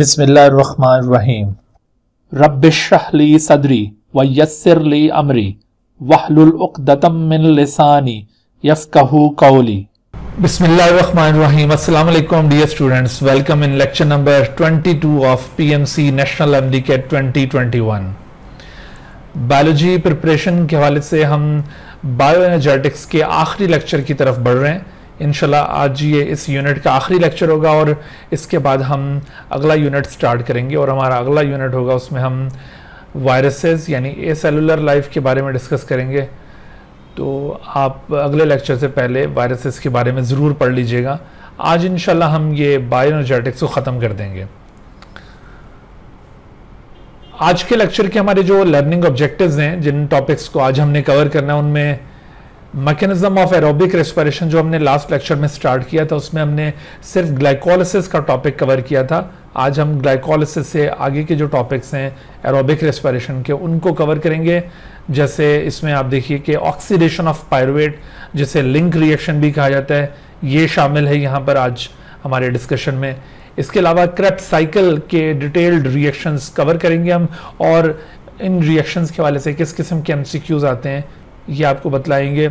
बिस्मिल्लाह अर्रहमान अर्रहीम। रब्बिश्रह ली सदरी व यस्सिर ली अमरी वहलुल उक़दतम मिन लिसानी यफ़क़हू क़ौली। बिस्मिल्लाह अर्रहमान अर्रहीम। अस्सलाम वालेकुम dear students, welcome in lecture number 22 of PMC national MDCAT 2021। Biology preparation के हवाले से हम बायोएनर्जेटिक्स के आखिरी लेक्चर की तरफ बढ़ रहे हैं। इंशाल्लाह आज ये इस यूनिट का आखिरी लेक्चर होगा और इसके बाद हम अगला यूनिट स्टार्ट करेंगे और हमारा अगला यूनिट होगा उसमें हम वायरसेस यानी ए सेलुलर लाइफ के बारे में डिस्कस करेंगे। तो आप अगले लेक्चर से पहले वायरसेस के बारे में ज़रूर पढ़ लीजिएगा। आज इंशाल्लाह हम ये बायोएनर्जेटिक्स को ख़त्म कर देंगे। आज के लेक्चर के हमारे जो लर्निंग ऑब्जेक्टिव्स हैं, जिन टॉपिक्स को आज हमने कवर करना है, उनमें मैकेनिज्म ऑफ एरोबिक रेस्पिरेशन जो हमने लास्ट लेक्चर में स्टार्ट किया था, उसमें हमने सिर्फ ग्लाइकोलाइसिस का टॉपिक कवर किया था। आज हम ग्लाइकोलाइसिस से आगे के जो टॉपिक्स हैं एरोबिक रेस्पिरेशन के, उनको कवर करेंगे। जैसे इसमें आप देखिए कि ऑक्सीडेशन ऑफ पाइरूवेट, जिसे लिंक रिएक्शन भी कहा जाता है, ये शामिल है यहाँ पर आज हमारे डिस्कशन में। इसके अलावा क्रेब्स साइकिल के डिटेल्ड रिएक्शंस कवर करेंगे हम, और इन रिएक्शंस के हवाले से किस किस्म के एमसीक्यूज आते हैं ये आपको बतलाएंगे।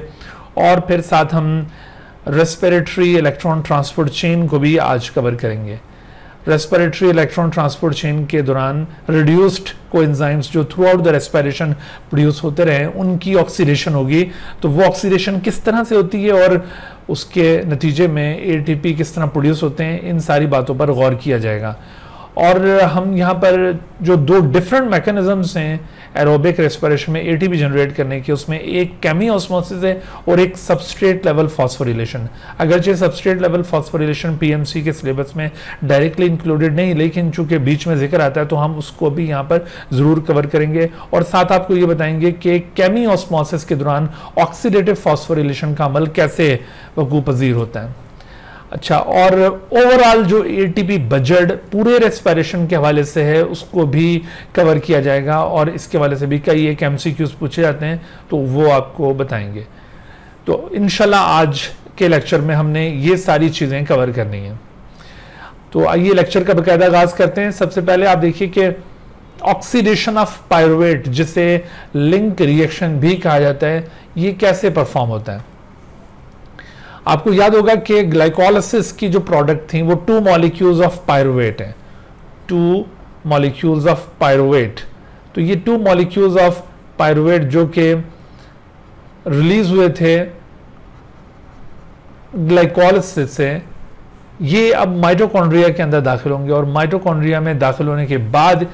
और फिर साथ हम रेस्पिरेटरी इलेक्ट्रॉन ट्रांसपोर्ट चेन को भी आज कवर करेंगे। रेस्पिरेटरी इलेक्ट्रॉन ट्रांसपोर्ट चेन के दौरान रिड्यूस्ड कोएंजाइम्स जो throughout the respiration produce होते रहे, उनकी ऑक्सीडेशन होगी। तो वो ऑक्सीडेशन किस तरह से होती है और उसके नतीजे में एटीपी किस तरह प्रोड्यूस होते हैं, इन सारी बातों पर गौर किया जाएगा। और हम यहाँ पर जो दो डिफरेंट मैकेनिज़म्स हैं एरोबिक रेस्पिरेशन में एटीपी जनरेट करने के, उसमें एक केमियोस्मोसिस है और एक सबस्ट्रेट लेवल फॉस्फोरिलेशन। अगरचे सबस्ट्रेट लेवल फॉस्फोरिलेशन पीएमसी के सिलेबस में डायरेक्टली इंक्लूडेड नहीं, लेकिन चूंकि बीच में जिक्र आता है तो हम उसको भी यहाँ पर ज़रूर कवर करेंगे। और साथ आपको ये बताएंगे कि केमियोस्मोसिस के दौरान ऑक्सीडेटिव फॉस्फोरिलेशन का अमल कैसे वकूफ़ पजीर होता है। अच्छा, और ओवरऑल जो एटीपी बजट पूरे रेस्पिरेशन के हवाले से है उसको भी कवर किया जाएगा, और इसके हवाले से भी कई एक एमसीक्यूज पूछे जाते हैं तो वो आपको बताएंगे। तो इंशाल्लाह आज के लेक्चर में हमने ये सारी चीज़ें कवर करनी हैं। तो आइए लेक्चर का बाकायदा आगाज़ करते हैं। सबसे पहले आप देखिए कि ऑक्सीडेशन ऑफ पाइरूवेट, जिसे लिंक रिएक्शन भी कहा जाता है, ये कैसे परफॉर्म होता है। आपको याद होगा कि ग्लाइकोलाइसिस की जो प्रोडक्ट थी वो 2 मॉलिक्यूल्स ऑफ पाइरूवेट हैं, 2 मॉलिक्यूल्स ऑफ पाइरूवेट। तो ये 2 मॉलिक्यूल्स ऑफ पाइरूवेट जो कि रिलीज हुए थे ग्लाइकोलाइसिस से, ये अब माइटोकॉन्ड्रिया के अंदर दाखिल होंगे और माइटोकॉन्ड्रिया में दाखिल होने के बाद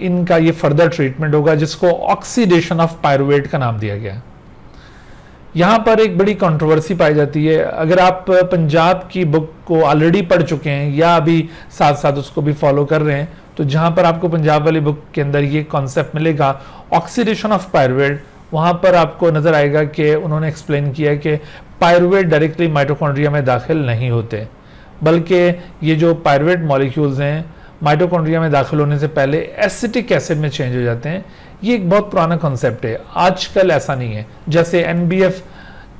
इनका ये फर्दर ट्रीटमेंट होगा, जिसको ऑक्सीडेशन ऑफ पाइरूवेट का नाम दिया गया है। यहाँ पर एक बड़ी कंट्रोवर्सी पाई जाती है। अगर आप पंजाब की बुक को ऑलरेडी पढ़ चुके हैं या अभी साथ साथ उसको भी फॉलो कर रहे हैं, तो जहाँ पर आपको पंजाब वाली बुक के अंदर ये कॉन्सेप्ट मिलेगा ऑक्सीडेशन ऑफ पाइरूवेट, वहाँ पर आपको नज़र आएगा कि उन्होंने एक्सप्लेन किया कि पाइरूवेट डायरेक्टली माइटोकॉन्ड्रिया में दाखिल नहीं होते, बल्कि ये जो पाइरूवेट मॉलिक्यूल्स हैं माइटोकॉन्ड्रिया में दाखिल होने से पहले एसिटिक एसिड में चेंज हो जाते हैं। ये एक बहुत पुराना कॉन्सेप्ट है, आजकल ऐसा नहीं है। जैसे एनबीएफ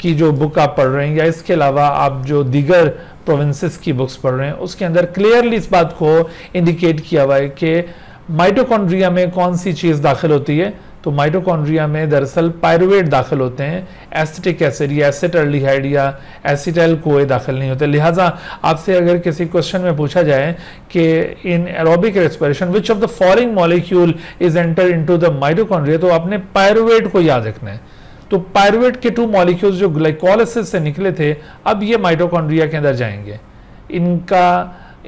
की जो बुक आप पढ़ रहे हैं या इसके अलावा आप जो दीगर प्रोविंसेस की बुक्स पढ़ रहे हैं, उसके अंदर क्लियरली इस बात को इंडिकेट किया हुआ है कि माइटोकॉन्ड्रिया में कौन सी चीज़ दाखिल होती है। तो माइटोकॉन्ड्रिया में दरअसल पाइरूवेट दाखिल होते हैं, एसिटिक एसिड या एसिटाल्डिहाइड या एसिटाइल कोए दाखिल नहीं होते। लिहाजा आपसे अगर किसी क्वेश्चन में पूछा जाए कि in aerobic respiration which of the following molecule is enter into the mitochondria, तो आपने पाइरूवेट को याद रखना है। तो पाइरूवेट के 2 मॉलिक्यूल्स जो ग्लाइकोलाइसिस से निकले थे, अब ये माइटोकॉन्ड्रिया के अंदर जाएंगे।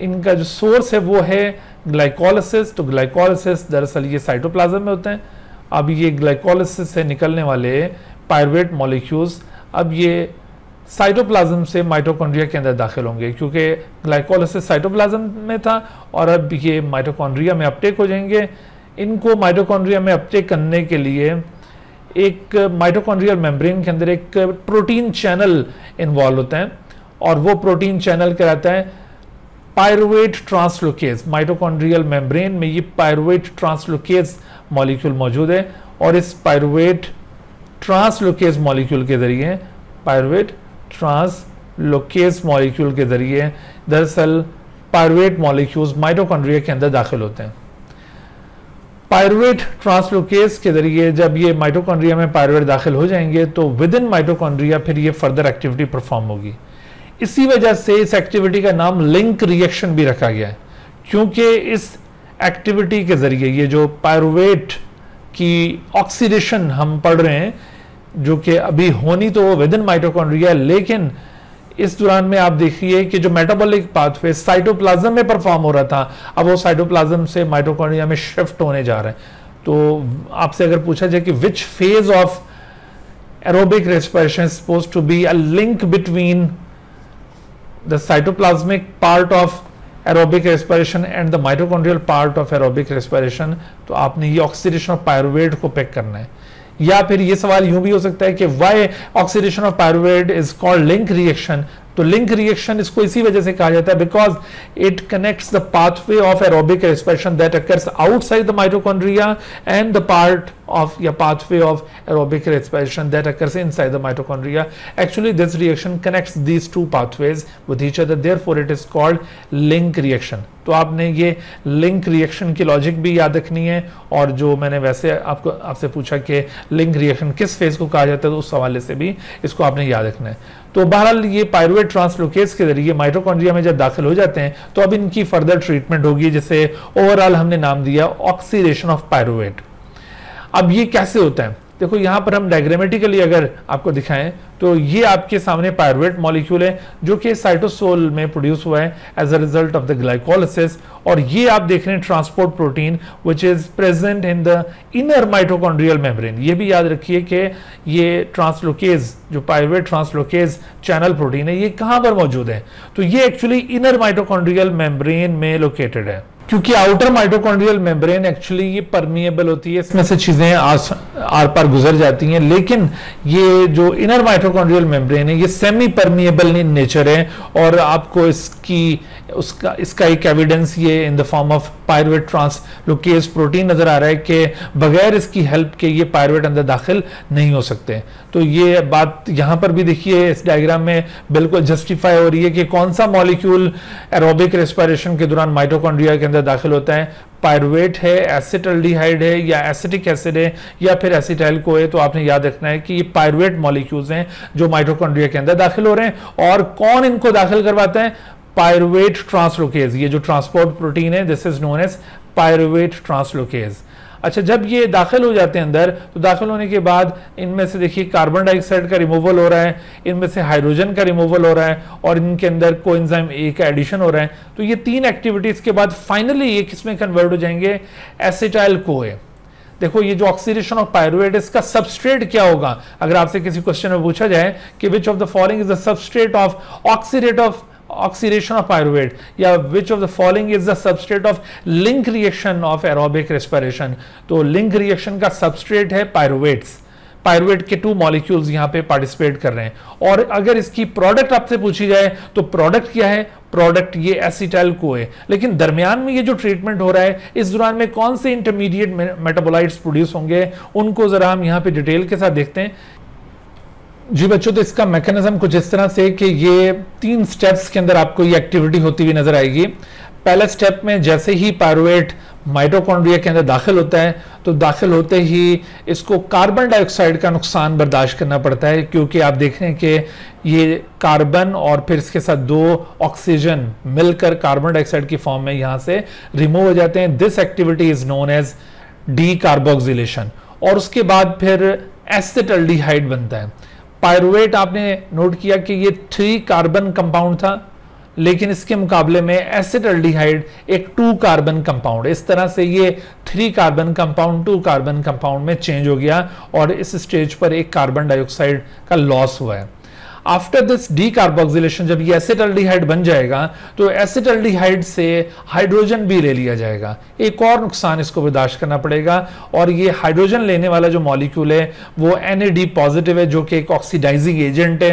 इनका जो सोर्स है वो है ग्लाइकोलाइसिस। तो ग्लाइकोलाइसिस दरअसल ये साइटोप्लाज्म में होते हैं। अब ये ग्लाइकोलाइसिस से निकलने वाले पाइरूवेट मॉलिक्यूल्स अब ये साइटोप्लाज्म से माइटोकॉन्ड्रिया के अंदर दाखिल होंगे, क्योंकि ग्लाइकोलाइसिस साइटोप्लाज्म में था और अब ये माइटोकॉन्ड्रिया में अपटेक हो जाएंगे। इनको माइटोकॉन्ड्रिया में अपटेक करने के लिए एक माइटोकॉन्ड्रियल मेम्ब्रेन के अंदर एक प्रोटीन चैनल इन्वॉल्व होता है, और वो प्रोटीन चैनल कहलाता है पायरुवेट ट्रांसलोकेस। माइटोकॉन्ड्रियल मेम्ब्रेन में ये पायरुवेट ट्रांसलोकेस मॉलिक्यूल मौजूद है, और इस पायरुवेट ट्रांसलोकेस मॉलिक्यूल के ज़रिए दरअसल पायरुवेट मॉलिक्यूल्स माइटोकॉन्ड्रिया के अंदर दाखिल होते हैं। पायरुवेट ट्रांसलोकेस के जरिए जब ये माइटोकॉन्ड्रिया में पायरुवेट दाखिल हो जाएंगे तो विद इन माइटोकॉन्ड्रिया फिर ये फर्दर एक्टिविटी परफॉर्म होगी। इसी वजह से इस एक्टिविटी का नाम लिंक रिएक्शन भी रखा गया है, क्योंकि इस एक्टिविटी के जरिए ये जो पायरुवेट की ऑक्सीडेशन हम पढ़ रहे हैं जो कि अभी होनी तो विद इन माइटोकॉन्ड्रिया, लेकिन इस दौरान में आप देखिए कि जो मेटाबॉलिक पाथवे साइटोप्लाज्म में परफॉर्म हो रहा था अब वो साइटोप्लाज्म से माइटोकॉन्ड्रिया में शिफ्ट होने जा रहे हैं। तो आपसे अगर पूछा जाए कि which phase of aerobic respiration is supposed to be a link between the cytoplasmic part of aerobic respiration and the mitochondrial part of aerobic respiration, तो आपने ये ऑक्सीडेशन ऑफ पाइरूवेट को पिक करना है। या फिर ये सवाल यूं भी हो सकता है कि why oxidation of pyruvate is called link reaction. तो लिंक रिएक्शन इसको इसी वजह से कहा जाता है because it connects the pathway of aerobic respiration that occurs outside the mitochondria and the part of या pathway of aerobic respiration that occurs inside the mitochondria. Actually this reaction connects these two pathways with each other, therefore it is called link reaction. तो आपने ये link reaction की logic भी याद रखनी है, और जो मैंने वैसे आपको आपसे पूछा कि लिंक रिएक्शन किस फेज को कहा जाता है तो उस हवाले से भी इसको आपने याद रखना है। तो बहरहाल ये पाइरूवेट ट्रांसलोकेस के जरिए माइटोकॉन्ड्रिया में जब दाखिल हो जाते हैं तो अब इनकी फर्दर ट्रीटमेंट होगी, जिसे ओवरऑल हमने नाम दिया ऑक्सीडेशन ऑफ पाइरूवेट। अब ये कैसे होता है, देखो यहाँ पर हम डायग्रामेटिकली अगर आपको दिखाएं तो ये आपके सामने पाइरूवेट मॉलिक्यूल है जो कि साइटोसोल में प्रोड्यूस हुआ है as a result of the glycolysis, और ये आप देख रहे हैं transport protein which is present in the inner mitochondrial membrane. ये भी याद रखिए कि ये ट्रांसलोकेज जो पाइरूवेट ट्रांसलोकेज चैनल प्रोटीन है ये कहाँ पर मौजूद है, तो ये एक्चुअली इनर माइटोकॉन्ड्रियल मेम्ब्रेन में लोकेटेड है। क्योंकि आउटर माइटोकॉन्ड्रियल मेम्ब्रेन एक्चुअली ये परमिएबल होती है, इसमें से चीजें आर पार गुजर जाती हैं, लेकिन ये जो इनर माइटोकॉन्ड्रियल मेम्ब्रेन है ये सेमी परमिएबल इन नेचर है, और आपको इसका एक एविडेंस ये in the form of pyruvate translocase protein नजर आ रहा है कि बगैर इसकी हेल्प के ये पाइरूवेट अंदर दाखिल नहीं हो सकते। तो ये बात यहाँ पर भी देखिए इस डायग्राम में बिल्कुल जस्टिफाई हो रही है कि कौन सा मॉलिक्यूल एरोबिक रेस्पिरेशन के दौरान माइटोकॉन्ड्रिया के अंदर दाखिल होता है, पाइरूवेट है, एसिटल्डिहाइड है, या एसिटिक एसिड है, या फिर एसिटाइल को है। तो आपने याद रखना है कि ये पाइरूवेट मॉलिक्यूल्स हैं जो माइटोकॉन्ड्रिया के अंदर दाखिल हो रहे हैं, और कौन इनको दाखिल करवाता है, पाइरूवेट ट्रांसलोकेज। ये जो ट्रांसपोर्ट प्रोटीन है this is known as pyruvate translocase. अच्छा, जब ये दाखिल हो जाते हैं अंदर तो दाखिल होने के बाद इनमें से देखिए कार्बन डाइऑक्साइड का रिमूवल हो रहा है, इनमें से हाइड्रोजन का रिमूवल हो रहा है, और इनके अंदर कोएंजाइम ए का एडिशन हो रहा है। तो ये तीन एक्टिविटीज के बाद फाइनली ये किसमें कन्वर्ट हो जाएंगे, एसिटाइल कोए। देखो ये जो ऑक्सीडेशन ऑफ पाइरूवेट इसका सबस्ट्रेट क्या होगा, अगर आपसे किसी क्वेश्चन में पूछा जाए कि which of the following is the substrate of oxidate of oxidation of pyruvate, या which of the following is the substrate of link reaction of aerobic respiration. तो लिंक रिएक्शन का सबस्ट्रेट है पाइरूवेट्स, पाइरूवेट के two molecules यहाँ पे participate कर रहे हैं, और अगर इसकी प्रोडक्ट आपसे पूछी जाए तो प्रोडक्ट क्या है, प्रोडक्ट ये एसिटाइल कोए। लेकिन दरमियान में ये जो ट्रीटमेंट हो रहा है इस दौरान में कौन से इंटरमीडिएट मेटाबोलाइट्स प्रोड्यूस होंगे उनको जरा हम यहाँ पे डिटेल के साथ देखते हैं। जी बच्चों, तो इसका मैकेनिज्म कुछ इस तरह से कि ये तीन स्टेप्स के अंदर आपको ये एक्टिविटी होती हुई नजर आएगी। पहले स्टेप में जैसे ही पाइरूवेट माइटोकॉन्ड्रिया के अंदर दाखिल होता है तो दाखिल होते ही इसको कार्बन डाइऑक्साइड का नुकसान बर्दाश्त करना पड़ता है, क्योंकि आप देख रहे हैं कि ये कार्बन और फिर इसके साथ दो ऑक्सीजन मिलकर कार्बन डाइऑक्साइड की फॉर्म में यहाँ से रिमूव हो जाते हैं। This activity is known as decarboxylation, और उसके बाद फिर एसिटल्डिहाइड बनता है। पाइरूवेट आपने नोट किया कि ये 3 कार्बन कंपाउंड था, लेकिन इसके मुकाबले में एसिटल्डिहाइड एक 2 कार्बन कंपाउंड, इस तरह से ये 3 कार्बन कंपाउंड 2 कार्बन कंपाउंड में चेंज हो गया, और इस स्टेज पर एक कार्बन डाइऑक्साइड का लॉस हुआ है। आफ्टर दिस डीकार्बोक्सिलेशन जब ये एसिटल्डिहाइड बन जाएगा तो एसिटल्डिहाइड से हाइड्रोजन भी ले लिया जाएगा, एक और नुकसान इसको बर्दाश्त करना पड़ेगा, और ये हाइड्रोजन लेने वाला जो मॉलिक्यूल है वो एनएडी पॉजिटिव है जो कि एक ऑक्सीडाइजिंग एजेंट है,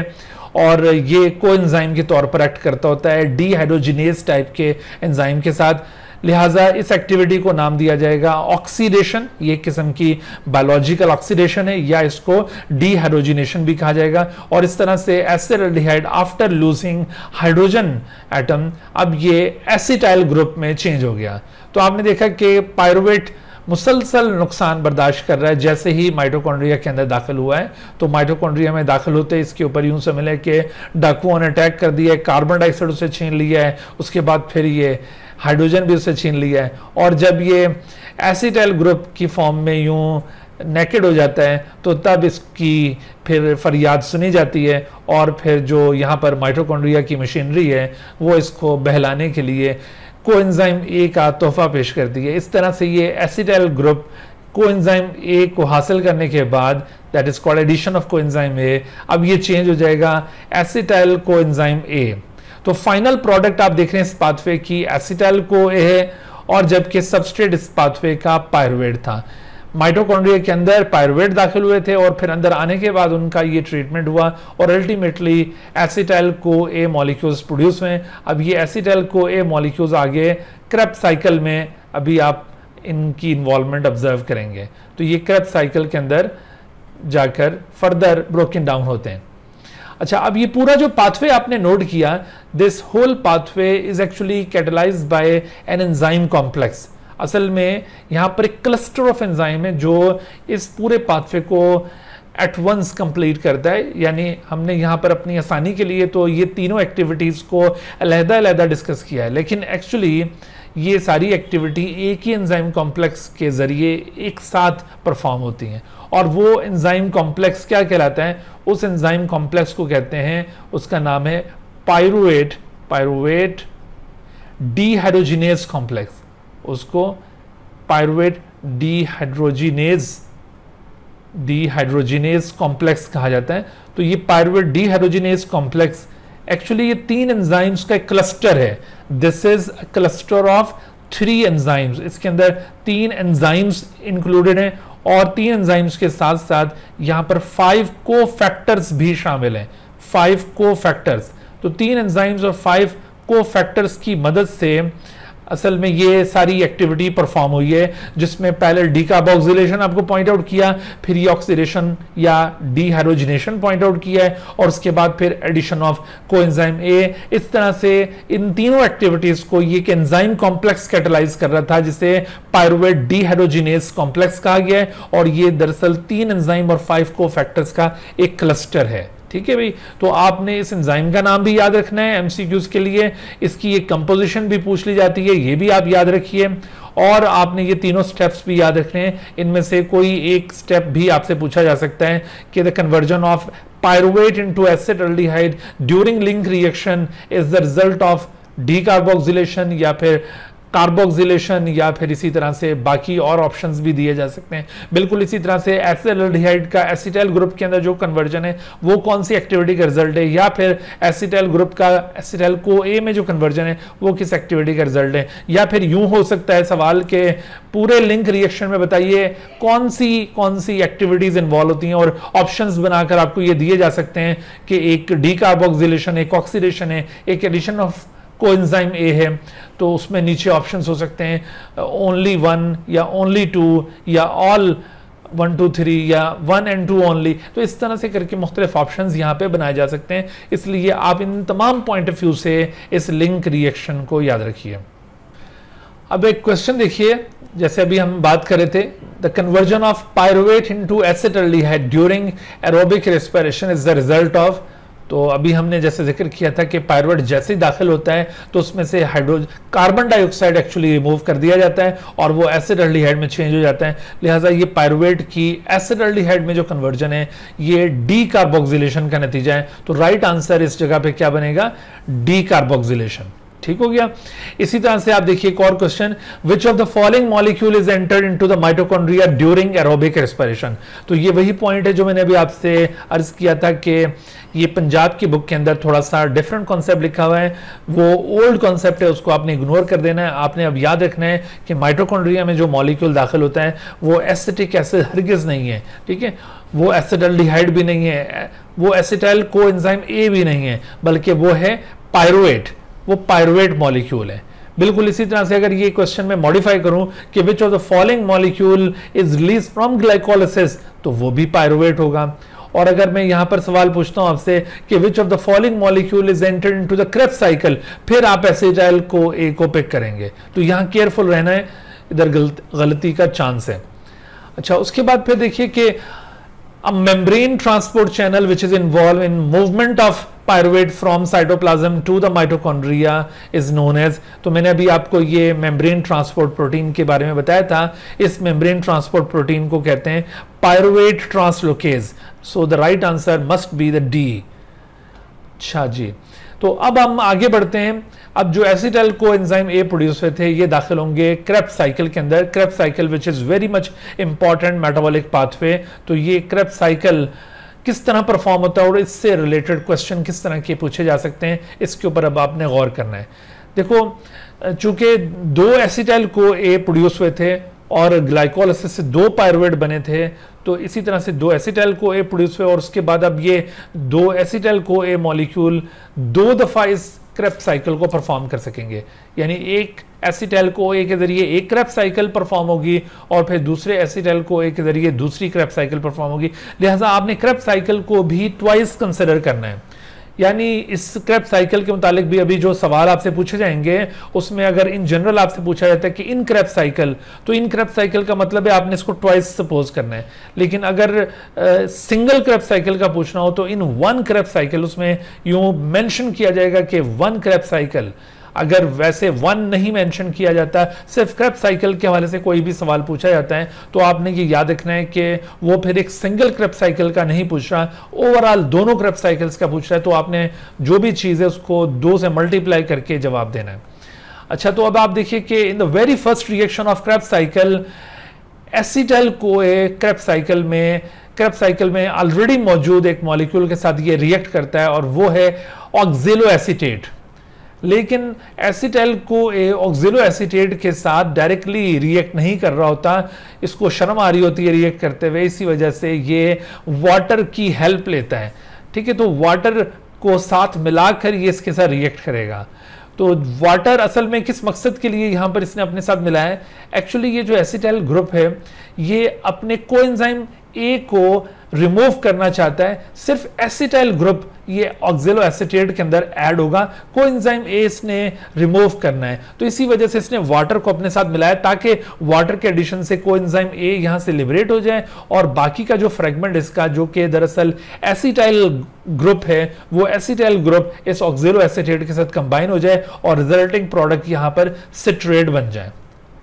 और ये कोएंजाइम के तौर पर एक्ट करता होता है डीहाइड्रोजिनेज टाइप के एंजाइम के साथ। लिहाजा इस एक्टिविटी को नाम दिया जाएगा ऑक्सीडेशन। ये किस्म की बायोलॉजिकल ऑक्सीडेशन है या इसको डीहाइड्रोजिनेशन भी कहा जाएगा। और इस तरह से acetaldehyde after losing hydrogen atom अब ये एसिटाइल ग्रुप में चेंज हो गया। तो आपने देखा कि पाइरूवेट मुसलसल नुकसान बर्दाश्त कर रहा है। जैसे ही माइटोकॉन्ड्रिया के अंदर दाखिल हुआ है तो माइटोकॉन्ड्रिया में दाखिल होते इसके ऊपर यूं से मिले कि डाकुओं ने अटैक कर दिया है, कार्बन डाइऑक्साइड उसे छीन लिया है, उसके बाद फिर ये हाइड्रोजन भी उसे छीन लिया है। और जब ये एसिटाइल ग्रुप की फॉर्म में यूँ नेकेड हो जाता है तो तब इसकी फिर फरियाद सुनी जाती है और फिर जो यहाँ पर माइटोकॉन्ड्रिया की मशीनरी है वो इसको बहलाने के लिए कोएंजाइम ए का तोहफा पेश करती है। इस तरह से ये एसिटाइल ग्रुप कोएंजाइम ए को हासिल करने के बाद that is called addition of coenzyme A, अब ये चेंज हो जाएगा एसिटाइल कोएंजाइम ए। तो फाइनल प्रोडक्ट आप देख रहे हैं इस पाथवे की एसिटाइल को ए है और जबकि सबस्ट्रेट इस पाथवे का पायरुवेट था। माइटोकॉन्ड्रिया के अंदर पाइरूवेट दाखिल हुए थे और फिर अंदर आने के बाद उनका ये ट्रीटमेंट हुआ और ultimately acetyl CoA molecules produce हुए। अब ये एसिटाइल को ए मॉलिक्यूल्स आगे क्रेब्स साइकिल में अभी आप इनकी इन्वॉल्वमेंट ऑब्जर्व करेंगे। तो ये क्रेब्स साइकिल के अंदर जाकर फर्दर ब्रोकन डाउन होते हैं। अच्छा, अब ये पूरा जो पाथवे आपने नोट किया, this whole pathway is actually catalyse by an enzyme complex. असल में यहाँ पर एक क्लस्टर ऑफ एंजाइम है जो इस पूरे पाथवे को एट वंस कंप्लीट करता है। यानी हमने यहाँ पर अपनी आसानी के लिए तो ये तीनों एक्टिविटीज़ को अलग-अलग डिस्कस किया है, लेकिन एक्चुअली ये सारी एक्टिविटी एक ही एंजाइम कॉम्प्लेक्स के ज़रिए एक साथ परफॉर्म होती हैं। और वो एंजाइम कॉम्प्लेक्स क्या कहलाता है? उस एंजाइम कॉम्प्लेक्स को कहते हैं, उसका नाम है पाइरूवेट डीहाइड्रोजिनेज कॉम्प्लेक्स। उसको पाइरूवेट डीहाइड्रोजिनेज कॉम्प्लेक्स कहा जाता है। तो ये पाइरूवेट डीहाइड्रोजिनेज कॉम्प्लेक्स एक्चुअली ये तीन एंजाइम्स का एक क्लस्टर है। This is cluster of three enzymes. इसके अंदर तीन एंजाइम्स इंक्लूडेड हैं और तीन एंजाइम्स के साथ साथ यहाँ पर 5 को फैक्टर्स भी शामिल हैं, 5 को फैक्टर्स। तो तीन एंजाइम्स और 5 को फैक्टर्स की मदद से असल में ये सारी एक्टिविटी परफॉर्म हुई है, जिसमें पहले डीकार्बोक्सिलेशन आपको पॉइंट आउट किया, फिर ये ऑक्सीडेशन या डीहाइड्रोजिनेशन पॉइंट आउट किया है और उसके बाद फिर एडिशन ऑफ कोएंजाइम ए। इस तरह से इन तीनों एक्टिविटीज़ को ये एक एंजाइम कॉम्प्लेक्स कैटलाइज कर रहा था, जिसे पाइरूवेट डीहाइड्रोजिनेज कॉम्प्लेक्स कहा गया है। और ये दरअसल तीन एंजाइम और 5 को फैक्टर्स का एक क्लस्टर है। ठीक है भाई, तो आपने इस एंजाइम का नाम भी याद रखना है एमसीक्यूज के लिए। इसकी एक कंपोजिशन भी पूछ ली जाती है, ये भी आप याद रखिए। और आपने ये तीनों स्टेप्स भी याद रखने हैं। इनमें से कोई एक स्टेप भी आपसे पूछा जा सकता है कि the conversion of pyruvate into acetaldehyde during link reaction is the result of decarboxylation या फिर कार्बोक्सिलेशन, या फिर इसी तरह से बाकी और ऑप्शंस भी दिए जा सकते हैं। बिल्कुल इसी तरह से एसिटाइल्डिहाइड का एसिटाइल ग्रुप के अंदर जो कन्वर्जन है वो कौन सी एक्टिविटी का रिजल्ट है, या फिर एसिटाइल ग्रुप का एसिटाइल को ए में जो कन्वर्जन है वो किस एक्टिविटी का रिजल्ट है, या फिर यूं हो सकता है सवाल के पूरे लिंक रिएक्शन में बताइए कौन सी एक्टिविटीज इन्वॉल्व होती हैं। और ऑप्शंस बनाकर आपको ये दिए जा सकते हैं कि एक डीकार्बोक्सिलेशन, एक ऑक्सीडेशन है, एक एडिशन ऑफ कोएंजाइम ए है। तो उसमें नीचे ऑप्शंस हो सकते हैं ओनली 1 या ओनली 2 या ऑल 1 2 3 या 1 एंड 2 ओनली। तो इस तरह से करके मुख्तलिफ ऑप्शंस यहाँ पे बनाए जा सकते हैं। इसलिए आप इन तमाम पॉइंट ऑफ व्यू से इस लिंक रिएक्शन को याद रखिए। अब एक क्वेश्चन देखिए, जैसे अभी हम बात कर रहे थे, the conversion of pyruvate into acetaldehyde during aerobic respiration is the result of. तो अभी हमने जैसे जिक्र किया था कि पाइरूवेट जैसे ही दाखिल होता है तो उसमें से कार्बन डाइऑक्साइड एक्चुअली रिमूव कर दिया जाता है और वो एसिटाइल्डिहाइड में चेंज हो जाता है। लिहाजा ये पाइरूवेट की एसिटाइल्डिहाइड में जो कन्वर्जन है ये डीकार्बोक्सिलेशन का नतीजा है। तो राइट आंसर इस जगह पे क्या बनेगा? डीकार्बोक्सिलेशन। ठीक हो गया। इसी तरह से आप देखिए एक और question, which of the following molecule is entered into the mitochondria during aerobic respiration. तो ये वही पॉइंट है जो मैंने अभी आपसे अर्ज किया था कि ये पंजाब की बुक के अंदर थोड़ा सा डिफरेंट कॉन्सेप्ट लिखा हुआ है, वो ओल्ड कॉन्सेप्ट है, उसको आपने इग्नोर कर देना है। आपने अब याद रखना है कि माइटोकॉन्ड्रिया में जो मॉलिक्यूल दाखिल होता है वो एसिटिक एसिड हरगिज नहीं है, ठीक है, वो एसिटाइल्डिहाइड भी नहीं है, वो एसिटाइल कोएंजाइम ए भी नहीं है, बल्कि वो है पाइरूवेट, वो पाइरूवेट मॉलिक्यूल है। बिल्कुल इसी तरह से अगर ये क्वेश्चन में मॉडिफाई करूं कि which of the following molecule is release from glycolysis तो वो भी पाइरूवेट होगा। और अगर मैं यहां पर सवाल पूछता हूं आपसे कि which of the following molecule is entered into the Krebs cycle फिर आप एसिटाइल को ए को पिक करेंगे। तो यहां केयरफुल रहना है, इधर गलती का चांस है। अच्छा, उसके बाद फिर देखिए कि a membrane transport channel which is involved in movement of pyruvate from cytoplasm to the mitochondria is known as। तो मैंने अभी आपको ये membrane transport protein के बारे में बताया था। इस membrane transport protein को कहते हैं pyruvate translocase. So the right answer must be the D. अच्छा जी, तो अब हम आगे बढ़ते हैं। अब जो एसिटाइल कोएंजाइम ए प्रोड्यूस हुए थे ये दाखिल होंगे क्रेब्स साइकिल के अंदर। Krebs cycle which is very much important metabolic pathway. तो ये क्रेब्स साइकिल किस तरह परफॉर्म होता है और इससे रिलेटेड क्वेश्चन किस तरह के पूछे जा सकते हैं, इसके ऊपर अब आपने गौर करना है। देखो, चूंकि दो एसिटाइल को ए प्रोड्यूस हुए थे और ग्लाइकोलाइसिस से दो पायरुवेट बने थे, तो इसी तरह से दो एसिटाइल को ए प्रोड्यूस हुए और उसके बाद अब ये दो एसिटाइल को ए मॉलिक्यूल दो दफ़ा इस क्रेब्स साइकिल को परफॉर्म कर सकेंगे। यानी एक एसिटाइल को ए के जरिए एक क्रेब्स साइकिल परफॉर्म होगी और फिर दूसरे एसिटाइल को ए के जरिए दूसरी क्रेब्स साइकिल परफॉर्म होगी। लिहाजा आपने क्रेब्स साइकिल को भी ट्वाइस कंसिडर करना है। यानी इस क्रेब्स साइकिल के मुतालिक भी अभी जो सवाल आपसे पूछे जाएंगे उसमें अगर इन जनरल आपसे पूछा जाता है कि इन क्रेब्स साइकिल, तो इन क्रेब्स साइकिल का मतलब है आपने इसको ट्वाइस सपोज करना है। लेकिन अगर सिंगल क्रेब्स साइकिल का पूछना हो तो इन वन क्रेब्स साइकिल, उसमें यूं मेंशन किया जाएगा कि वन क्रेब्स साइकिल। अगर वैसे वन नहीं मेंशन किया जाता, सिर्फ क्रेब्स साइकिल के हवाले से कोई भी सवाल पूछा जाता है, तो आपने ये याद रखना है कि वो फिर एक सिंगल क्रेब्स साइकिल का नहीं पूछ रहा, ओवरऑल दोनों क्रेब्स साइकिल्स का पूछ रहा है। तो आपने जो भी चीज़ है उसको दो से मल्टीप्लाई करके जवाब देना है। अच्छा, तो अब आप देखिए कि in the very first reaction of Krebs cycle, acetyl CoA Krebs cycle में ऑलरेडी मौजूद एक मॉलिक्यूल के साथ ये रिएक्ट करता है और वो है ऑक्सलोएसिटेट। लेकिन एसिटाइल को ए ऑक्सलोएसिटेट के साथ डायरेक्टली रिएक्ट नहीं कर रहा होता, इसको शर्म आ रही होती है रिएक्ट करते हुए, इसी वजह से ये वाटर की हेल्प लेता है। ठीक है, तो वाटर को साथ मिलाकर ये इसके साथ रिएक्ट करेगा। तो वाटर असल में किस मकसद के लिए यहाँ पर इसने अपने साथ मिलाया है? एक्चुअली ये जो एसिटाइल ग्रुप है ये अपने कोएंजाइम ए को रिमूव करना चाहता है। सिर्फ एसिटाइल ग्रुप ये ऑक्सलोएसिटेट के अंदर ऐड होगा, कोएंजाइम ए इसने रिमूव करना है। तो इसी वजह से इसने वाटर को अपने साथ मिलाया ताकि वाटर के एडिशन से कोएंजाइम ए यहां से लिबरेट हो जाए और बाकी का जो फ्रेगमेंट इसका, जो कि दरअसल एसिटाइल ग्रुप है, वो एसिटाइल ग्रुप इस ऑक्सलोएसिटेट के साथ कंबाइन हो जाए और रिजल्टिंग प्रोडक्ट यहां पर सिट्रेट बन जाए।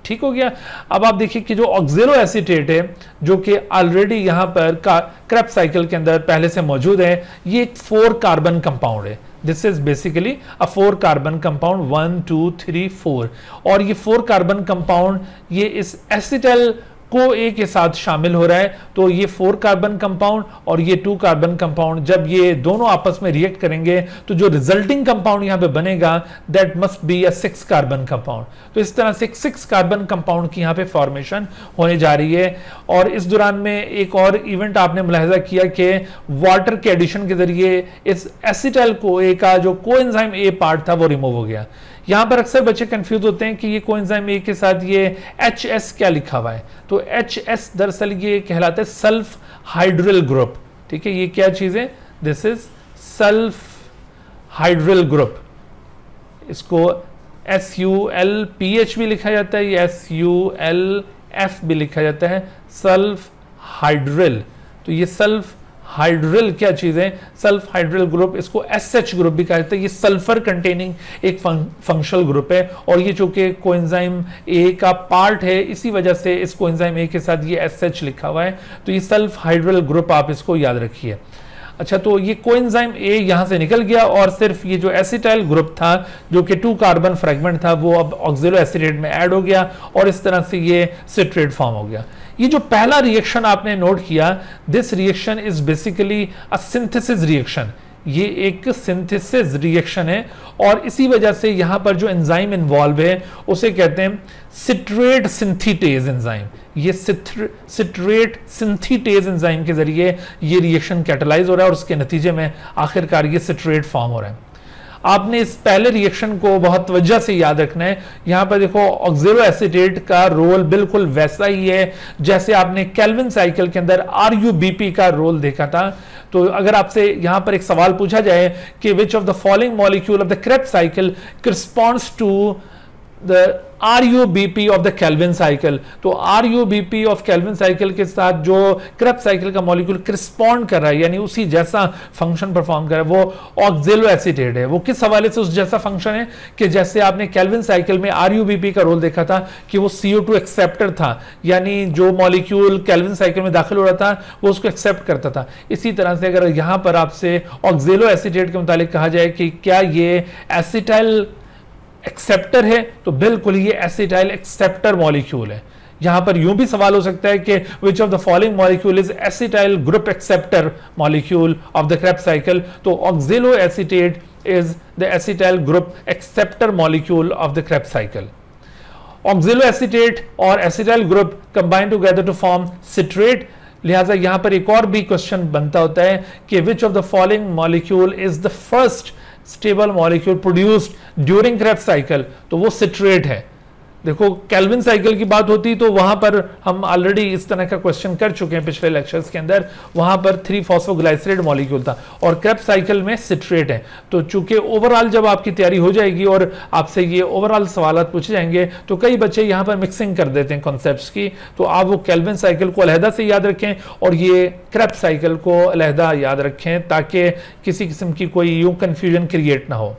ठीक हो गया। अब आप देखिए कि जो ऑक्सलोएसिटेट है जो कि ऑलरेडी यहां पर क्रेब्स साइकिल के अंदर पहले से मौजूद है, ये एक 4 कार्बन कंपाउंड है। This is basically a 4 carbon compound, 1 2 3 4, और ये 4 कार्बन कंपाउंड ये इस एसिटाइल को ए के साथ शामिल हो रहा है। तो ये 4 कार्बन कंपाउंड और ये 2 कार्बन कंपाउंड जब ये दोनों आपस में रिएक्ट करेंगे तो जो रिजल्टिंग कंपाउंड यहाँ पे बनेगा that must be a 6 carbon compound. तो इस तरह से 6 कार्बन कंपाउंड की यहाँ पे फॉर्मेशन होने जा रही है। और इस दौरान में एक और इवेंट आपने मुलाहजा किया कि वाटर के एडिशन के जरिए इस एसिटाइल को ए का जो कोएंजाइम ए पार्ट था वो रिमूव हो गया। यहाँ पर अक्सर बच्चे कंफ्यूज होते हैं कि ये कोएंजाइम ए के साथ ये एचएस क्या लिखा हुआ है। तो एचएस दरअसल ये कहलाता है सल्फ हाइड्रिल ग्रुप। ठीक है, ये क्या चीज़ है? This is sulphydryl group. इसको SULPH भी लिखा जाता है या SULF भी लिखा जाता है, सल्फ हाइड्रिल। तो ये सल्फ हाइड्रिल क्या चीज है? सल्फ हाइड्रिल ग्रुप, इसको SH ग्रुप भी कहा जाता है। ये सल्फर कंटेनिंग एक फंक्शनल ग्रुप है और ये चूंकि कोएंजाइम ए का पार्ट है इसी वजह से इस कोएंजाइम ए के साथ ये SH लिखा हुआ है। तो ये सल्फ हाइड्रिल ग्रुप आप इसको याद रखिए। अच्छा, तो ये कोएंजाइम ए यहां से निकल गया और सिर्फ ये जो एसिटाइल ग्रुप था जो कि 2 कार्बन फ्रेगमेंट था वो अब ऑक्सलोएसिटेट में ऐड हो गया और इस तरह से ये सिट्रेट फॉर्म हो गया। ये जो पहला रिएक्शन आपने नोट किया, this reaction is basically a synthesis reaction. ये एक सिंथेसिस रिएक्शन है और इसी वजह से यहाँ पर जो एंजाइम इन्वॉल्व है उसे कहते हैं सिट्रेट सिंथीटेज एंजाइम। ये सिट्रेट सिंथीटेज एंजाइम के जरिए ये रिएक्शन कैटलाइज हो रहा है और उसके नतीजे में आखिरकार ये सिट्रेट फॉर्म हो रहा है। आपने इस पहले रिएक्शन को बहुत तवज्जो से याद रखना है। यहाँ पर देखो ऑक्सिलो एसिटेट का रोल बिल्कुल वैसा ही है जैसे आपने केल्विन साइकिल के अंदर RUBP का रोल देखा था। तो अगर आपसे यहाँ पर एक सवाल पूछा जाए कि which of the following molecule of the Krebs cycle corresponds to the RUBP of the Kelvin cycle, तो RUBP of Kelvin cycle के साथ जो क्रेब्स साइकिल का मॉलिक्यूल करस्पॉन्ड कर रहा है यानी उसी जैसा फंक्शन परफॉर्म कर रहा है वो ऑक्सिलो एसिटेट है। वो किस हवाले से उस जैसा फंक्शन है कि जैसे आपने केल्विन साइकिल में RUBP का रोल देखा था कि वो CO2 एक्सेप्टर था, यानी जो मॉलिक्यूल केल्विन साइकिल में दाखिल हो रहा था वो उसको एक्सेप्ट करता था। इसी तरह से अगर यहाँ पर आपसे ऑक्सिलो एसिटेट के मुतालिक कहा जाए कि क्या ये एसिटाइल एक्सेप्टर है, तो बिल्कुल ये एसिटाइल एक्सेप्टर मॉलिक्यूल है। यहाँ पर यूं भी सवाल हो सकता है कि which of the following molecule is acetyl group acceptor molecule of the Krebs cycle, तो oxaloacetate is the acetyl group acceptor molecule of the Krebs cycle. Oxaloacetate और acetyl group combine together to form citrate, लिहाजा यहाँ पर एक और भी question बनता होता है कि which of the following molecule is the first stable molecule produced during Krebs cycle, तो वो सिट्रेट है। देखो केल्विन साइकिल की बात होती तो वहां पर हम ऑलरेडी इस तरह का क्वेश्चन कर चुके हैं पिछले लेक्चर्स के अंदर, वहां पर 3 फॉस्फोग्लाइसरेट मॉलिक्यूल था और क्रेब्स साइकिल में सिट्रेट है। तो चूंकि ओवरऑल जब आपकी तैयारी हो जाएगी और आपसे ये ओवरऑल सवाल पूछे जाएंगे तो कई बच्चे यहाँ पर मिक्सिंग कर देते हैं कॉन्सेप्ट्स की, तो आप वो केल्विन साइकिल को अलहदा से याद रखें और ये क्रेब्स साइकिल को अलहदा याद रखें ताकि किसी किस्म की कोई यूं कन्फ्यूजन क्रिएट ना हो।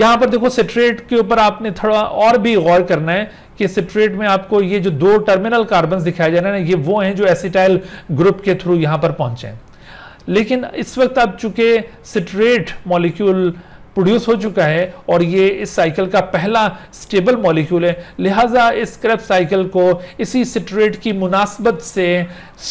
यहाँ पर देखो सिट्रेट के ऊपर आपने थोड़ा और भी गौर करना है कि सिट्रेट में आपको ये जो 2 टर्मिनल कार्बन दिखाए जा रहे हैं ये वो हैं जो एसिटाइल ग्रुप के थ्रू यहाँ पर पहुंचे। लेकिन इस वक्त आप चूंकि सिट्रेट मॉलिक्यूल प्रोड्यूस हो चुका है और ये इस साइकिल का पहला स्टेबल मॉलिक्यूल है, लिहाजा इस क्रेब्स साइकिल को इसी सिट्रेट की मुनासबत से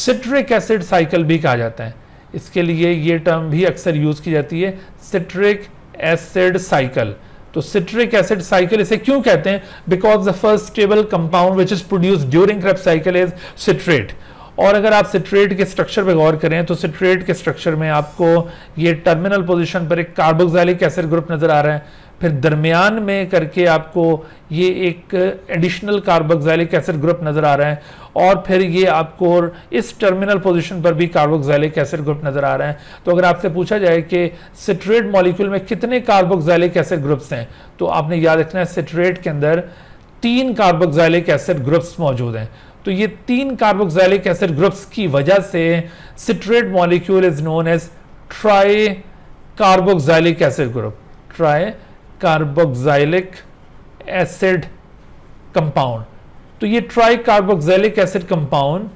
सिट्रिक एसिड साइकिल भी कहा जाता है। इसके लिए ये टर्म भी अक्सर यूज की जाती है, सिट्रिक एसिड साइकिल। तो सिट्रिक एसिड साइकिल इसे क्यों कहते हैं? Because the first stable compound which is produce during Krebs cycle is citrate. और अगर आप सिट्रेट के स्ट्रक्चर पर गौर करें तो सिट्रेट के स्ट्रक्चर में आपको ये टर्मिनल पोजीशन पर एक कार्बोक्सिलिक एसिड ग्रुप नजर आ रहा है, फिर दरमियान में करके आपको ये एक एडिशनल कार्बोक्सिलिक एसिड ग्रुप नजर आ रहा है और फिर ये आपको इस टर्मिनल पोजीशन पर भी कार्बोक्सिलिक एसिड ग्रुप नजर आ रहा है। तो अगर आपसे पूछा जाए कि सिट्रेट मॉलिक्यूल में कितने कार्बोक्सिलिक एसिड ग्रुप्स हैं, तो आपने याद रखना है सिट्रेट के अंदर 3 कार्बोक्सिलिक एसिड ग्रुप्स मौजूद हैं। तो ये 3 कार्बोक्सिलिक एसिड ग्रुप्स की वजह से citrate molecule is known as try carboxylic acid group, try carboxylic acid compound. तो ये ट्राई कार्बोक्सिलिक एसिड कंपाउंड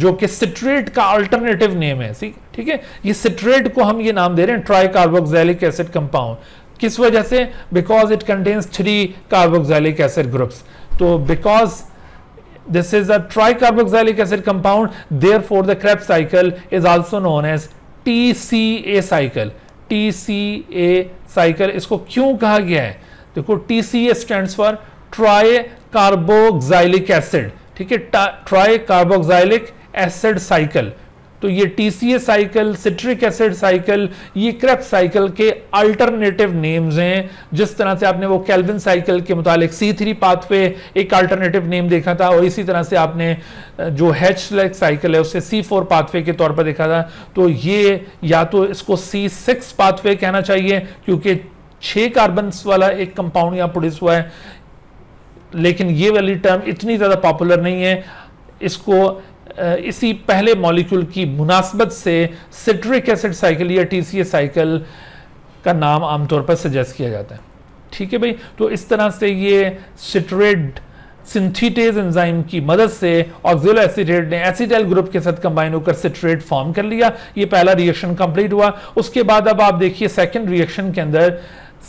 जो कि सिट्रेट का अल्टरनेटिव नेम है, ठीक है, ये सिट्रेट को हम ये नाम दे रहे हैं ट्राई कार्बोक्सिलिक एसिड कंपाउंड, किस वजह से? Because it contains 3 carboxylic acid groups. तो because this is a try carboxylic acid compound therefore the Krebs cycle is also known as TCA cycle. TCA cycle इसको क्यों कहा गया है? देखो TCA stands for try carboxylic acid, ठीक है, try carboxylic acid cycle. तो ये TCA cycle, citric acid cycle, ये क्रेब्स साइकिल के अल्टरनेटिव नेम्स हैं। जिस तरह से आपने वो केल्विन साइकिल के मुतालिक C3 पाथवे एक अल्टरनेटिव नेम देखा था और इसी तरह से आपने जो H साइकिल है उसे C4 पाथवे के तौर पर देखा था, तो ये या तो इसको C6 पाथवे कहना चाहिए क्योंकि 6 कार्बन वाला एक कंपाउंड यहाँ प्रोड्यूस हुआ है, लेकिन ये वाली टर्म इतनी ज़्यादा पॉपुलर नहीं है, इसको इसी पहले मॉलिक्यूल की मुनासबत से सिट्रिक एसिड साइकिल या TCA साइकिल का नाम आमतौर पर सजेस्ट किया जाता है। ठीक है भाई, तो इस तरह से ये सिट्रेट सिंथीटेज एंजाइम की मदद से ऑक्सिलो एसिटेट ने एसिटाइल ग्रुप के साथ कंबाइन होकर सिट्रेट फॉर्म कर लिया। ये पहला रिएक्शन कंप्लीट हुआ। उसके बाद अब आप देखिए सेकेंड रिएक्शन के अंदर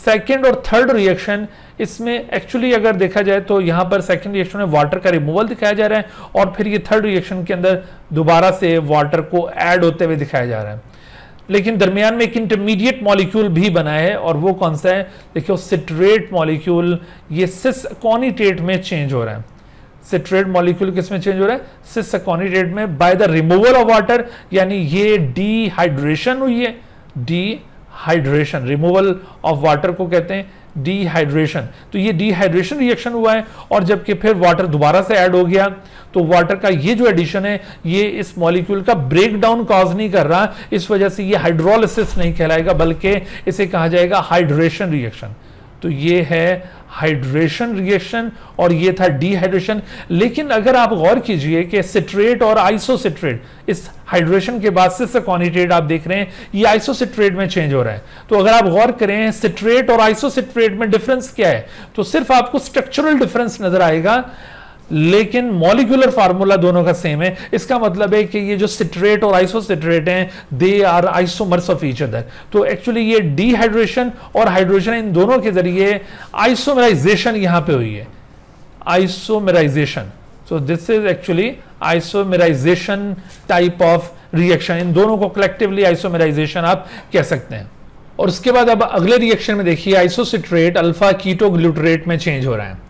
सेकेंड और थर्ड रिएक्शन, इसमें एक्चुअली अगर देखा जाए तो यहाँ पर सेकेंड रिएक्शन में वाटर का रिमूवल दिखाया जा रहा है और फिर ये थर्ड रिएक्शन के अंदर दोबारा से वाटर को ऐड होते हुए दिखाया जा रहा है। लेकिन दरमियान में एक इंटरमीडिएट मॉलिक्यूल भी बना है और वो कौन सा है? देखियो सिट्रेट मॉलिक्यूल ये सिसकॉनिटेट में चेंज हो रहा है। सिट्रेट मॉलिक्यूल किसमें चेंज हो रहा है? सिसकॉनिटेट में, by the removal of water, यानी ये डिहाइड्रेशन हुई है, dehydration, removal of water को कहते हैं डीहाइड्रेशन। तो ये डीहाइड्रेशन रिएक्शन हुआ है और जबकि फिर वाटर दोबारा से ऐड हो गया, तो वाटर का ये जो एडिशन है ये इस मॉलिक्यूल का ब्रेकडाउन कॉज नहीं कर रहा, इस वजह से ये हाइड्रोलिसिस नहीं कहलाएगा बल्कि इसे कहा जाएगा हाइड्रेशन रिएक्शन। तो ये है हाइड्रेशन रिएक्शन और ये था डीहाइड्रेशन। लेकिन अगर आप गौर कीजिए कि सिट्रेट और आइसोसिट्रेट, इस हाइड्रेशन के बाद से सक्सिनेट आप देख रहे हैं ये आइसोसिट्रेट में चेंज हो रहा है। तो अगर आप गौर करें सिट्रेट और आइसोसिट्रेट में डिफरेंस क्या है, तो सिर्फ आपको स्ट्रक्चरल डिफरेंस नजर आएगा लेकिन मॉलिक्यूलर फार्मूला दोनों का सेम है। इसका मतलब है कि ये जो सिट्रेट और आइसोसिट्रेट हैं they are isomers of each other. तो एक्चुअली ये डीहाइड्रेशन और हाइड्रेशन इन दोनों के जरिए आइसोमराइजेशन यहाँ पे हुई है, isomerisation. So this is actually isomerisation type of reaction, इन दोनों को कलेक्टिवली आइसोमराइजेशन आप कह सकते हैं। और उसके बाद अब अगले रिएक्शन में देखिए आइसोसिट्रेट अल्फा कीटोग्लूटरेट में चेंज हो रहा है।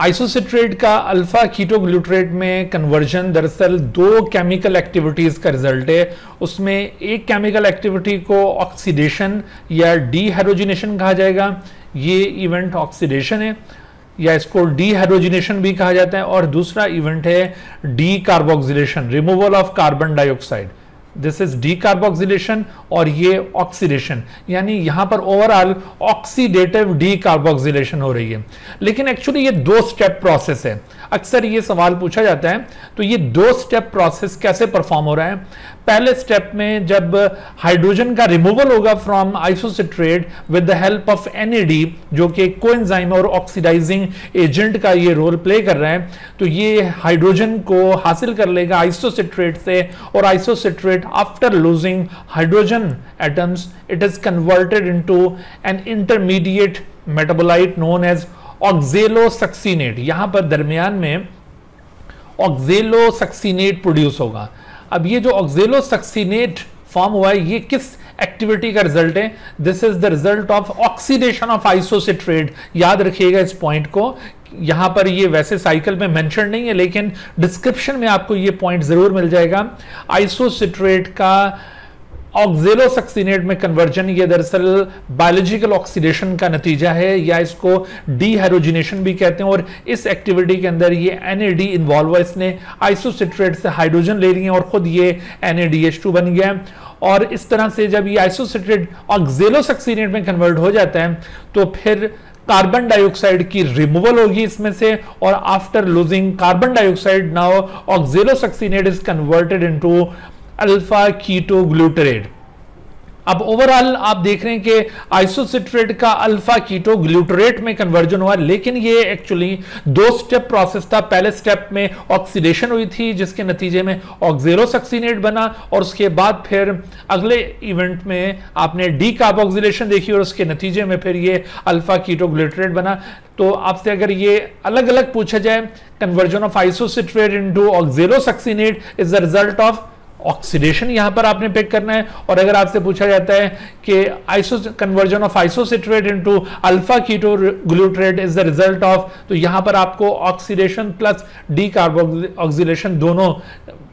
आइसोसिट्रेट का अल्फा कीटोग्लूटरेट में कन्वर्जन दरअसल दो केमिकल एक्टिविटीज़ का रिजल्ट है। उसमें एक केमिकल एक्टिविटी को ऑक्सीडेशन या डीहाइड्रोजिनेशन कहा जाएगा, ये इवेंट ऑक्सीडेशन है या इसको डीहाइड्रोजिनेशन भी कहा जाता है। और दूसरा इवेंट है decarboxylation, removal of carbon dioxide, this is decarboxylation और ये ऑक्सीडेशन, यानी यहाँ पर ओवरऑल ऑक्सीडेटिव डीकार्बोक्सिलेशन हो रही है। लेकिन एक्चुअली ये दो स्टेप प्रोसेस है, अक्सर ये सवाल पूछा जाता है। तो ये दो स्टेप प्रोसेस कैसे परफॉर्म हो रहा है? पहले स्टेप में जब हाइड्रोजन का रिमूवल होगा from isocitrate with the help of NAD, जो कि कोएंजाइम और ऑक्सीडाइजिंग एजेंट का ये रोल प्ले कर रहा है, तो ये हाइड्रोजन को हासिल कर लेगा आइसोसिट्रेट से और isocitrate after losing hydrogen atoms it is converted into an intermediate metabolite known as oxalosuccinate। यहां पर दरमियान में oxalosuccinate प्रोड्यूस होगा। अब ये जो oxalosuccinate फॉर्म हुआ है ये किस एक्टिविटी का रिजल्ट है? This is the result of oxidation of isocitrate. याद रखिएगा इस पॉइंट को, यहां पर ये वैसे साइकिल में मेंशन नहीं है लेकिन डिस्क्रिप्शन में आपको ये पॉइंट जरूर मिल जाएगा। आइसोसिट्रेट का ऑक्सिलोसक्सिनेट में कन्वर्जन ये दरअसल बायोलॉजिकल ऑक्सीडेशन का नतीजा है या इसको डीहाइड्रोजिनेशन भी कहते हैं। और इस एक्टिविटी के अंदर ये एनएडी इन्वॉल्व है, इसने आइसोसिट्रेट से हाइड्रोजन ले लिए और खुद ये एनएडीएच2 बन गया। और इस तरह से जब ये आइसोसिट्रेट ऑक्सिलोसक्सिनेट में कन्वर्ट हो जाता है तो फिर कार्बन डाइऑक्साइड की रिमूवल होगी इसमें से और after losing carbon dioxide now oxalosuccinate is converted into alpha ketoglutarate. अब ओवरऑल आप देख रहे हैं कि आइसोसिट्रेट का अल्फा कीटोग्लूटरेट में कन्वर्जन हुआ, लेकिन ये एक्चुअली दो स्टेप प्रोसेस था। पहले स्टेप में ऑक्सीडेशन हुई थी जिसके नतीजे में ऑक्सिलोसक्सिनेट बना और उसके बाद फिर अगले इवेंट में आपने डीकार्बोक्सिलेशन देखी और उसके नतीजे में फिर ये अल्फा कीटोग्लूटरेट बना। तो आपसे अगर ये अलग अलग पूछा जाए, conversion of isocitrate into oxalosuccinate is the result of oxidation, यहां पर आपने पिक करना है। और अगर आपसे पूछा जाता है कि conversion of isocitrate into alpha ketoglutarate is the result of, तो यहां पर आपको ऑक्सीडेशन प्लस डीकार्बोक्सिलेशन दोनों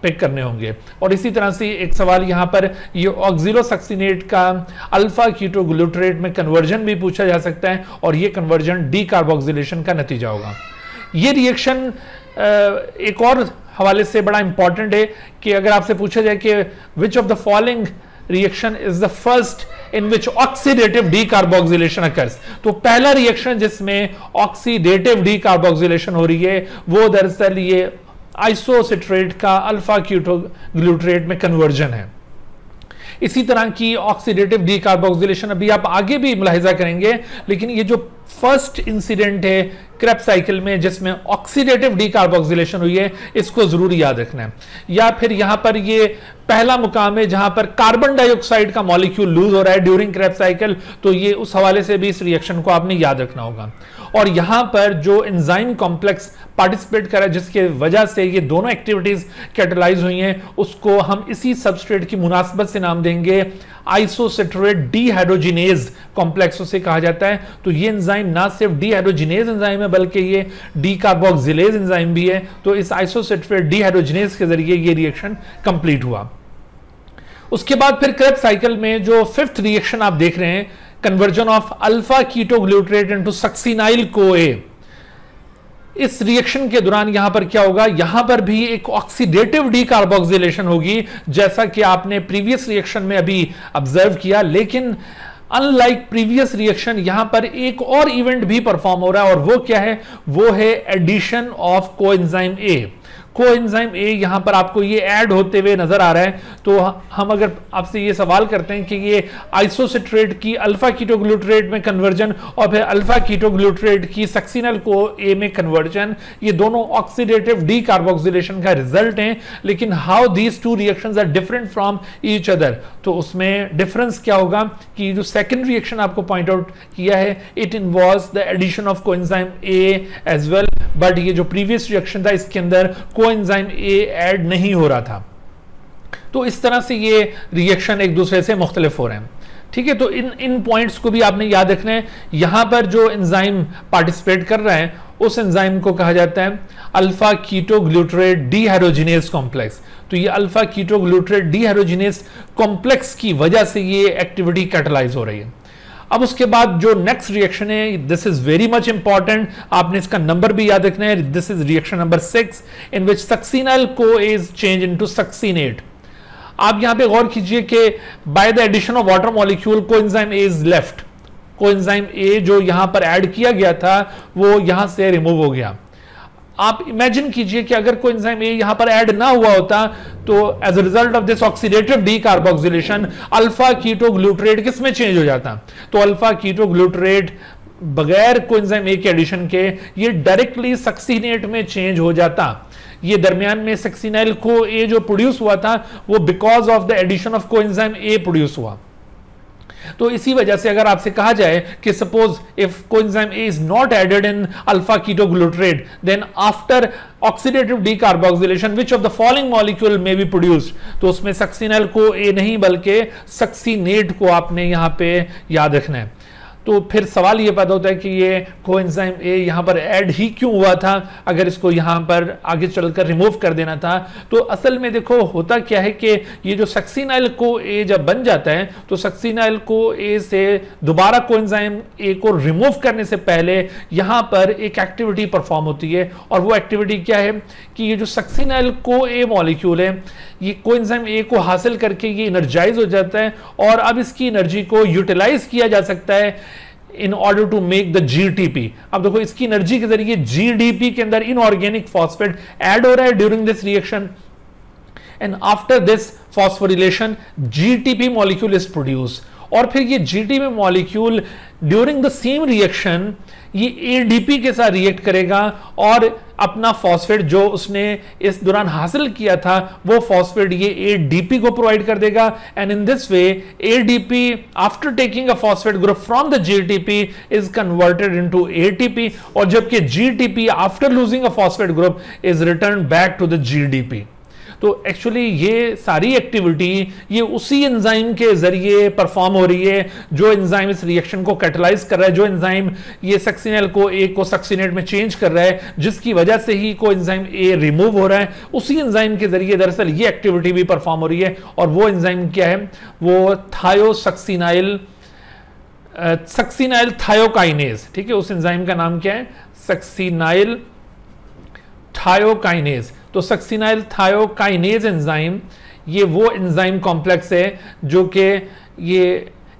पिक करने होंगे। और इसी तरह से एक सवाल यहां पर ये ऑक्सिलोसक्सिनेट का अल्फा कीटोग्लूटरेट में कन्वर्जन भी पूछा जा सकता है और ये कन्वर्जन डीकार्बोक्सिलेशन का नतीजा होगा। ये रिएक्शन एक और हवाले से बड़ा इंपॉर्टेंट है कि अगर आपसे पूछा जाए कि which of the following reaction is the first in which oxidative decarboxylation occurs, तो पहला रिएक्शन जिसमें ऑक्सीडेटिव डीकार्बोक्सिलेशन हो रही है वो दरअसल ये आइसोसिट्रेट का अल्फा कीटोग्लूटरेट में कन्वर्जन है। इसी तरह की ऑक्सीडेटिव डीकार्बोक्सिलेशन अभी आप आगे भी मुलाहिजा करेंगे, लेकिन ये जो फर्स्ट इंसिडेंट है क्रेब्स साइकिल में जिसमें ऑक्सीडेटिव डीकार्बोक्सिलेशन हुई है इसको जरूर याद रखना है। या फिर यहां पर ये पहला मुकाम है जहां पर कार्बन डाइऑक्साइड का मॉलिक्यूल लूज हो रहा है ड्यूरिंग क्रेब्स साइकिल, तो ये उस हवाले से भी इस रिएक्शन को आपने याद रखना होगा। और यहां पर जो एंजाइम कॉम्प्लेक्स पार्टिसिपेट करा जिसके वजह से ये दोनों एक्टिविटीज कैटलाइज हुई हैं उसको हम इसी सबस्ट्रेट की मुनासबत से नाम देंगे आइसोसिट्रेट डीहाइड्रोजिनेज कॉम्प्लेक्स उसे कहा जाता है। तो ये एंजाइम ना सिर्फ डीहाइड्रोजिनेज एंजाइम है बल्कि ये डीकार्बोक्सिलेज एंजाइम भी है। तो इस आइसोसिट्रेट डीहाइड्रोजिनेज के जरिए ये रिएक्शन कंप्लीट हुआ। उसके बाद फिर क्रेब्स साइकिल में जो फिफ्थ रिएक्शन आप देख रहे हैं, conversion of alpha ketoglutarate into succinyl CoA, इस रिएक्शन के दौरान यहां पर क्या होगा, यहां पर भी एक ऑक्सीडेटिव डीकार्बोक्सिलेशन होगी जैसा कि आपने प्रीवियस रिएक्शन में अभी ऑब्जर्व किया, लेकिन अनलाइक प्रीवियस रिएक्शन यहां पर एक और इवेंट भी परफॉर्म हो रहा है और वो क्या है, वो है addition of coenzyme A. Coenzyme A यहां पर आपको ये ऐड होते हुए नजर आ रहा है। तो हम अगर आपसे ये सवाल करते हैं कि ये आइसोसिट्रेट की अल्फा कीटोग्लूटरेट में कन्वर्जन और फिर अल्फा कीटोग्लूटरेट की सक्सिनल को ए में कन्वर्जन, ये दोनों ऑक्सीडेटिव डीकार्बोक्सिलेशन का रिजल्ट हैं, लेकिन how these two reactions are different from each other, तो उसमें डिफरेंस क्या होगा कि जो सेकेंड रिएक्शन आपको पॉइंट आउट किया है it involves the addition of coenzyme A as well, but ये जो प्रीवियस रिएक्शन था इसके अंदर कोएंजाइम ए ऐड नहीं हो रहा था। तो इस तरह से ये रिएक्शन एक दूसरे से मुख्तलिफ हो रहे हैं। ठीक है, तो इन पॉइंट्स को भी आपने याद रखना है। यहां पर जो एंजाइम पार्टिसिपेट कर रहे हैं उस एंजाइम को कहा जाता है अल्फा कीटोग्लूटरेट डीहाइड्रोजिनेज कॉम्प्लेक्स। तो ये अल्फा कीटोग्लूटरेट डीहाइड्रोजिनेज कॉम्प्लेक्स की वजह से ये एक्टिविटी कैटलाइज हो रही है। अब उसके बाद जो नेक्स्ट रिएक्शन है, this is very much important, आपने इसका नंबर भी याद रखना है, this is reaction number 6 in which succinyl CoA is change into succinate. आप यहां पे गौर कीजिए कि by the addition of water molecule coenzyme A is left, coenzyme A जो यहां पर ऐड किया गया था वो यहां से रिमूव हो गया। आप इमेजिन कीजिए कि अगर कोएंजाइम ए यहां पर ऐड ना हुआ होता तो as a result of this oxidative decarboxylation alpha ketoglutarate किस में चेंज हो जाता, तो अल्फा कीटोग्लूटरेट बगैर कोएंजाइम ए के एडिशन के ये डायरेक्टली सक्सिनेट में चेंज हो जाता। ये दरमियान में सक्सिनाइल को ए जो प्रोड्यूस हुआ था वो because of the addition of coenzyme A produce हुआ। तो इसी वजह से अगर आपसे कहा जाए कि suppose if coenzyme A is not added in alpha ketoglutarate then after oxidative decarboxylation which of the following molecule may be produced, तो उसमें सक्सिनाइल को ए नहीं बल्कि सक्सिनेट को आपने यहां पे याद रखना है। तो फिर सवाल ये पैदा होता है कि ये कोएंजाइम ए यहाँ पर ऐड ही क्यों हुआ था, अगर इसको यहाँ पर आगे चलकर रिमूव कर देना था। तो असल में देखो होता क्या है कि ये जो सक्सिनाइल को ए जब बन जाता है तो सक्सिनाइल को ए से दोबारा कोएंजाइम ए को रिमूव करने से पहले यहाँ पर एक एक्टिविटी परफॉर्म होती है और वो एक्टिविटी क्या है कि ये जो सक्सिनाइल को ए मॉलिक्यूल है ये कोएंजाइम ए को हासिल करके ये एनर्जाइज हो जाता है और अब इसकी एनर्जी को यूटिलाइज किया जा सकता है in order to make the GTP. अब देखो इसकी एनर्जी के जरिए जीडीपी के अंदर इनऑर्गेनिक फॉस्फेट ऐड हो रहा है during this reaction and after this phosphorylation GTP molecule is produce और फिर ये GTP molecule during the same reaction ये एडीपी के साथ रिएक्ट करेगा और अपना फॉस्फेट जो उसने इस दौरान हासिल किया था वो फॉस्फेट ये एडीपी को प्रोवाइड कर देगा and in this way ADP after taking a phosphate group from the GTP is converted into ATP और जबकि GTP after losing a phosphate group is return back to the GDP. तो actually ये सारी activity ये उसी enzyme के जरिए perform हो रही है जो एंजाइम इस रिएक्शन को कैटलाइज कर रहा है, जो एंजाइम ये सक्सिनाइल को ए को सक्सिनेट में चेंज कर रहा है जिसकी वजह से ही कोएंजाइम ए रिमूव हो रहा है, उसी एंजाइम के जरिए दरअसल ये एक्टिविटी भी परफॉर्म हो रही है और वो एंजाइम क्या है, वो सक्सिनाइल थायोकाइनेज। ठीक है, उस एंजाइम का नाम क्या है, सक्सिनाइल थायोकाइनेज। तो सक्सिनाइल थायोकाइनेज एंजाइम ये वो एंजाइम कॉम्प्लेक्स है जो कि ये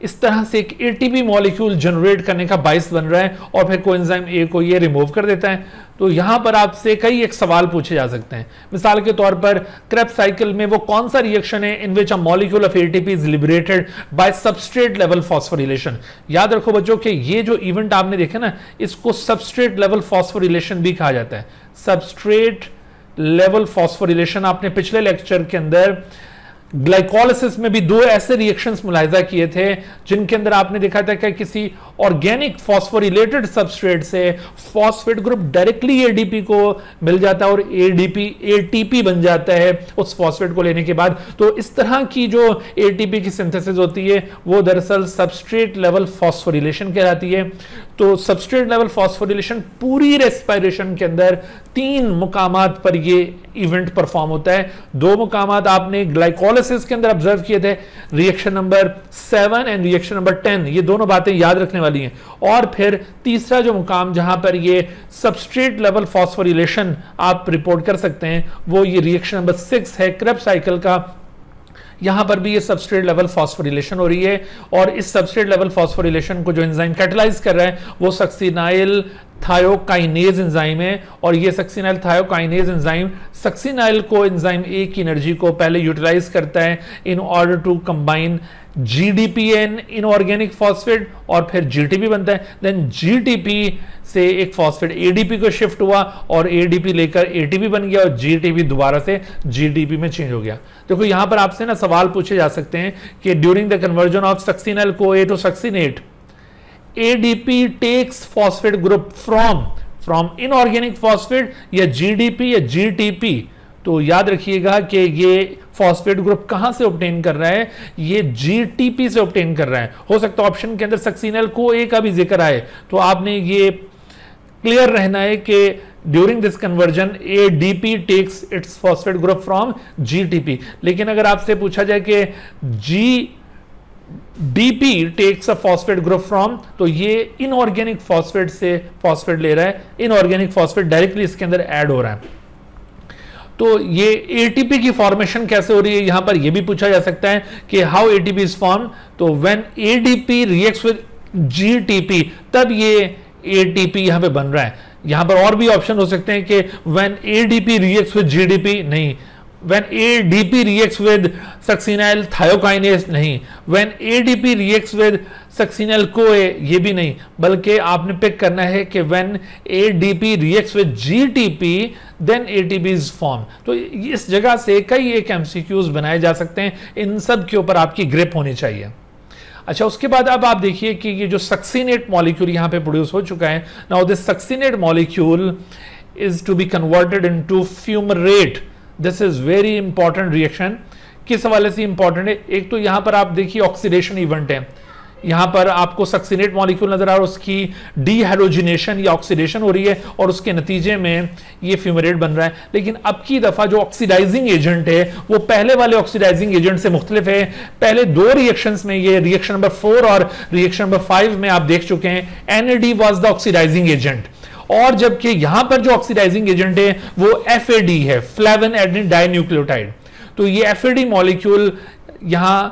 इस तरह से एक एटीपी मॉलिक्यूल जनरेट करने का बाइस बन रहा है और फिर कोएंजाइम ए को ये रिमूव कर देता है। तो यहाँ पर आपसे कई एक सवाल पूछे जा सकते हैं, मिसाल के तौर पर क्रेब्स साइकिल में वो कौन सा रिएक्शन है in which a molecule of ATP is liberated by substrate level phosphorylation. याद रखो बच्चों कि ये जो इवेंट आपने देखा ना इसको सबस्ट्रेट लेवल फॉस्फोरिलेशन भी कहा जाता है। सबस्ट्रेट लेवल फॉस्फोरिलेशन आपने पिछले लेक्चर के अंदर ग्लाइकोलाइसिस में भी दो ऐसे रिएक्शंस मुलाहिजा किए थे जिनके अंदर आपने देखा था कि किसी ऑर्गेनिक फॉस्फोरिलेटेड सबस्ट्रेट से फॉस्फेट ग्रुप डायरेक्टली एडीपी को मिल जाता है और एडीपी एटीपी बन जाता है उस फॉस्फेट को लेने के बाद। तो इस तरह की जो एटीपी की सिंथेसिस होती है वो दरअसल सबस्ट्रेट लेवल फॉस्फोरिलेशन कहलाती है। तो सबस्ट्रेट लेवल फॉस्फोरिलेशन पूरी रेस्पिरेशन के अंदर 3 मुकामात पर ये इवेंट परफॉर्म होता है। 2 मुकामात आपने ग्लाइकोलाइसिस के अंदर ऑब्जर्व किए थे, reaction number 7 and reaction number 10, ये दोनों बातें याद रखने वाली हैं। और फिर तीसरा जो मुकाम जहां पर ये सबस्ट्रेट लेवल फॉस्फोरिलेशन आप रिपोर्ट कर सकते हैं वो ये रिएक्शन नंबर 6 है क्रेब्स साइकिल का। यहां पर भी ये सबस्ट्रेट लेवल फॉस्फोरिलेशन हो रही है और इस सबस्ट्रेट लेवल फॉस्फोरिलेशन को जो एंजाइम कैटलाइज कर रहा है वो सक्सिनिल थायोकाइनेज एंजाइम है। और ये succinyl thiokinase enzyme succinyl coenzyme A की एनर्जी को पहले यूटिलाइज करता है in order to combine GDPN inorganic phosphate और फिर GTP बनता है। देन GTP से एक फॉस्फेट ADP को शिफ्ट हुआ और ADP लेकर ATP बन गया और GTP दोबारा से GDP में चेंज हो गया। देखो यहाँ पर आपसे ना सवाल पूछे जा सकते हैं कि during the conversion of succinyl CoA to succinate ADP takes phosphate group from inorganic phosphate या GDP या GTP। तो याद रखिएगा कि ये फॉस्फेट ग्रुप कहां से ऑब्टेन कर रहा है, ये GTP से ऑब्टेन कर रहा है। हो सकता है ऑप्शन के अंदर सक्सिनिल को ए का भी जिक्र आए, तो आपने ये क्लियर रहना है कि during this conversion ADP takes its phosphate group from GTP। लेकिन अगर आपसे पूछा जाए कि GDP takes a phosphate group from, तो ये इनऑर्गेनिक फॉस्फेट से फॉस्फेट ले रहा है, इनऑर्गेनिक फॉस्फेट डायरेक्टली इसके अंदर ऐड हो रहा है। तो ये ATP की फॉर्मेशन कैसे हो रही है यहां पर यह भी पूछा जा सकता है कि हाउ ATP इज फॉर्म। तो when ADP reacts with GTP तब ये ATP यहां पे बन रहा है। यहां पर और भी ऑप्शन हो सकते हैं कि when ADP reacts with GDP, नहीं। When ADP reacts with succinyl thiokinase, नहीं। When ADP reacts with succinyl CoA, ये भी नहीं। बल्कि आपने पिक करना है कि when ADP reacts with GTP then ATP is formed। तो इस जगह से कई एक MCQs बनाए जा सकते हैं, इन सब के ऊपर आपकी ग्रिप होनी चाहिए। अच्छा, उसके बाद अब आप देखिए कि ये जो सक्सिनेट मॉलिक्यूल यहाँ पे प्रोड्यूस हो चुका है, now this succinate molecule is to be converted in to fumarate. This is very important reaction. किस हवाले से इंपॉर्टेंट है, एक तो यहां पर आप देखिए ऑक्सीडेशन इवेंट है, यहां पर आपको सक्सिनेट मॉलिक्यूल नजर आ रहा है, उसकी डीहाइड्रोजिनेशन या ऑक्सीडेशन हो रही है और उसके नतीजे में ये फ्यूमरेट बन रहा है। लेकिन अब की दफा जो ऑक्सीडाइजिंग एजेंट है वो पहले वाले ऑक्सीडाइजिंग एजेंट से मुख्तलिफ है। पहले 2 रिएक्शंस में, ये रिएक्शन नंबर 4 और रिएक्शन नंबर 5 में आप देख चुके हैं, NAD was the oxidising agent. और जबकि यहां पर जो ऑक्सीडाइजिंग एजेंट है वो FAD है, फ्लेवन एडेनिन डाइन्यूक्लियोटाइड। तो ये FAD मॉलिक्यूल यहां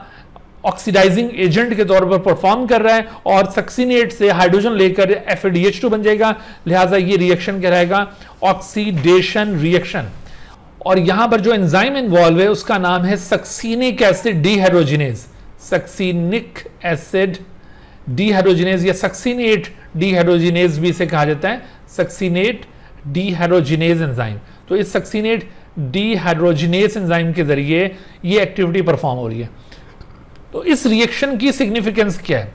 ऑक्सीडाइजिंग एजेंट के तौर पर परफॉर्म कर रहा है और सक्सिनेट से हाइड्रोजन लेकर FADH2 बन जाएगा, लिहाजा ये रिएक्शन कहलाएगा ऑक्सीडेशन रिएक्शन। और यहां पर जो एंजाइम इन्वॉल्व है उसका नाम है succinic acid dehydrogenase, succinic acid dehydrogenase या सक्सिनेट डीहाइड्रोजिनेज भी इसे कहा जाता है, सक्सिनेट डीहाइड्रोजिनेज एंजाइम। तो इस सक्सिनेट डीहाइड्रोजिनेज एंजाइम के जरिए ये एक्टिविटी परफॉर्म हो रही है। तो इस रिएक्शन की सिग्निफिकेंस क्या है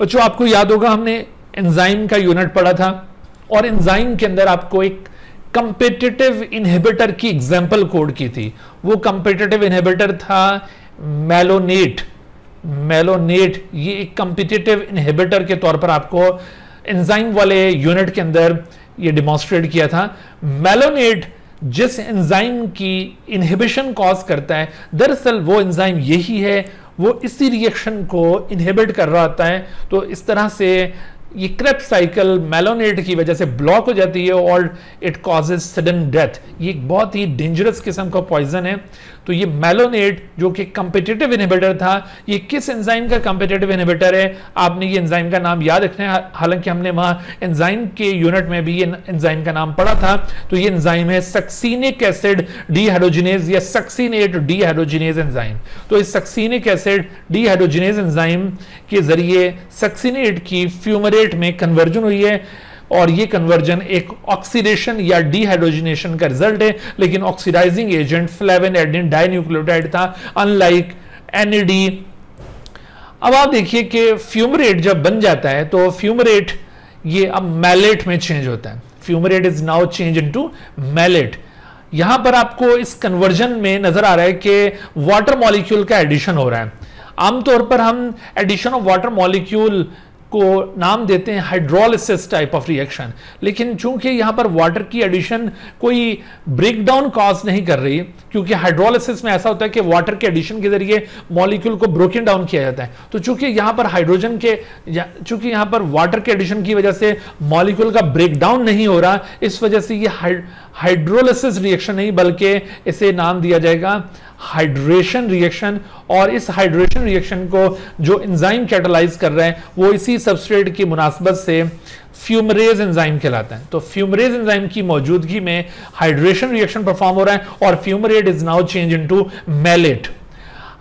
बच्चों? आपको याद होगा हमने एंजाइम का यूनिट पढ़ा था और एंजाइम के अंदर आपको एक कंपिटेटिव इनहिबिटर की एग्जाम्पल कोड की थी। वो कंपिटेटिव इनहिबिटर था मैलोनेट। ये एक कंपिटेटिव इनहिबिटर के तौर पर आपको एंजाइम वाले यूनिट के अंदर ये डिमॉन्स्ट्रेट किया था। मैलोनेट जिस एंजाइम की इनहिबिशन कॉज करता है, दरअसल वो एंजाइम यही है, वो इसी रिएक्शन को इनहिबिट कर रहा होता है। तो इस तरह से ये क्रेब्स साइकिल मैलोनेट की वजह से ब्लॉक हो जाती है और इट कॉजेज सडन डेथ। ये एक बहुत ही डेंजरस किस्म का पॉइजन है। तो ये मैलोनेट जो कि कंपिटेटिव इनहिबिटर था, ये किस एंजाइम का कंपिटेटिव इनहिबिटर है, आपने ये एंजाइम का नाम याद रखना है। हालांकि हमने वहाँ एंजाइम के यूनिट में भी ये एंजाइम का नाम पढ़ा था। तो ये एंजाइम है सक्सिनिक एसिड डीहाइड्रोजिनेज या सक्सिनेट डीहाइड्रोजिनेज एंजाइम। तो इस सक्सिनिक एसिड डीहाइड्रोजिनेज एंजाइम के जरिए सक्सिनेट की फ्यूमरेट में कन्वर्जन हुई है और ये कन्वर्जन एक ऑक्सीडेशन या डीहाइड्रोजिनेशन का रिजल्ट है। लेकिन oxidising agent flavin adenine dinucleotide था, अनलाइक एनएडी। अब आप देखिए कि फ्यूमरेट जब बन जाता है तो फ्यूमरेट ये अब मैलेट में चेंज होता है। Fumarate is now change into malate. यहां पर आपको इस कन्वर्जन में नजर आ रहा है कि वाटर मॉलिक्यूल का एडिशन हो रहा है। आमतौर पर हम एडिशन ऑफ वाटर मॉलिक्यूल को नाम देते हैं हाइड्रोलिसिस टाइप ऑफ रिएक्शन। लेकिन चूंकि यहाँ पर वाटर की एडिशन कोई ब्रेकडाउन कॉज नहीं कर रही, क्योंकि हाइड्रोलिसिस में ऐसा होता है कि वाटर के एडिशन के जरिए मॉलिक्यूल को ब्रोकन डाउन किया जाता है, तो चूंकि यहाँ पर वाटर के एडिशन की वजह से मॉलिक्यूल का ब्रेकडाउन नहीं हो रहा, इस वजह से ये हाइड्रोलिसिस रिएक्शन नहीं बल्कि इसे नाम दिया जाएगा हाइड्रेशन रिएक्शन। और इस हाइड्रेशन रिएक्शन को जो एंजाइम कैटलाइज कर रहे हैं वो इसी सबस्ट्रेट की मुनासबत से फ्यूमरेज एंजाइम कहलाता है। तो फ्यूमरेज एंजाइम की मौजूदगी में हाइड्रेशन रिएक्शन परफॉर्म हो रहा है और fumarate is now change into malate.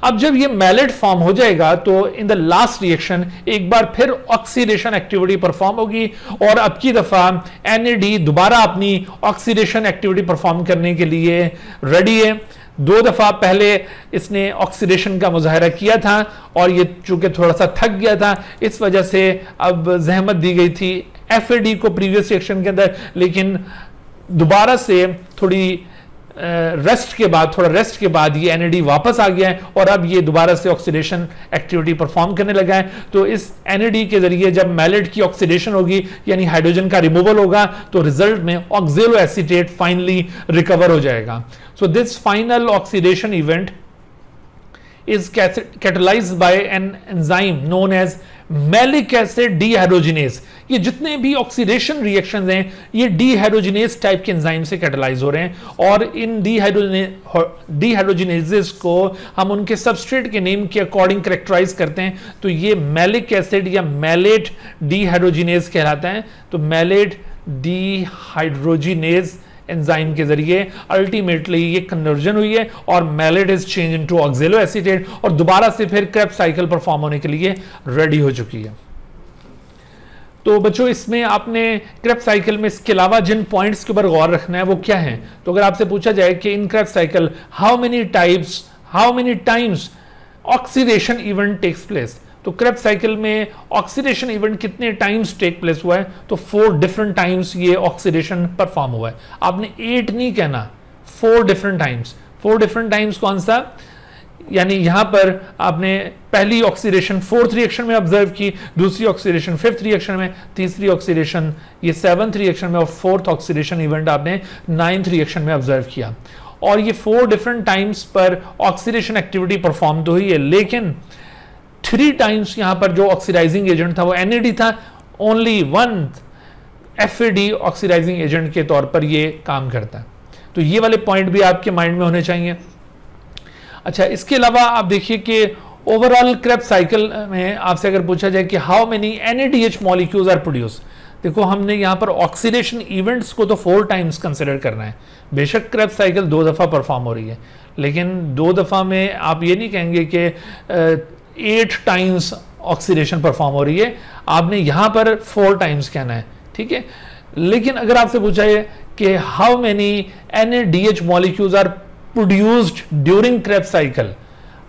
अब जब ये मैलेट फॉर्म हो जाएगा तो इन द लास्ट रिएक्शन एक बार फिर ऑक्सीडेशन एक्टिविटी परफॉर्म होगी और अब की दफा एनएडी दोबारा अपनी ऑक्सीडेशन एक्टिविटी परफॉर्म करने के लिए रेडी है। दो दफ़ा पहले इसने ऑक्सीडेशन का मुजाहरा किया था और ये चूंकि थोड़ा सा थक गया था इस वजह से अब जहमत दी गई थी एफएडी को प्रीवियस रिएक्शन के अंदर, लेकिन दोबारा से थोड़ी रेस्ट के बाद ये एनएडी वापस आ गया है और अब ये दोबारा से ऑक्सीडेशन एक्टिविटी परफॉर्म करने लगा है। तो इस एनएडी के जरिए जब मैलेट की ऑक्सीडेशन होगी यानी हाइड्रोजन का रिमूवल होगा तो रिजल्ट में ऑक्सलोएसिटेट फाइनली रिकवर हो जाएगा। So this final oxidation event is catalysed by an enzyme known as malic acid dehydrogenase. ये जितने भी ऑक्सीडेशन रिएक्शंस हैं ये डीहाइड्रोजिनेज टाइप के एंजाइम से कैटलाइज हो रहे हैं और इन डीहाइड्रोजिनेजेस को हम उनके सबस्ट्रेट के नेम के अकॉर्डिंग कैरेक्टराइज करते हैं। तो ये मैलिक एसिड या मैलेट डीहाइड्रोजिनेज कहलाता है। तो मैलेट डीहाइड्रोजिनेज एंजाइम के जरिए अल्टीमेटली ये कन्वर्जन हुई है और malate is change into oxaloacetate और दोबारा से फिर क्रेब्स साइकिल परफॉर्म होने के लिए रेडी हो चुकी है। तो बच्चों इसमें आपने क्रेब्स साइकिल में इसके अलावा जिन पॉइंट्स के ऊपर गौर रखना है वो क्या है, तो अगर आपसे पूछा जाए कि in Krebs cycle how many times oxidation event takes place, तो क्रेब्स साइकिल में ऑक्सीडेशन इवेंट कितने टाइम्स टेक प्लेस हुआ है, तो 4 डिफरेंट टाइम्स ये ऑक्सीडेशन परफॉर्म हुआ है। आपने 8 नहीं कहना, 4 डिफरेंट टाइम्स। 4 डिफरेंट टाइम्स कौन सा, यानी यहां पर आपने पहली ऑक्सीडेशन 4th रिएक्शन में ऑब्जर्व की, दूसरी ऑक्सीडेशन 5th रिएक्शन में, तीसरी ऑक्सीडेशन ये 7th रिएक्शन में और 4th ऑक्सीडेशन इवेंट आपने 9th रिएक्शन में ऑब्जर्व किया। और ये 4 डिफरेंट टाइम्स पर ऑक्सीडेशन एक्टिविटी परफॉर्म तो हुई है, लेकिन 3 टाइम्स यहां पर जो ऑक्सीडाइजिंग एजेंट था वो एनएडी था, ओनली 1 एफएडी ऑक्सीडाइजिंग एजेंट के तौर पर ये काम करता है। तो ये वाले पॉइंट भी आपके माइंड में होने चाहिए। अच्छा, इसके अलावा आप देखिए कि ओवरऑल क्रेब्स साइकिल में आपसे अगर पूछा जाए कि how many NADH molecules are produce, देखो हमने यहाँ पर ऑक्सीडेशन इवेंट्स को तो 4 टाइम्स कंसिडर करना है। बेशक क्रेब्स साइकिल 2 दफ़ा परफॉर्म हो रही है, लेकिन 2 दफ़ा में आप ये नहीं कहेंगे कि 8 टाइम्स ऑक्सीडेशन परफॉर्म हो रही है, आपने यहां पर 4 टाइम्स कहना है, ठीक है। लेकिन अगर आपसे पूछा है कि how many NADH molecules are produced during Krebs cycle,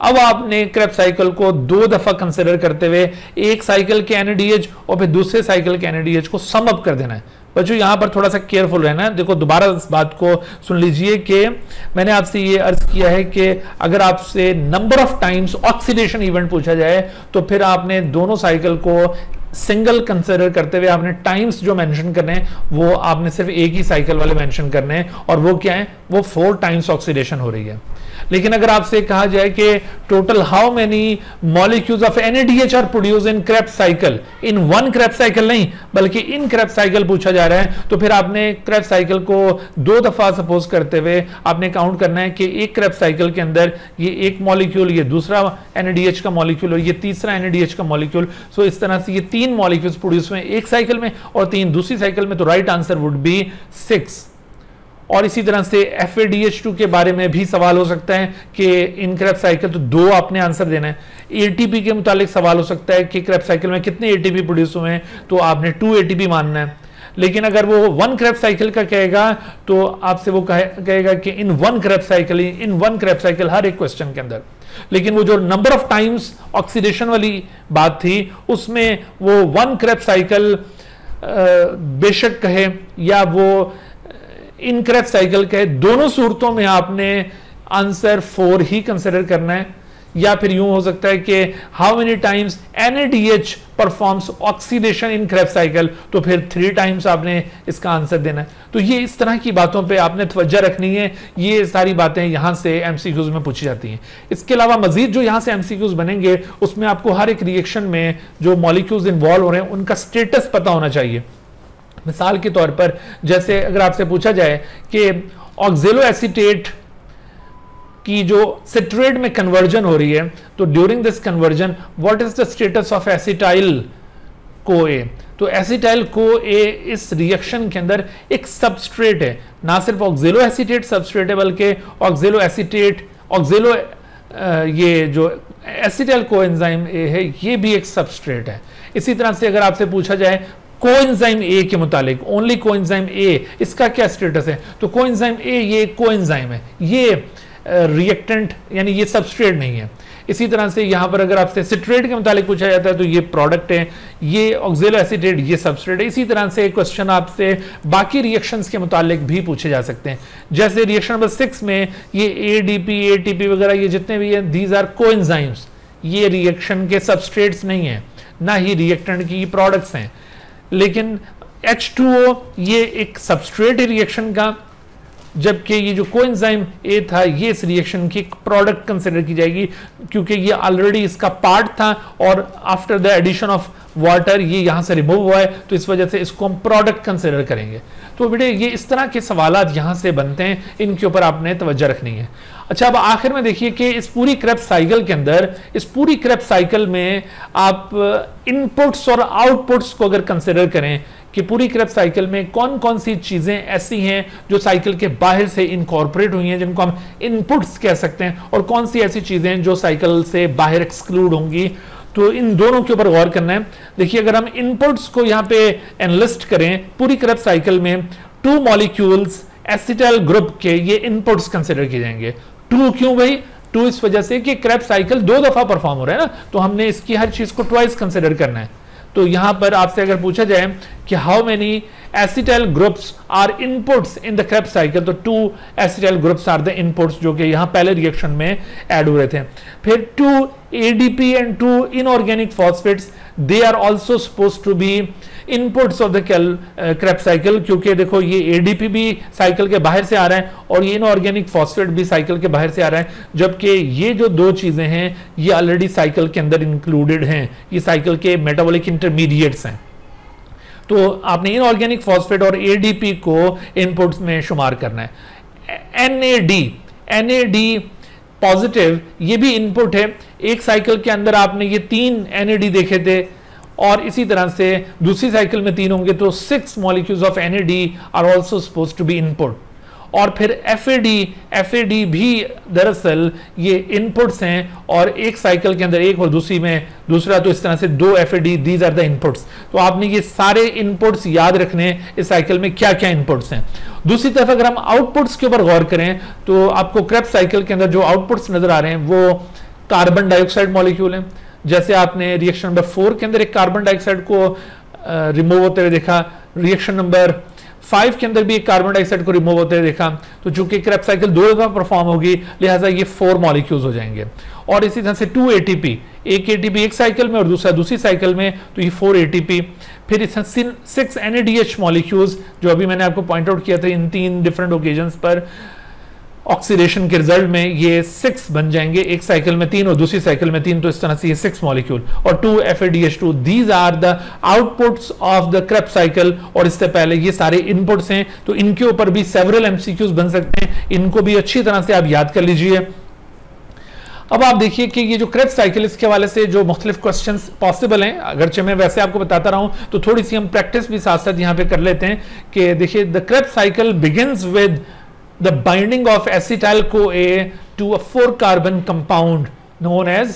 अब आपने क्रेब्स साइकिल को 2 दफा कंसिडर करते हुए एक साइकिल के एनएडीएच और फिर दूसरे साइकिल के एनएडीएच को सम अप कर देना है। बच्चों यहाँ पर थोड़ा सा केयरफुल रहना है। देखो दोबारा इस बात को सुन लीजिए कि मैंने आपसे ये अर्ज किया है कि अगर आपसे number of times oxidation event पूछा जाए तो फिर आपने दोनों साइकिल को सिंगल कंसिडर करते हुए आपने टाइम्स जो मेंशन करने हैं वो आपने सिर्फ एक ही साइकिल वाले मेंशन करने हैं और वो क्या है, वो 4 टाइम्स ऑक्सीडेशन हो रही है। लेकिन अगर आपसे कहा जाए कि total how many molecules of NADH are produce in Krebs cycle, in 1 Krebs cycle नहीं बल्कि इन क्रेब्स साइकिल पूछा जा रहा है, तो फिर आपने क्रेब्स साइकिल को 2 दफा सपोज करते हुए आपने काउंट करना है कि एक क्रेब्स साइकिल के अंदर ये एक मॉलिक्यूल, ये दूसरा एनएडीएच का मॉलिक्यूल और ये तीसरा एनएडीएच का मॉलिक्यूल। सो इस तरह से ये 3 मॉलिक्यूल्स प्रोड्यूस हुए एक साइकिल में और 3 दूसरी साइकिल में, तो राइट आंसर वुड बी 6। और इसी तरह से एफएडीएच2 के बारे में भी सवाल हो सकता है कि इन क्रेब्स साइकिल, तो 2 आपने आंसर देना है। एटीपी के मुतालिक सवाल हो सकता है कि क्रेब्स साइकिल में कितने एटीपी प्रोड्यूस हुए हैं, तो आपने 2 एटीपी मानना है। लेकिन अगर वो 1 क्रेब्स साइकिल का कहेगा तो आपसे वो कहेगा कि इन वन क्रेब्स साइकिल हर एक क्वेश्चन के अंदर। लेकिन वो जो नंबर ऑफ टाइम्स ऑक्सीडेशन वाली बात थी उसमें वो 1 क्रेब्स साइकिल बेशक कहे या वो इन क्रेब्स साइकिल कहे, दोनों सूरतों में आपने आंसर 4 ही कंसिडर करना है। या फिर यूं हो सकता है कि how many times NADH performs oxidation in Krebs cycle, तो फिर 3 टाइम्स आपने इसका आंसर देना है। तो ये इस तरह की बातों पे आपने तवज्जो रखनी है, ये सारी बातें यहाँ से एमसीक्यूज में पूछी जाती हैं। इसके अलावा मजीद जो यहाँ से एमसीक्यूज बनेंगे उसमें आपको हर एक रिएक्शन में जो मॉलिक्यूल्स इन्वॉल्व हो रहे हैं उनका स्टेटस पता होना चाहिए। मिसाल के तौर पर जैसे अगर आपसे पूछा जाए कि ऑक्सलोएसिटेट की जो सिट्रेट में कन्वर्जन हो रही है, तो during this conversion what is the status of acetyl CoA, तो एसिटाइल कोए इस रिएक्शन के अंदर एक सबस्ट्रेट है, ना सिर्फ ऑक्सिलो एसिटेट सबस्ट्रेट है बल्कि ऑक्सिलो एसिटेट ये जो एसिटाइल कोएंजाइम ए है ये भी एक सबस्ट्रेट है। इसी तरह से अगर आपसे पूछा जाए कोएंजाइम ए के मुतालिक ओनली कोएंजाइम ए इसका क्या स्टेटस है, तो कोएंजाइम ए ये कोएंजाइम है, ये रिएक्टेंट यानी ये सबस्ट्रेट नहीं है। इसी तरह से यहाँ पर अगर आपसे सिट्रेट के मुताबिक पूछा जाता है तो ये प्रोडक्ट है, ये ऑक्सिलो एसिटेट ये सबस्ट्रेट है। इसी तरह से क्वेश्चन आपसे बाकी रिएक्शंस के मुताबिक भी पूछे जा सकते हैं, जैसे रिएक्शन नंबर 6 में ये एडीपी एटीपी वगैरह ये जितने भी हैं दीज आर कोएंजाइम्स, ये रिएक्शन के सबस्ट्रेट्स नहीं हैं, ना ही रिएक्टेंट की प्रोडक्ट्स हैं। लेकिन H2O ये एक सबस्ट्रेट रिएक्शन का, जबकि ये जो कोएंजाइम ए था ये इस रिएक्शन की प्रोडक्ट कंसिडर की जाएगी क्योंकि ये ऑलरेडी इसका पार्ट था और after the addition of water ये यहाँ से रिमूव हुआ है, तो इस वजह से इसको हम प्रोडक्ट कंसिडर करेंगे। तो बेटे ये इस तरह के सवालात यहाँ से बनते हैं, इनके ऊपर आपने तवज्जो रखनी है। अच्छा, अब आखिर में देखिए कि इस पूरी क्रेब्स साइकिल के अंदर, इस पूरी क्रेब्स साइकिल में आप इनपुट्स और आउटपुट्स को अगर कंसिडर करें कि पूरी क्रेब्स साइकिल में कौन कौन सी चीज़ें ऐसी हैं जो साइकिल के बाहर से इनकॉर्पोरेट हुई हैं जिनको हम इनपुट्स कह सकते हैं, और कौन सी ऐसी चीज़ें जो साइकिल से बाहर एक्सक्लूड होंगी, तो इन दोनों के ऊपर गौर करना है। देखिए अगर हम इनपुट्स को यहाँ पे एनलिस्ट करें, पूरी क्रेब्स साइकिल में 2 मॉलिक्यूल्स एसिटाइल ग्रुप के ये इनपुट्स कंसिडर किए जाएंगे। 2 क्यों भाई? 2 इस वजह से कि क्रेब्स साइकिल 2 दफा परफॉर्म हो रहा है ना, तो हमने इसकी हर चीज को ट्वाइस कंसिडर करना है। तो यहां पर आपसे अगर पूछा जाए कि how many acetyl groups are inputs in the Krebs cycle, तो 2 acetyl groups are the inputs जो कि यहां पहले रिएक्शन में ऐड हो रहे थे। फिर 2 ADP and 2 inorganic phosphates, they are also suppose to be inputs of the Krebs cycle, क्योंकि देखो ये ADP भी साइकिल के बाहर से आ रहा है और ये इनऑर्गेनिक फॉस्फेट भी साइकिल के बाहर से आ रहा है, जबकि ये जो 2 चीज़ें हैं ये ऑलरेडी साइकिल के अंदर इंक्लूडेड हैं, ये साइकिल के मेटाबॉलिक इंटरमीडिएट्स हैं। तो आपने इनऑर्गेनिक फॉस्फेट और ADP को इनपुट्स में शुमार करना है। NAD पॉजिटिव ये भी इनपुट है, एक साइकिल के अंदर आपने ये 3 NAD देखे थे और इसी तरह से दूसरी साइकिल में 3 होंगे, तो 6 molecules of NAD are also suppose to be input. और फिर FAD भी दरअसल ये इनपुट्स हैं और एक साइकिल के अंदर 1 और दूसरी में दूसरा, तो इस तरह से 2 FAD, these are the inputs. तो आपने ये सारे इनपुट्स याद रखने इस साइकिल में क्या क्या इनपुट्स हैं। दूसरी तरफ अगर हम आउटपुट्स के ऊपर गौर करें तो आपको क्रेब्स साइकिल के अंदर जो आउटपुट्स नजर आ रहे हैं वो कार्बन डाइऑक्साइड मॉलिक्यूल हैं, जैसे आपने रिएक्शन नंबर 4 के अंदर एक कार्बन डाइऑक्साइड को रिमूव होते हुए देखा, रिएक्शन नंबर 5 के अंदर भी एक कार्बन डाइऑक्साइड को रिमूव होते हुए देखा। तो चूंकि क्रेब्स साइकिल 2 दफा परफॉर्म होगी लिहाजा ये 4 मॉलिक्यूल्स हो जाएंगे। और इसी तरह से 2 ATP, एक ATP एक साइकिल में और दूसरा दूसरी साइकिल में, तो ये 4 ATP। फिर इस 6 NADH मॉलिक्यूल्स जो अभी मैंने आपको पॉइंट आउट किया था इन 3 डिफरेंट ओकेजन्स पर ऑक्सीडेशन के रिजल्ट में, ये 6 बन जाएंगे, एक साइकिल में 3 और दूसरी साइकिल में 3, तो इस तरह से ये 6 मॉलिक्यूल। और 2 FADH2, these are the outputs of the Krebs cycle, और इससे पहले ये सारे इनपुट्स हैं। तो इनके ऊपर भी सेवरल MCQs बन सकते हैं, इनको भी अच्छी तरह से आप याद कर लीजिए। अब आप देखिए कि ये जो क्रेब्स साइकिल इसके हवाले से जो मुख्तलिफ क्वेश्चन पॉसिबल हैं, अगरचे मैं वैसे आपको बताता रहा हूँ तो थोड़ी सी हम प्रैक्टिस भी साथ साथ यहाँ पे कर लेते हैं कि देखिए the Krebs cycle begins with the binding of acetyl CoA to a 4-carbon compound known as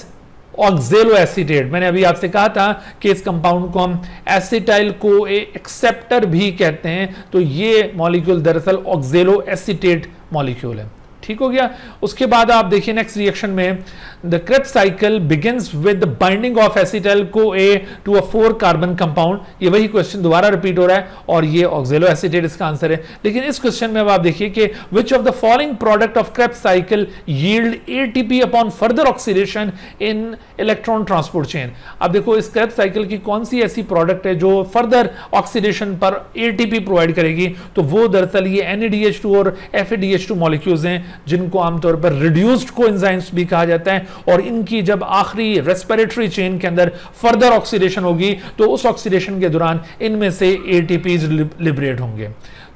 oxaloacetate. मैंने अभी आपसे कहा था कि इस कंपाउंड को हम एसिटाइल कोए एक्सेप्टर भी कहते हैं, तो ये मॉलिक्यूल दरअसल ऑक्सिलोएसिटेट मॉलिक्यूल है। ठीक हो गया। उसके बाद आप देखिए नेक्स्ट रिएक्शन में the Krebs cycle begins with binding of acetyl CoA to a 4 carbon compound. ये वही क्वेश्चन दोबारा रिपीट हो रहा है और ये ऑक्सलो एसिटेट इसका आंसर है। लेकिन इस क्वेश्चन में अब आप देखिए कि which of the following product of Krebs cycle yield ATP upon further oxidation in electron transport chain. अब देखो इस क्रेब्स साइकिल की कौन सी ऐसी प्रोडक्ट है जो फर्दर ऑक्सीडेशन पर एटीपी प्रोवाइड करेगी, तो वो दरअसल ये एनएडीएच2 और एफएडीएच2 मॉलिक्यूल्स हैं जिनको आमतौर पर रिड्यूस्ड कोएंजाइम्स भी कहा जाता है। और इनकी जब आखिरी रेस्पिरेटरी चेन के अंदर फर्दर ऑक्सीडेशन होगी तो उस ऑक्सीडेशन के दौरान इनमें से एटीपीज लिबरेट होंगे।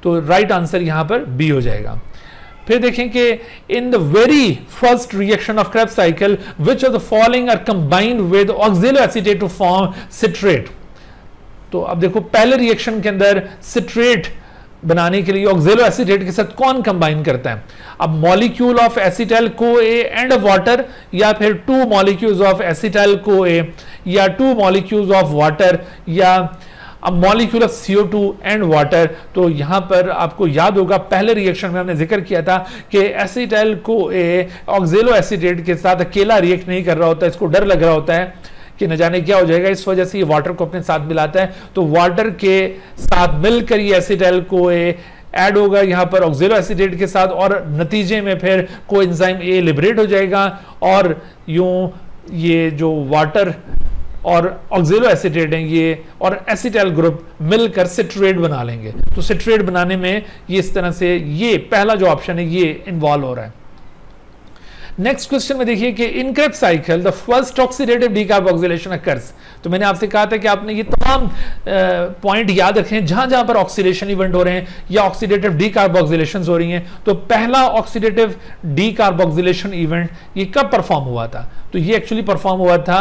तो राइट आंसर यहां पर बी हो जाएगा। फिर देखें कि in the very first reaction of Krebs cycle which of the following are combined with oxaloacetate to form citrate. तो अब देखो पहले रिएक्शन के अंदर सिट्रेट बनाने के लिए ऑक्सिलो एसिटेट के साथ कौन कंबाइन करता है। अब molecule of acetyl CoA and water, या फिर 2 मॉलिक्यूल्स ऑफ एसिटाइल कोए, या 2 मॉलिक्यूल्स ऑफ वाटर, या अब molecule of CO2 and water. तो यहां पर आपको याद होगा पहले रिएक्शन में हमने जिक्र किया था कि एसिटाइल कोए ऑक्सिलो एसिटेट के साथ अकेला रिएक्ट नहीं कर रहा होता, इसको डर लग रहा होता है कि न जाने क्या हो जाएगा, इस वजह से ये वाटर को अपने साथ मिलाता है। तो वाटर के साथ मिलकर ये एसिटाइल कोए ऐड होगा यहाँ पर ऑक्सिलो एसिडेट के साथ, और नतीजे में फिर कोएंजाइम ए लिबरेट हो जाएगा और यूं ये जो वाटर और ऑक्सिलो एसिडेट हैं ये और एसिटाइल ग्रुप मिलकर सिट्रेट बना लेंगे। तो सिट्रेट बनाने में ये इस तरह से ये पहला जो ऑप्शन है ये इन्वॉल्व हो रहा है। नेक्स्ट क्वेश्चन में देखिए कि in Krebs cycle the first oxidative decarboxylation occurs. तो मैंने आपसे कहा था कि आपने ये तमाम पॉइंट याद रखें जहां जहां पर ऑक्सीडेशन इवेंट हो रहे हैं या ऑक्सीडेटिव डीकार्बोक्सिलेशंस हो रही हैं। तो पहला ऑक्सीडेटिव डीकार्बोक्सिलेशन इवेंट ये कब परफॉर्म हुआ था, तो ये एक्चुअली परफॉर्म हुआ था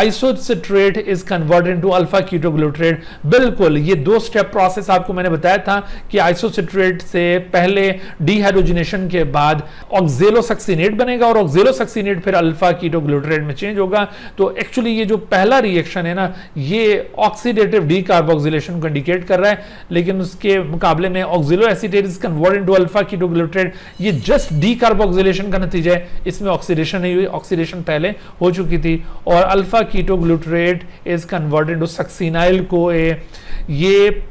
isocitrate is converted to alpha ketoglutarate. बिल्कुल ये 2 स्टेप प्रोसेस आपको मैंने बताया था कि आइसोसिट्रेट से पहले डीहाइड्रोजिनेशन के बाद ऑक्सिलो सक्सिनेट बनेगा और ऑक्सिलो सक्सिनेट फिर अल्फा कीटोग्लूटरेट में चेंज होगा। तो एक्चुअली ये जो पहला रिएक्शन है ना ये ऑक्सीडेटिव डीकार्बोक्सिलेशन को इंडिकेट कर रहा है, लेकिन उसके मुकाबले में oxaloacetate is converted into alpha ketoglutarate ये जस्ट डीकार्बोक्सिलेशन का नतीजा है, इसमें ऑक्सीडेशन नहीं हुई, ऑक्सीडेशन पहले हो चुकी थी। और alpha ketoglutarate is converted into succinyl CoA, ये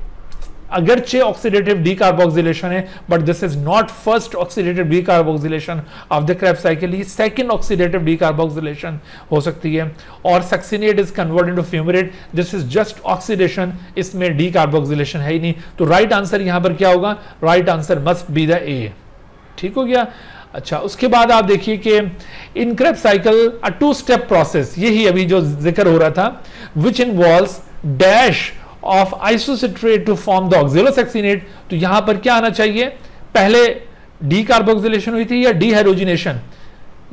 अगरचे ऑक्सीडेटिव डीकार्बोक्सिलेशन है but this is not first oxidative decarboxylation of the Krebs cycle, ये सेकंड ऑक्सीडेटिव डीकार्बोक्सिलेशन हो सकती है। और succinate is converted into fumarate, this is just oxidation, इसमें decarboxylation है ही नहीं। तो राइट आंसर यहां पर क्या होगा, right answer must be the A. ठीक हो गया। अच्छा उसके बाद आप देखिए कि in Krebs cycle a 2 step process, यही अभी जो जिक्र हो रहा था, which involves dash of isocitrate to form the oxalosuccinate. तो यहां पर क्या आना चाहिए, पहले डीकार्बोक्सिलेशन हुई थी या डीहाइड्रोजिनेशन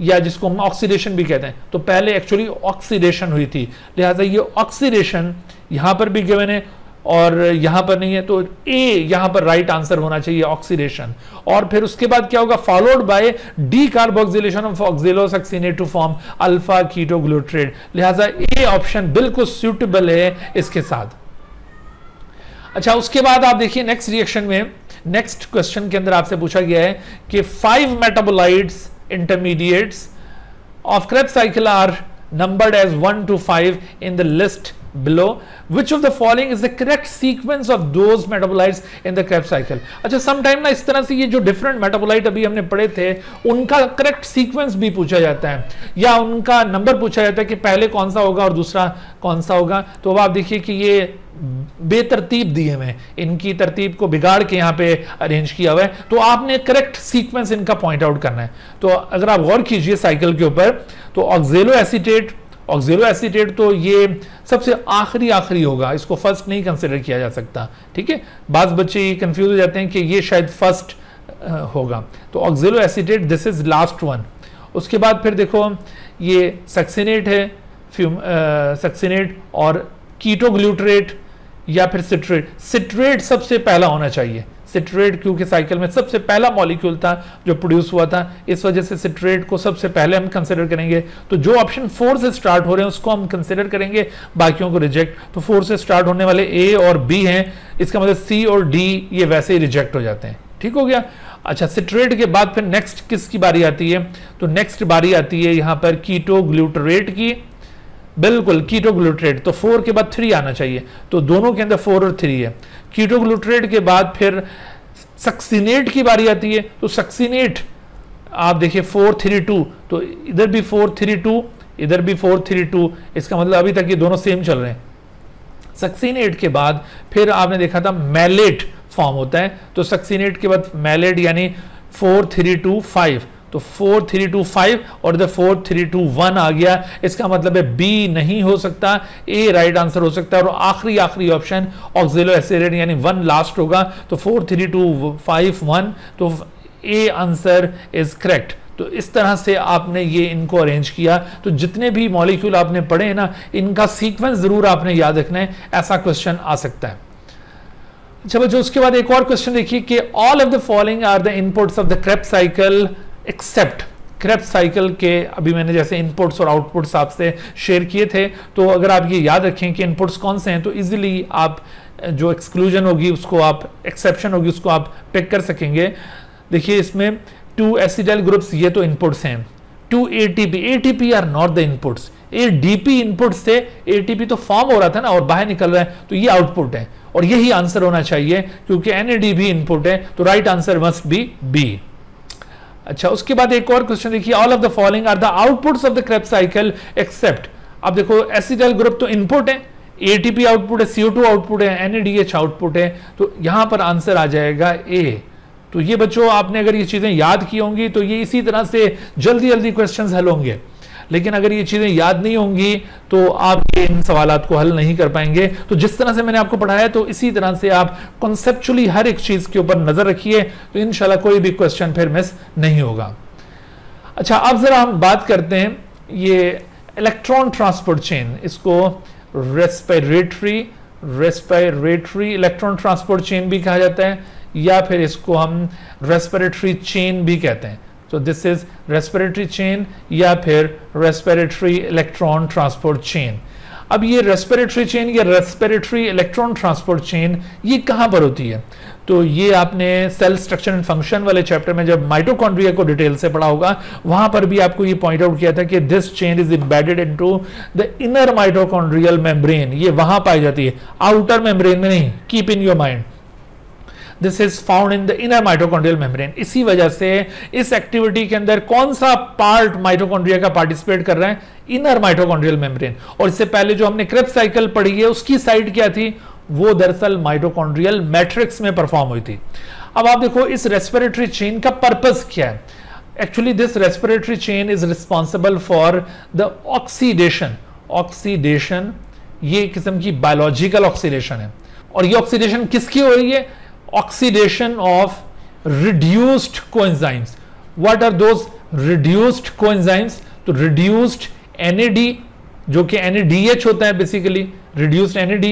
या जिसको हम ऑक्सीडेशन भी कहते हैं, तो पहले एक्चुअली ऑक्सीडेशन हुई थी, लिहाजा ये ऑक्सीडेशन यहां पर भी गिवन है और यहां पर नहीं है, तो ए यहां पर राइट आंसर होना चाहिए ऑक्सीडेशन। और फिर उसके बाद क्या होगा, followed by decarboxylation of oxalosuccinate to form alpha ketoglutarate, लिहाजा ए ऑप्शन बिल्कुल सूटेबल है इसके साथ। अच्छा उसके बाद आप देखिए नेक्स्ट रिएक्शन में, नेक्स्ट क्वेश्चन के अंदर आपसे पूछा गया है कि 5 metabolites intermediates of Krebs cycle are numbered as 1 to 5 in the list below, which of the following is the correct sequence of those metabolites in the Krebs cycle. अच्छा sometime ना इस तरह से ये जो डिफरेंट मेटाबोलाइट अभी हमने पढ़े थे उनका करेक्ट सीक्वेंस भी पूछा जाता है या उनका नंबर पूछा जाता है कि पहले कौन सा होगा और दूसरा कौन सा होगा। तो अब आप देखिए कि ये बेतरतीब दिए हुए, इनकी तरतीब को बिगाड़ के यहां पे अरेंज किया हुआ है, तो आपने करेक्ट सीक्वेंस इनका पॉइंट आउट करना है। तो अगर आप गौर कीजिए साइकिल के ऊपर तो ऑक्सिलो एसिटेट तो ये सबसे आखिरी होगा, इसको फर्स्ट नहीं कंसिडर किया जा सकता। ठीक है, बाद बच्चे कंफ्यूज हो जाते हैं कि ये शायद फर्स्ट होगा, तो oxaloacetate this is last one. उसके बाद फिर देखो ये सक्सिनेट है, सक्सिनेट और कीटोग्लूटरेट या फिर सिट्रेट सबसे पहला होना चाहिए, सिट्रेट क्योंकि साइकिल में सबसे पहला मॉलिक्यूल था जो प्रोड्यूस हुआ था, इस वजह से सिट्रेट को सबसे पहले हम कंसिडर करेंगे। तो जो ऑप्शन 4 से स्टार्ट हो रहे हैं उसको हम कंसिडर करेंगे, बाकियों को रिजेक्ट। तो 4 से स्टार्ट होने वाले ए और बी हैं, इसका मतलब सी और डी ये वैसे ही रिजेक्ट हो जाते हैं। ठीक हो गया। अच्छा, सिट्रेट के बाद फिर नेक्स्ट किसकी बारी आती है? तो नेक्स्ट बारी आती है यहाँ पर कीटोग्लूटरेट की, बिल्कुल कीटोग्लूटरेट। तो 4 के बाद 3 आना चाहिए, तो दोनों के अंदर 4 और 3 है। कीटोग्लूटरेट के बाद फिर सक्सिनेट की बारी आती है, तो सक्सिनेट आप देखिए 4-3-2, तो इधर भी 4-3-2, इधर भी 4-3-2, इसका मतलब अभी तक ये दोनों सेम चल रहे हैं। सक्सिनेट के बाद फिर आपने देखा था मैलेट फॉर्म होता है, तो सक्सिनेट के बाद मैलेट यानी 4-3-2-5, तो 4-3-2-5 और इधर 4-3-2-1 आ गया। इसका मतलब है बी नहीं हो सकता, ए राइट आंसर हो सकता है। और आखिरी ऑप्शन ऑक्सलोएसिटेट यानी 1 लास्ट होगा, तो 4-3-2-5-1, तो ए आंसर इज करेक्ट। तो इस तरह से आपने ये इनको अरेंज किया। तो जितने भी मॉलिक्यूल आपने पढ़े हैं ना, इनका सीक्वेंस जरूर आपने याद रखना है, ऐसा क्वेश्चन आ सकता है। अच्छा बच्चों, उसके बाद एक और क्वेश्चन देखिए कि all of the following are the inputs of the Krebs cycle except. Krebs cycle के अभी मैंने जैसे इनपुट्स और आउटपुट्स आपसे शेयर किए थे, तो अगर आप ये याद रखें कि इनपुट्स कौन से हैं, तो इजीली आप जो एक्सक्लूजन होगी उसको आप, एक्सेप्शन होगी उसको आप पिक कर सकेंगे। देखिए इसमें 2 एसिटाइल ग्रुप्स, ये तो इनपुट्स हैं। 2 ATP are not the inputs. ADP inputs थे, ATP तो फॉर्म हो रहा था ना और बाहर निकल रहा है, तो ये आउटपुट है और यही आंसर होना चाहिए क्योंकि NADP इनपुट है, तो right answer must be B। अच्छा, उसके बाद एक और क्वेश्चन देखिए, all of the following are the outputs of the Krebs cycle except. अब देखो एसिटाइल ग्रुप तो इनपुट है, ATP आउटपुट है, CO2 आउटपुट है, NADH आउटपुट है, तो यहां पर आंसर आ जाएगा A। तो ये बच्चों आपने अगर ये चीज़ें याद की होंगी तो ये इसी तरह से जल्दी जल्दी क्वेश्चंस हल होंगे, लेकिन अगर ये चीज़ें याद नहीं होंगी तो आप ये इन सवालात को हल नहीं कर पाएंगे। तो जिस तरह से मैंने आपको पढ़ाया तो इसी तरह से आप कॉन्सेप्चुअली हर एक चीज़ के ऊपर नज़र रखिए, तो इंशाल्लाह कोई भी क्वेश्चन फिर मिस नहीं होगा। अच्छा, अब ज़रा हम बात करते हैं ये इलेक्ट्रॉन ट्रांसपोर्ट चेन, इसको रेस्पिरेटरी इलेक्ट्रॉन ट्रांसपोर्ट चेन भी कहा जाता है या फिर इसको हम रेस्पिरेटरी चेन भी कहते हैं। तो दिस इज रेस्पिरेटरी चेन या फिर रेस्पिरेटरी इलेक्ट्रॉन ट्रांसपोर्ट चेन। अब ये रेस्पिरेटरी चेन या रेस्पिरेटरी इलेक्ट्रॉन ट्रांसपोर्ट चेन ये कहाँ पर होती है? तो ये आपने सेल स्ट्रक्चर एंड फंक्शन वाले चैप्टर में जब माइटोकॉन्ड्रिया को डिटेल से पढ़ा होगा, वहां पर भी आपको ये पॉइंट आउट किया था कि this chain is embedded into the inner mitochondrial membrane. ये वहां पाई जाती है, आउटर मेम्ब्रेन में नहीं। Keep in your mind, this is found in the inner mitochondrial membrane. इसी वजह से इस एक्टिविटी के अंदर कौन सा पार्ट माइटोकॉन्ड्रिया का पार्टिसिपेट कर रहा है? Inner mitochondrial membrane. और इससे पहले जो हमने क्रेब्स साइकिल पढ़ी है उसकी साइड क्या थी? वो दरअसल माइटोकॉन्ड्रियल मैट्रिक्स में परफॉर्म हुई थी। अब आप देखो इस रेस्पिरेटरी चेन का पर्पस क्या है? Actually this respiratory chain is responsible for the oxidation. ये किस्म की बायोलॉजिकल ऑक्सीडेशन है और ये ऑक्सीडेशन किसकी हो रही है? Oxidation of reduced coenzymes. What are those reduced coenzymes? तो रिड्यूस्ड NAD जो कि NADH होता है बेसिकली, रिड्यूस्ड NAD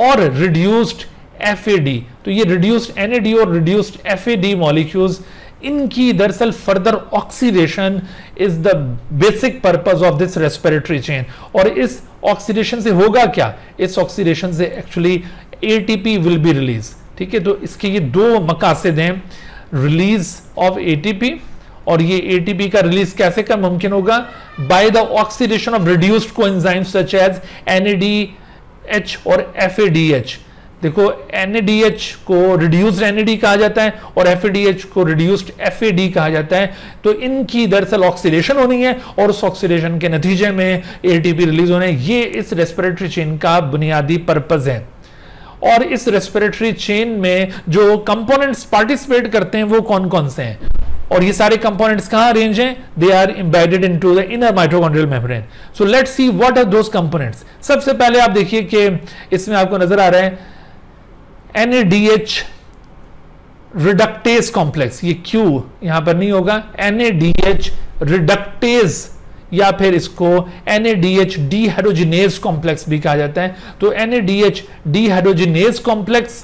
और रिड्यूस्ड FAD। तो ये रिड्यूस्ड NAD और रिड्यूस्ड FAD मॉलिक्यूल्स, इनकी दरअसल further oxidation is the basic purpose of this respiratory chain. और इस ऑक्सीडेशन से होगा क्या? इस ऑक्सीडेशन से actually ATP will be release, ठीक है। तो इसके ये दो मकासद हैं, रिलीज ऑफ ATP, और ये ATP का रिलीज कैसे कर मुमकिन होगा? By the oxidation of reduced coenzymes such as NADH और FADH। देखो NADH को रिड्यूस्ड NAD कहा जाता है और FADH को रिड्यूस्ड FAD कहा जाता है। तो इनकी दरअसल ऑक्सीडेशन होनी है और उस ऑक्सीडेशन के नतीजे में ATP रिलीज होने, ये इस रेस्पिरेटरी चेन का बुनियादी पर्पज है। और इस रेस्पिरेटरी चेन में जो कंपोनेंट्स पार्टिसिपेट करते हैं वो कौन कौन से हैं? और ये सारे कंपोनेंट्स कहाँ अरेंज हैं? They are embedded into the inner mitochondrial membrane. So let's see what are those components. सबसे पहले आप देखिए कि इसमें आपको नजर आ रहा है NADH रिडक्टेज कॉम्प्लेक्स। ये Q यहां पर नहीं होगा, NADH रिडक्टेज या फिर इसको NADH डीहाइड्रोजिनेज कॉम्प्लेक्स भी कहा जाता है। तो NADH डीहाइड्रोजिनेज कॉम्प्लेक्स,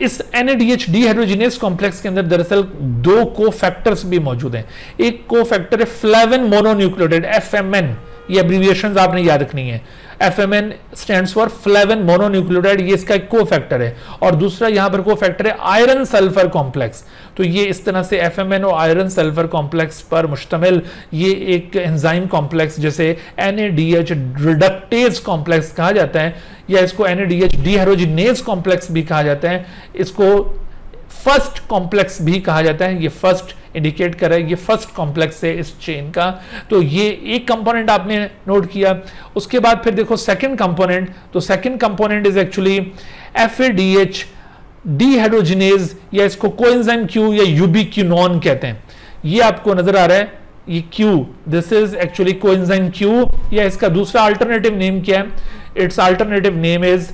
इस NADH डीहाइड्रोजिनेज कॉम्प्लेक्स के अंदर दरअसल 2 कोफैक्टर्स भी मौजूद हैं। एक कोफैक्टर है फ्लेविन मोनोन्यूक्लियोटाइड FMN, ये एब्रीविएशंस आपने याद रखनी है। FMN stands for flavin mononucleotide, ये इसका एक कोफैक्टर है, और दूसरा यहां पर कोफैक्टर है आयरन सल्फर कॉम्प्लेक्स। तो ये इस तरह से एफएमएन और आयरन सल्फर कॉम्प्लेक्स पर मुश्तमिल ये एक एंजाइम कॉम्प्लेक्स जिसे एनएडीएच रिडक्टेज कॉम्प्लेक्स कहा जाता है, या इसको एनएडीएच डीहाइड्रोजिनेज कॉम्प्लेक्स भी कहा जाता है, इसको फर्स्ट कॉम्प्लेक्स भी कहा जाता है, ये फर्स्ट इंडिकेट कर रहा है, ये फर्स्ट कॉम्प्लेक्स है इस चेन का। तो ये एक कंपोनेंट आपने नोट किया। उसके बाद फिर देखो सेकंड कंपोनेंट, तो second component is actually FADH dehydrogenase, या इसको कोएंजाइम क्यू या यूबीक्यूनॉन कहते हैं। ये आपको नजर आ रहा है, ये Q, this is actually coenzyme Q, या इसका दूसरा अल्टरनेटिव नेम क्या है, its alternative name is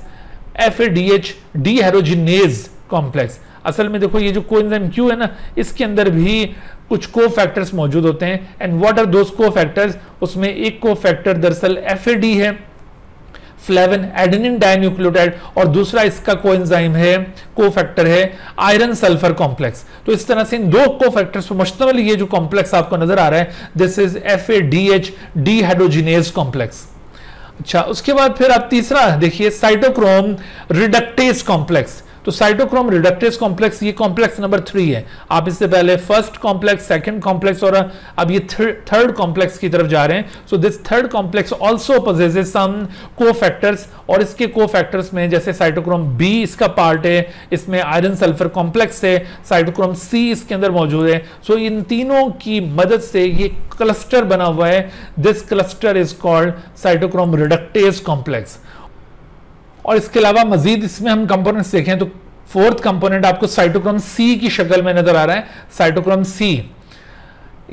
FADH dehydrogenase complex. असल में देखो ये जो कोएंजाइम क्यू है ना, इसके अंदर भी कुछ कोफैक्टर्स मौजूद होते हैं, and what are those cofactors, उसमें एक कोफैक्टर दरअसल एफएडी है, फ्लेवन एडेनिन डाइन्यूक्लियोटाइड, और दूसरा इसका कोएंजाइम है, कोफैक्टर है आयरन सल्फर कॉम्प्लेक्स। तो इस तरह से इन दो कोफैक्टर्स पर मुश्तमिल ये जो कॉम्प्लेक्स आपको नजर आ रहा है, this is FADH dehydrogenase complex. अच्छा, उसके बाद फिर आप तीसरा देखिए साइटोक्रोम रिडक्टेज कॉम्प्लेक्स। तो साइटोक्रोम रिडक्टेज कॉम्प्लेक्स ये कॉम्प्लेक्स नंबर 3 है। आप इससे पहले फर्स्ट कॉम्प्लेक्स, सेकंड कॉम्प्लेक्स, और अब ये थर्ड कॉम्प्लेक्स की तरफ जा रहे हैं। So this third complex also possesses some cofactors, और इसके कोफैक्टर्स में जैसे साइटोक्रोम बी इसका पार्ट है, इसमें आयरन सल्फर कॉम्प्लेक्स है, साइटोक्रोम सी इसके अंदर मौजूद है। सो इन तीनों की मदद से ये क्लस्टर बना हुआ है, this cluster is called cytochrome reductase complex. और इसके अलावा मजीद इसमें हम कंपोनेंट्स देखें तो फोर्थ कंपोनेंट आपको साइटोक्रोम सी की शक्ल में नजर आ रहा है, साइटोक्रोम सी।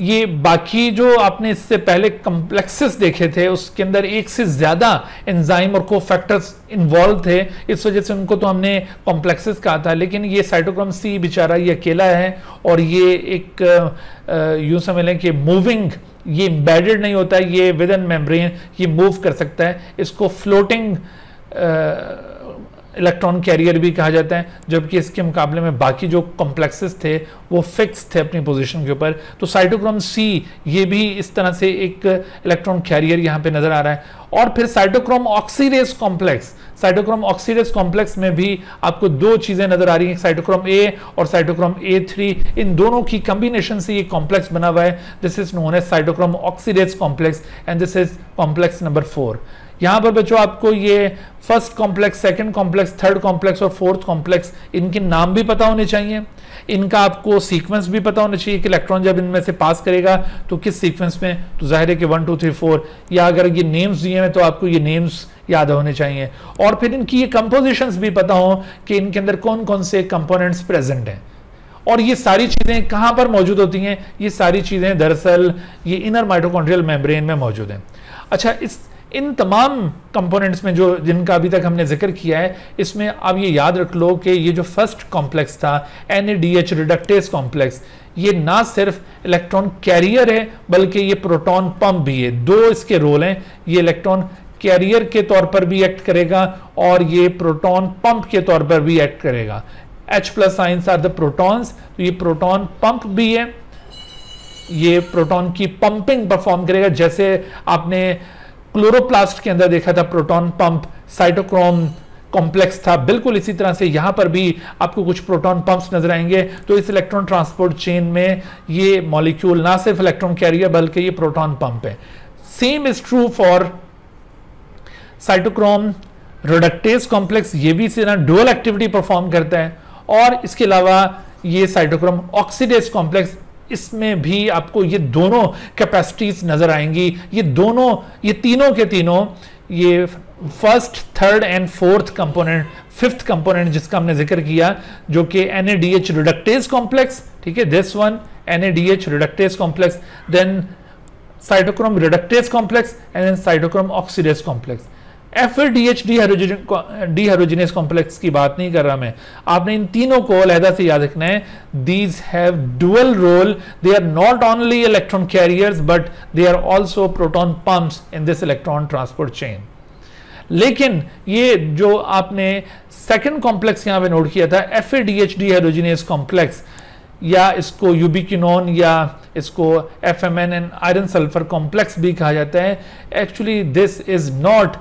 ये बाकी जो आपने इससे पहले कॉम्प्लेक्सेस देखे थे उसके अंदर एक से ज्यादा एंजाइम और कोफैक्टर्स इन्वॉल्व थे, इस वजह से उनको तो हमने कॉम्प्लेक्सेस कहा था, लेकिन ये साइटोक्रोम सी बेचारा ये अकेला है, और ये एक यूं समझ लें कि मूविंग, ये एम्बेडेड नहीं होता, ये विद इन मेम्ब्रेन ये मूव कर सकता है, इसको फ्लोटिंग इलेक्ट्रॉन कैरियर भी कहा जाता है, जबकि इसके मुकाबले में बाकी जो कॉम्प्लेक्सेस थे वो फिक्स थे अपनी पोजीशन के ऊपर। तो साइटोक्रोम सी ये भी इस तरह से एक इलेक्ट्रॉन कैरियर यहाँ पे नजर आ रहा है। और फिर cytochrome oxidase complex, cytochrome oxidase complex में भी आपको दो चीजें नजर आ रही हैं, साइटोक्रोम ए और साइटोक्रोम ए3, इन दोनों की कॉम्बिनेशन से ये कॉम्प्लेक्स बना हुआ है, this is known as cytochrome oxidase complex, and this is complex number 4। यहाँ पर बच्चों आपको ये first complex, second complex, third complex और फोर्थ कॉम्प्लेक्स, इनके नाम भी पता होने चाहिए, इनका आपको सीक्वेंस भी पता होना चाहिए कि इलेक्ट्रॉन जब इनमें से पास करेगा तो किस सीक्वेंस में, तो जाहिर है कि 1, 2, 3, 4, या अगर ये नेम्स दिए हैं तो आपको ये नेम्स याद होने चाहिए, और फिर इनकी ये कंपोजिशंस भी पता हो कि इनके अंदर कौन कौन से कंपोनेंट्स प्रेजेंट हैं। और ये सारी चीज़ें कहाँ पर मौजूद होती हैं, ये सारी चीज़ें दरअसल ये इनर माइटोकॉन्ड्रियल मेम्ब्रेन में मौजूद हैं। अच्छा, इस इन तमाम कंपोनेंट्स में जो जिनका अभी तक हमने जिक्र किया है, इसमें आप ये याद रख लो कि ये जो फर्स्ट कॉम्प्लेक्स था एनएडीएच रिडक्टेज कॉम्प्लेक्स, ये ना सिर्फ इलेक्ट्रॉन कैरियर है बल्कि ये प्रोटॉन पंप भी है, दो इसके रोल हैं, ये इलेक्ट्रॉन कैरियर के तौर पर भी एक्ट करेगा और ये प्रोटॉन पंप के तौर पर भी एक्ट करेगा। H+ ions are the protons, तो ये प्रोटॉन पंप भी है, ये प्रोटॉन की पंपिंग परफॉर्म करेगा, जैसे आपने क्लोरोप्लास्ट के अंदर देखा था प्रोटॉन पंप साइटोक्रोम कॉम्प्लेक्स था, बिल्कुल इसी तरह से यहाँ पर भी आपको कुछ प्रोटॉन पंप्स नजर आएंगे। तो इस इलेक्ट्रॉन ट्रांसपोर्ट चेन में ये मॉलिक्यूल ना सिर्फ इलेक्ट्रॉन कैरियर बल्कि ये प्रोटॉन पंप है। Same is true for cytochrome reductase complex, ये भी इसी तरह डुअल एक्टिविटी परफॉर्म करता है, और इसके अलावा ये साइटोक्रोम ऑक्सीडेज कॉम्प्लेक्स, इसमें भी आपको ये दोनों कैपेसिटीज नजर आएंगी, ये दोनों, ये तीनों के तीनों, ये first, third and fourth component, fifth component जिसका हमने जिक्र किया जो कि एनएडीएच रिडक्टेज कॉम्प्लेक्स, ठीक है, this one NADH reductase complex, then cytochrome reductase complex and then cytochrome oxidase complex. FADH dehydrogenase complex की बात नहीं कर रहा मैं, आपने इन तीनों को अलहदा से याद रखना है, these have dual role, they are not only electron carriers but they are also proton pumps in this electron transport chain. लेकिन ये जो आपने सेकेंड कॉम्प्लेक्स यहाँ पे नोट किया था एफएडीएच डीहाइड्रोजिनेज कॉम्प्लेक्स, या इसको यूबीक्यूनॉन या इसको FMN and iron sulphur complex भी कहा जाता है, actually this is not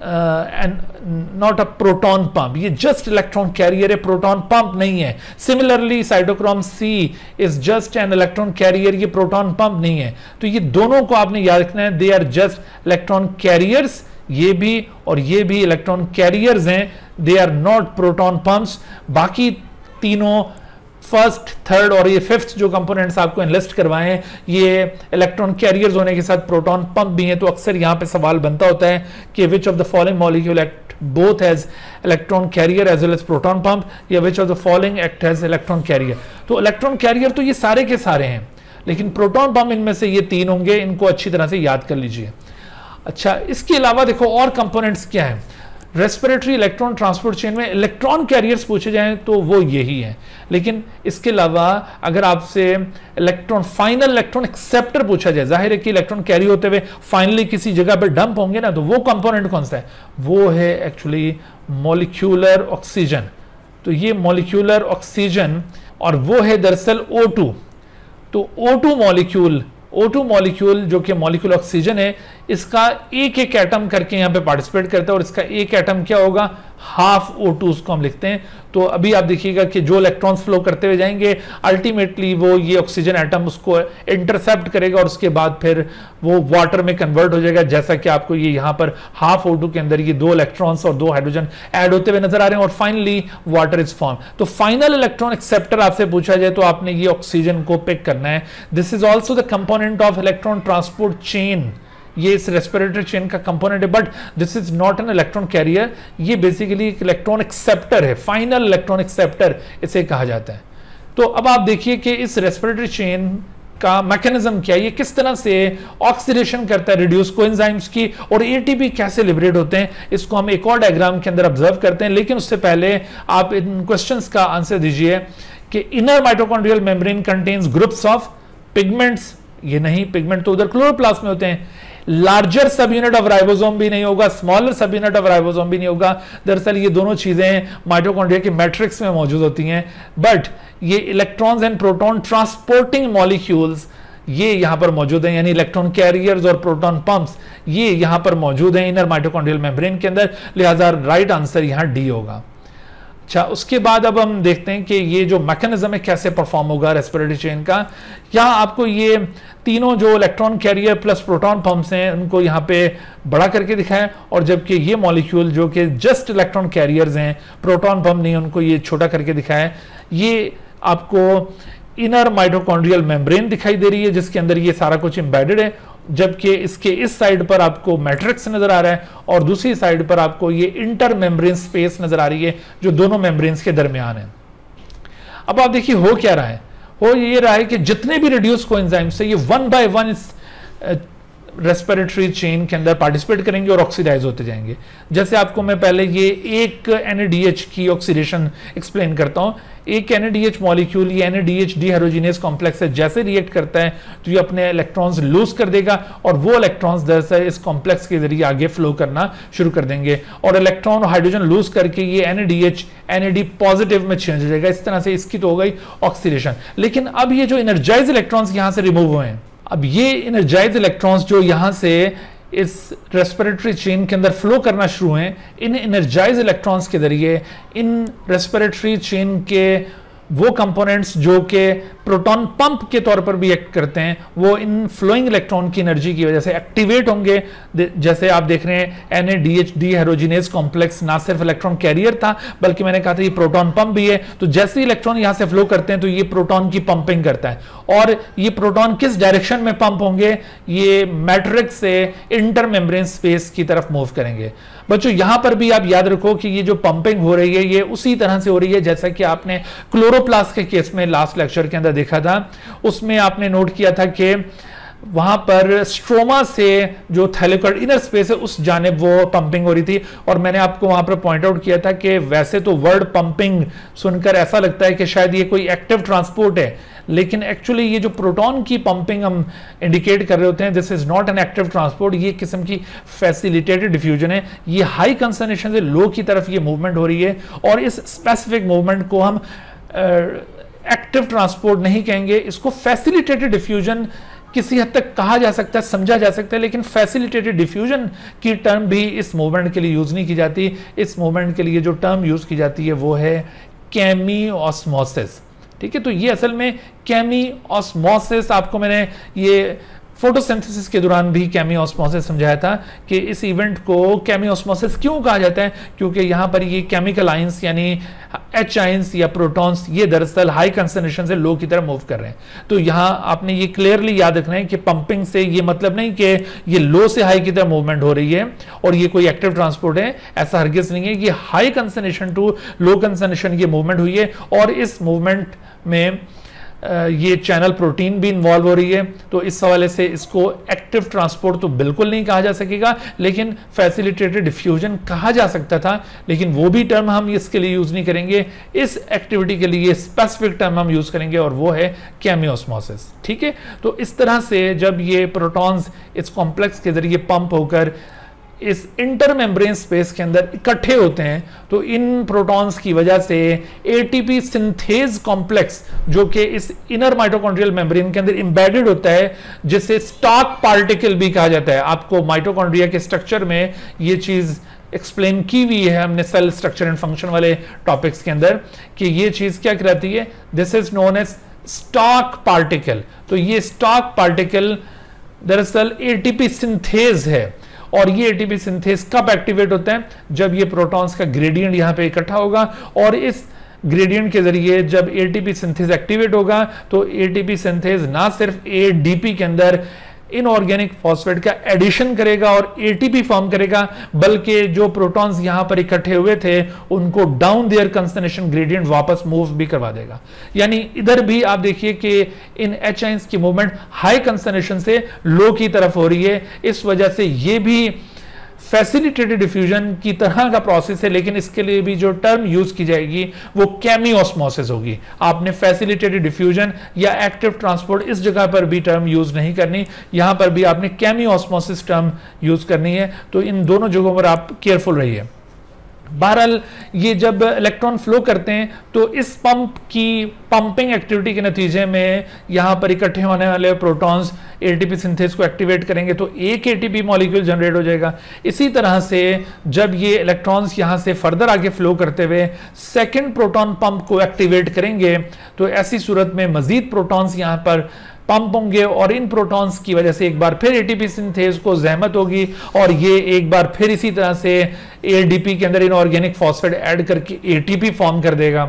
and not a proton pump. ये just electron carrier है, proton pump नहीं है. Similarly cytochrome C is just an electron carrier, ये proton pump नहीं है. तो ये दोनों को आपने याद रखना है, they are just electron carriers, ये भी और ये भी electron carriers हैं, they are not proton pumps. बाकी तीनों फर्स्ट, थर्ड और ये फिफ्थ जो कंपोनेंट्स आपको एनलिस्ट करवाए हैं, ये इलेक्ट्रॉन कैरियर्स होने के साथ प्रोटॉन पंप भी हैं. तो अक्सर यहाँ पे सवाल बनता होता है कि which of the following molecule act both as electron carrier as well as proton pump, या which of the following act as electron carrier. तो इलेक्ट्रॉन कैरियर तो ये सारे के सारे हैं, लेकिन प्रोटॉन पंप इनमें से ये तीन होंगे, इनको अच्छी तरह से याद कर लीजिए. अच्छा, इसके अलावा देखो और कंपोनेंट्स क्या हैं. रेस्पिरेटरी इलेक्ट्रॉन ट्रांसपोर्ट चेन में इलेक्ट्रॉन कैरियर्स पूछे जाएं तो वो यही है, लेकिन इसके अलावा अगर आपसे इलेक्ट्रॉन फाइनल इलेक्ट्रॉन एक्सेप्टर पूछा जाए, जाहिर है कि इलेक्ट्रॉन कैरी होते हुए फाइनली किसी जगह पर डंप होंगे ना, तो वो कंपोनेंट कौन सा है, वो है एक्चुअली मॉलिक्यूलर ऑक्सीजन. तो ये मॉलिक्यूलर ऑक्सीजन और वो है दरअसल O2. तो O2 मॉलिक्यूल जो कि मॉलिक्यूल ऑक्सीजन है, इसका एक एक एटम करके यहाँ पे पार्टिसिपेट करता है, और इसका एक एटम क्या होगा, हाफ O2 उसको हम लिखते हैं. तो अभी आप देखिएगा कि जो इलेक्ट्रॉन्स फ्लो करते हुए जाएंगे अल्टीमेटली वो ये ऑक्सीजन एटम उसको इंटरसेप्ट करेगा और उसके बाद फिर वो वाटर में कन्वर्ट हो जाएगा, जैसा कि आपको ये यहाँ पर हाफ O2 के अंदर ये दो इलेक्ट्रॉन्स और दो हाइड्रोजन ऐड होते हुए नजर आ रहे हैं और फाइनली वाटर इज फॉर्म. तो फाइनल इलेक्ट्रॉन एक्सेप्टर आपसे पूछा जाए तो आपने ये ऑक्सीजन को पिक करना है. This is also the component of electron transport chain, ये इस रेस्पिरेटरी चेन का कंपोनेंट है, but this is not an electron carrier, ये बेसिकली एक इलेक्ट्रॉन एक्सेप्टर है, फाइनल इलेक्ट्रॉन एक्सेप्टर इसे कहा जाता है. तो अब आप देखिए कि इस रेस्पिरेटरी चेन का मैकेनिज्म क्या है, ये किस तरह से ऑक्सीडेशन करता है रिड्यूस कोएंजाइम्स की, और एटीपी कैसे लिबरेट होते हैं, इसको हम एक और डायग्राम के अंदर ऑब्जर्व करते हैं. लेकिन उससे पहले आप इन क्वेश्चंस का आंसर दीजिए कि inner mitochondrial membrane contains groups of pigments, ये नहीं, पिगमेंट तो उधर क्लोरोप्लास्ट में होते हैं. लार्जर सब यूनिट ऑफ राइबोसोम भी नहीं होगा, स्मॉलर सब यूनिट ऑफ राइबोसोम भी नहीं होगा. दरअसल ये दोनों चीजें माइटोकॉन्ड्रिया के मैट्रिक्स में मौजूद होती हैं, बट ये electrons and proton transporting molecules ये यहां पर मौजूद हैं, यानी इलेक्ट्रॉन कैरियर्स और प्रोटॉन पंप्स ये यहां पर मौजूद हैं इनर माइटोकॉन्ड्रियल मेम्ब्रेन के अंदर, लिहाजा राइट आंसर यहां डी होगा. अच्छा, उसके बाद अब हम देखते हैं कि ये जो मैकेनिज्म है कैसे परफॉर्म होगा रेस्पिरेटरी चेन का. यहाँ आपको ये तीनों जो electron carrier plus proton pumps हैं उनको यहाँ पे बड़ा करके दिखाएं, और जबकि ये मॉलिक्यूल जो कि जस्ट इलेक्ट्रॉन कैरियर्स हैं, प्रोटॉन पंप नहीं, उनको ये छोटा करके दिखाएं. ये आपको इनर माइटोकॉन्ड्रियल मेम्ब्रेन दिखाई दे रही है जिसके अंदर ये सारा कुछ एम्बेडेड है, जबकि इसके इस साइड पर आपको मैट्रिक्स नजर आ रहा है और दूसरी साइड पर आपको ये इंटर मेम्ब्रेन स्पेस नजर आ रही है जो दोनों मेम्ब्रेन्स के दरमियान है. अब आप देखिए हो क्या रहा है, हो ये रहा है कि जितने भी रिड्यूस कोएंजाइम्स है ये वन बाय वन इस रेस्पिरेटरी चेन के अंदर पार्टिसिपेट करेंगे और ऑक्सीडाइज होते जाएंगे. जैसे आपको मैं पहले ये एक एनएडीएच की ऑक्सीडेशन एक्सप्लेन करता हूँ. एक एनएडीएच मॉलिक्यूल, ये एनएडीएच डीहाइड्रोजिनेज कॉम्प्लेक्स है, जैसे रिएक्ट करता है तो ये अपने इलेक्ट्रॉन्स लूज कर देगा और वो इलेक्ट्रॉन्स दरअसल इस कॉम्प्लेक्स के जरिए आगे फ्लो करना शुरू कर देंगे और इलेक्ट्रॉन और हाइड्रोजन लूज करके ये एनएडीएच एनएडी पॉजिटिव में चेंज हो जाएगा. इस तरह से इसकी तो हो गई ऑक्सीडेशन. लेकिन अब ये जो एनर्जाइज इलेक्ट्रॉन्स यहाँ से रिमूव हुए हैं, अब ये एनर्जाइज इलेक्ट्रॉन्स जो यहां से इस रेस्पिरेटरी चेन के अंदर फ्लो करना शुरू हैं, इन एनर्जाइज इलेक्ट्रॉन्स के जरिए इन रेस्पिरेटरी चेन के वो कंपोनेंट्स जो के प्रोटॉन पंप के तौर पर भी एक्ट करते हैं वो इन फ्लोइंग इलेक्ट्रॉन की एनर्जी की वजह से एक्टिवेट होंगे. जैसे आप देख रहे हैं एनएडीएच डीहाइड्रोजिनेज कॉम्प्लेक्स ना सिर्फ इलेक्ट्रॉन कैरियर था बल्कि मैंने कहा था ये प्रोटॉन पंप भी है. तो जैसे इलेक्ट्रॉन यहाँ से फ्लो करते हैं तो ये प्रोटॉन की पंपिंग करता है, और ये प्रोटॉन किस डायरेक्शन में पंप होंगे, ये मैट्रिक्स से इंटर मेम्ब्रेन स्पेस की तरफ मूव करेंगे. बच्चों यहाँ पर भी आप याद रखो कि ये जो पंपिंग हो रही है ये उसी तरह से हो रही है जैसा कि आपने क्लोरोप्लास्ट के केस में लास्ट लेक्चर के अंदर देखा था. उसमें आपने नोट किया था कि वहां पर स्ट्रोमा से जो थैलेकॉइड इनर स्पेस है उस जानिब वो पंपिंग हो रही थी, और मैंने आपको वहां पर पॉइंट आउट किया था कि वैसे तो वर्ड पंपिंग सुनकर ऐसा लगता है कि शायद ये कोई एक्टिव ट्रांसपोर्ट है, लेकिन एक्चुअली ये जो प्रोटॉन की पंपिंग हम इंडिकेट कर रहे होते हैं this is not an active transport, ये किस्म की फैसिलिटेटेड डिफ्यूजन है. ये हाई कंसंट्रेशन से लो की तरफ ये मूवमेंट हो रही है, और इस स्पेसिफिक मूवमेंट को हम एक्टिव ट्रांसपोर्ट नहीं कहेंगे, इसको फैसिलिटेटेड डिफ्यूजन किसी हद तक कहा जा सकता है, समझा जा सकता है, लेकिन फैसिलिटेटेड डिफ्यूजन की टर्म भी इस मूवमेंट के लिए यूज़ नहीं की जाती। इस मूवमेंट के लिए जो टर्म यूज़ की जाती है वो है केमियोस्मोसिस। ठीक है, तो ये असल में केमियोस्मोसिस आपको मैंने ये फोटोसिंथेसिस के दौरान भी केमियोस्मोसिस समझाया था कि इस इवेंट को केमियोस्मोसिस क्यों कहा जाता है, क्योंकि यहाँ पर ये केमिकल आइंस यानी एच आइंस या प्रोटॉन्स ये दरअसल हाई कंसनट्रेशन से लो की तरफ मूव कर रहे हैं। तो यहाँ आपने ये क्लियरली याद रखना है कि पंपिंग से ये मतलब नहीं कि ये लो से हाई की तरफ मूवमेंट हो रही है और ये कोई एक्टिव ट्रांसपोर्ट है, ऐसा हरगिज़ नहीं है। ये high concentration to low concentration की मूवमेंट हुई है और इस मूवमेंट में ये चैनल प्रोटीन भी इन्वॉल्व हो रही है, तो इस हवाले से इसको एक्टिव ट्रांसपोर्ट तो बिल्कुल नहीं कहा जा सकेगा, लेकिन फैसिलिटेटेड डिफ्यूजन कहा जा सकता था, लेकिन वो भी टर्म हम इसके लिए यूज़ नहीं करेंगे। इस एक्टिविटी के लिए स्पेसिफिक टर्म हम यूज़ करेंगे और वो है केमियोस्मोसिस। ठीक है, तो इस तरह से जब ये प्रोटॉन्स इस कॉम्प्लेक्स के ज़रिए पम्प होकर इस इंटरमेम्ब्रेन स्पेस के अंदर इकट्ठे होते हैं तो इन प्रोटॉन्स की वजह से एटीपी सिंथेज कॉम्प्लेक्स जो कि इस इनर माइटोकॉन्ड्रियल मेम्ब्रेन के अंदर इम्बेडेड होता है, जिसे स्टॉक पार्टिकल भी कहा जाता है। आपको माइटोकॉन्ड्रिया के स्ट्रक्चर में ये चीज़ एक्सप्लेन की हुई है हमने सेल स्ट्रक्चर एंड फंक्शन वाले टॉपिक्स के अंदर कि ये चीज़ क्या कहलाती है, this is known as stalk particle. तो ये स्टॉक पार्टिकल दरअसल एटीपी सिंथेज है और ये एटीपी सिंथेस कब एक्टिवेट होता है, जब ये प्रोटॉन्स का ग्रेडियंट यहाँ पे इकट्ठा होगा और इस ग्रेडियंट के जरिए जब एटीपी सिंथेस एक्टिवेट होगा तो एटीपी सिंथेस ना सिर्फ एडीपी के अंदर इनऑर्गेनिक फॉस्फेट का एडिशन करेगा और एटीपी फॉर्म करेगा, बल्कि जो प्रोटॉन्स यहां पर इकट्ठे हुए थे उनको डाउन देयर कंसंट्रेशन ग्रेडियंट वापस मूव भी करवा देगा। यानी इधर भी आप देखिए कि इन एच आयंस की मूवमेंट हाई कंसंट्रेशन से लो की तरफ हो रही है, इस वजह से ये भी फैसिलिटेटेड डिफ्यूजन की तरह का प्रोसेस है, लेकिन इसके लिए भी जो टर्म यूज की जाएगी वो केमियोस्मोसिस होगी। आपने फैसिलिटेटेड डिफ्यूजन या एक्टिव ट्रांसपोर्ट इस जगह पर भी टर्म यूज नहीं करनी, यहां पर भी आपने केमियोस्मोसिस टर्म यूज करनी है। तो इन दोनों जगहों पर आप केयरफुल रहिए। बहरहाल ये जब इलेक्ट्रॉन फ्लो करते हैं तो इस पंप की पंपिंग एक्टिविटी के नतीजे में यहाँ पर इकट्ठे होने वाले प्रोटॉन्स एटीपी सिंथेस को एक्टिवेट करेंगे तो एक एटीपी मॉलिक्यूल जनरेट हो जाएगा। इसी तरह से जब ये इलेक्ट्रॉन्स यहाँ से फर्दर आगे फ्लो करते हुए सेकेंड प्रोटॉन पंप को एक्टिवेट करेंगे तो ऐसी सूरत में मजीद प्रोटॉन्स यहाँ पर पंप होंगे और इन प्रोटॉन्स की वजह से एक बार फिर एटीपी सिंथेज को जहमत होगी और ये एक बार फिर इसी तरह से एडीपी के अंदर इनऑर्गेनिक फॉस्फेट ऐड करके एटीपी फॉर्म कर देगा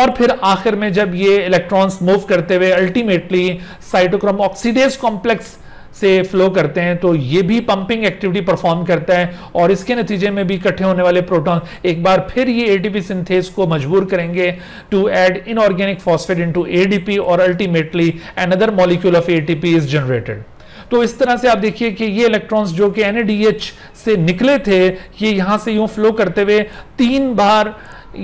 और फिर आखिर में जब ये इलेक्ट्रॉन्स मूव करते हुए अल्टीमेटली साइटोक्रोम ऑक्सीडेज कॉम्प्लेक्स से फ्लो करते हैं तो ये भी पंपिंग एक्टिविटी परफॉर्म करता है और इसके नतीजे में भी इकट्ठे होने वाले प्रोटॉन एक बार फिर ये एटीपी सिंथेस को मजबूर करेंगे to add inorganic phosphate into ADP और ultimately another molecule of ATP is generated. तो इस तरह से आप देखिए कि ये इलेक्ट्रॉन्स जो कि एनएडीएच से निकले थे ये यहाँ से यूँ फ्लो करते हुए तीन बार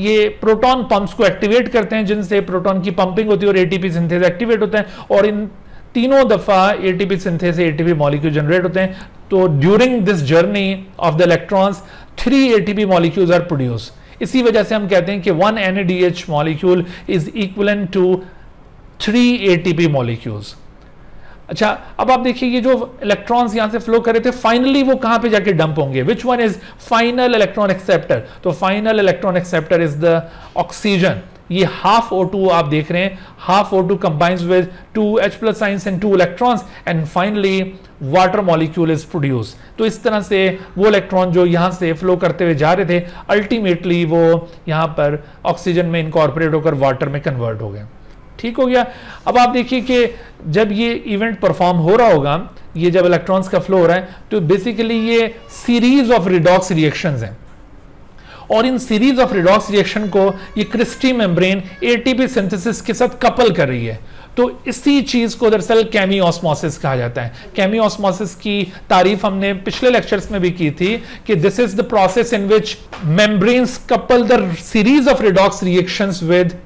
ये प्रोटॉन पंप्स को एक्टिवेट करते हैं जिनसे प्रोटॉन की पंपिंग होती है और एटीपी सिंथेस एक्टिवेट होता है और इन तीनों दफा ATP synthesis ATP molecule generate होते हैं। तो during this journey of the electrons 3 ATP molecules are produce. इसी वजह से हम कहते हैं कि 1 NADH molecule is equivalent to 3 ATP molecules. अच्छा, अब आप देखिए ये जो इलेक्ट्रॉन्स यहां से फ्लो कर रहे थे फाइनली वो कहां पे जाके डंप होंगे, which one is final electron acceptor. तो final electron acceptor is the oxygen. ये हाफ O2 आप देख रहे हैं, half O2 combines with 2H+ ions and 2 electrons and finally water molecule is produce. तो इस तरह से वो इलेक्ट्रॉन जो यहाँ से फ्लो करते हुए जा रहे थे अल्टीमेटली वो यहाँ पर ऑक्सीजन में इनकॉर्पोरेट होकर वाटर में कन्वर्ट हो गए। ठीक हो गया। अब आप देखिए कि जब ये इवेंट परफॉर्म हो रहा होगा, ये जब इलेक्ट्रॉन्स का फ्लो हो रहा है तो बेसिकली ये सीरीज ऑफ रिडॉक्स रिएक्शंस हैं और इन सीरीज ऑफ रिडॉक्स रिएक्शन को ये क्रिस्टी मेम्ब्रेन एटीपी सिंथेसिस के साथ कपल कर रही है। तो इसी चीज़ को दरअसल केमियोस्मोसिस कहा जाता है। केमियोस्मोसिस की तारीफ हमने पिछले लेक्चर्स में भी की थी कि this is the process in which membranes couple the series of redox reactions with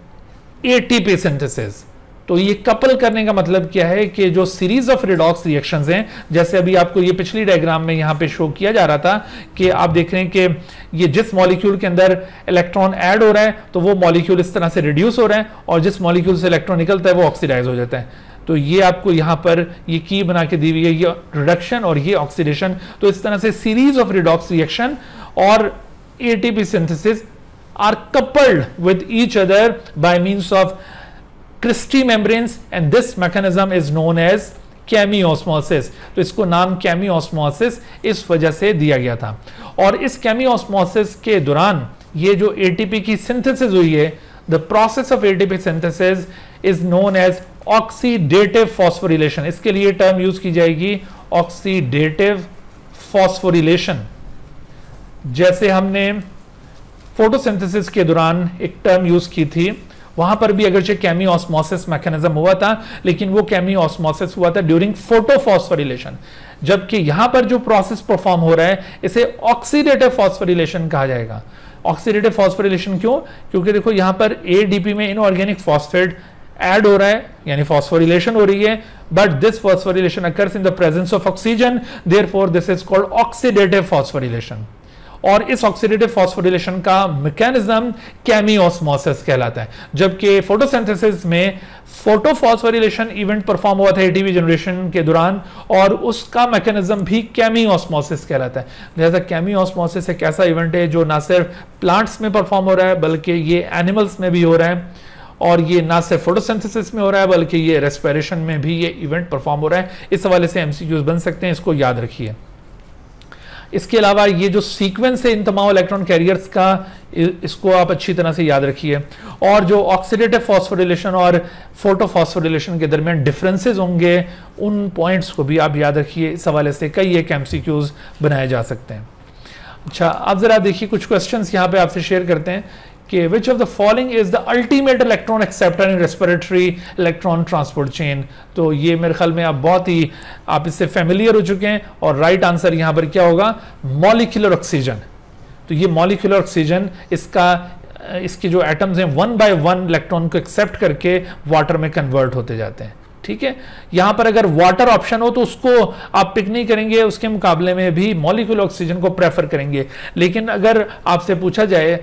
ATP synthesis. तो ये कपल करने का मतलब क्या है कि जो सीरीज ऑफ रिडॉक्स रिएक्शंस हैं, जैसे अभी आपको ये पिछली डायग्राम में यहाँ पे शो किया जा रहा था कि आप देख रहे हैं कि ये जिस मॉलिक्यूल के अंदर इलेक्ट्रॉन ऐड हो रहा है तो वो मॉलिक्यूल इस तरह से रिड्यूस हो रहा है और जिस मॉलिक्यूल से इलेक्ट्रॉन निकलता है वो ऑक्सीडाइज हो जाता है। तो ये आपको यहाँ पर ये की बना के दी हुई है, ये रिडक्शन और ये ऑक्सीडेशन। तो इस तरह से सीरीज ऑफ रिडॉक्स रिएक्शन और ATP synthesis are coupled with each other by means of cristae membranes and this mechanism is known as chemiosmosis. तो इसको नाम केमियोस्मोसिस इस वजह से दिया गया था। और इस केमियोस्मोसिस के दौरान ये जो एटीपी की सिंथेसिस हुई है, the process of ATP synthesis is known as oxidative phosphorylation. इसके लिए टर्म यूज की जाएगी ऑक्सीडेटिव फॉस्फोरिलेशन। जैसे हमने फोटोसिंथेसिस के दौरान एक टर्म यूज की थी, वहां पर भी अगरचे केमियोस्मोसिस मैकेनिज्म हुआ था, लेकिन वो केमियोस्मोसिस हुआ था ड्यूरिंग फोटोफॉस्फोरिलेशन, जबकि यहां पर जो प्रोसेस परफॉर्म हो रहा है इसे ऑक्सीडेटिव फॉस्फोरिलेशन कहा जाएगा। ऑक्सीडेटिव फॉस्फोरिलेशन क्यों? क्योंकि देखो यहां पर एडीपी में इनऑर्गेनिक फॉस्फेट ऐड हो रहा है, यानी फॉस्फोरिलेशन हो रही है, but this phosphorylation occurs in the presence of oxygen, therefore this is called oxidative phosphorylation. और इस ऑक्सीडेटिव फॉस्फोरिलेशन का मैकेनिज्म केमियोस्मोसिस कहलाता है। जबकि फोटोसिंथेसिस में फोटोफॉस्फोरिलेशन इवेंट परफॉर्म हुआ था एटीपी जनरेशन के दौरान, और उसका मैकेनिज्म भी केमियोस्मोसिस कहलाता है। जैसा केमियोस्मोसिस एक ऐसा इवेंट है जो ना सिर्फ प्लांट्स में परफॉर्म हो रहा है बल्कि ये एनिमल्स में भी हो रहा है, और ये ना सिर्फ फोटोसिंथेसिस में हो रहा है बल्कि ये रेस्पिरेशन में भी ये इवेंट परफॉर्म हो रहा है। इस हवाले से एमसीक्यूज बन सकते हैं, इसको याद रखिए। इसके अलावा ये जो सीक्वेंस है इन तमाम इलेक्ट्रॉन कैरियर्स का, इसको आप अच्छी तरह से याद रखिए। और जो ऑक्सीडेटिव फॉस्फोरिलेशन और फोटोफॉस्फोरिलेशन के दरमियान डिफरेंसेस होंगे, उन पॉइंट्स को भी आप याद रखिए। इस हवाले से कई एक एमसीक्यूज बनाए जा सकते हैं। अच्छा, आप जरा देखिए कुछ क्वेश्चंस यहाँ पे आपसे शेयर करते हैं कि which of the following is the ultimate electron acceptor in respiratory electron transport chain. तो ये मेरे ख्याल में आप बहुत ही आप इससे फेमिलियर हो चुके हैं। और राइट आंसर यहां पर क्या होगा? Molecular oxygen. तो ये मॉलिक्यूलर ऑक्सीजन, इसके जो एटम्स हैं वन बाय वन इलेक्ट्रॉन को एक्सेप्ट करके वाटर में कन्वर्ट होते जाते हैं। ठीक है, यहां पर अगर वाटर ऑप्शन हो तो उसको आप पिक नहीं करेंगे, उसके मुकाबले में भी मॉलिक्यूलर ऑक्सीजन को प्रेफर करेंगे। लेकिन अगर आपसे पूछा जाए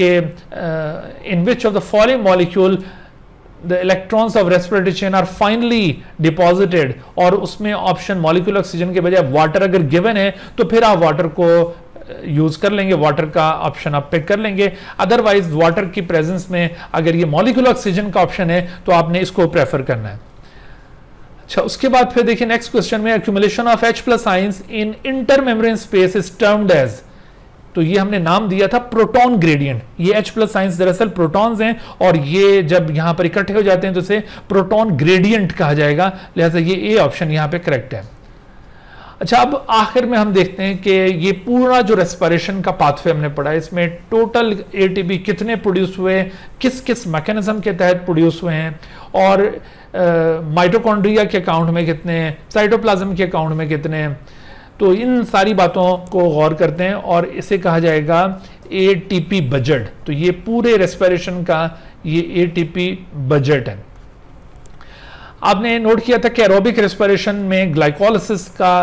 कि in which of the following molecule the electrons of respiratory chain are finally deposited, और उसमें ऑप्शन मॉलिक्यूलर ऑक्सीजन के बजाय वाटर अगर गिवन है तो फिर आप वाटर को यूज कर लेंगे, वाटर का ऑप्शन आप पिक कर लेंगे। अदरवाइज वाटर की प्रेजेंस में अगर ये मॉलिक्यूलर ऑक्सीजन का ऑप्शन है तो आपने इसको प्रेफर करना है। अच्छा, उसके बाद फिर देखिए नेक्स्ट क्वेश्चन में accumulation of H plus ions in intermembrane space is termed as, तो ये हमने नाम दिया था प्रोटॉन ग्रेडियंट। ये H प्लस आयंस दरअसल प्रोटॉन्स हैं, और ये जब यहां पर इकट्ठे हो जाते हैं तो इसे प्रोटॉन ग्रेडियंट कहा जाएगा। लिहाजा ये ए ऑप्शन यहां पे करेक्ट है। अच्छा, अब आखिर में हम देखते हैं कि ये पूरा जो रेस्पिरेशन का पाथवे हमने पढ़ा, इसमें टोटल एटीपी कितने प्रोड्यूस हुए, किस किस मैकेनिज्म के तहत प्रोड्यूस हुए हैं, और माइटोकॉन्ड्रिया के अकाउंट में कितने, साइटोप्लाज्म के अकाउंट में कितने। तो इन सारी बातों को गौर करते हैं और इसे कहा जाएगा एटीपी बजट। तो ये पूरे रेस्पिरेशन का ये एटीपी बजट है। आपने नोट किया था कि एरोबिक रेस्पिरेशन में ग्लाइकोलाइसिस का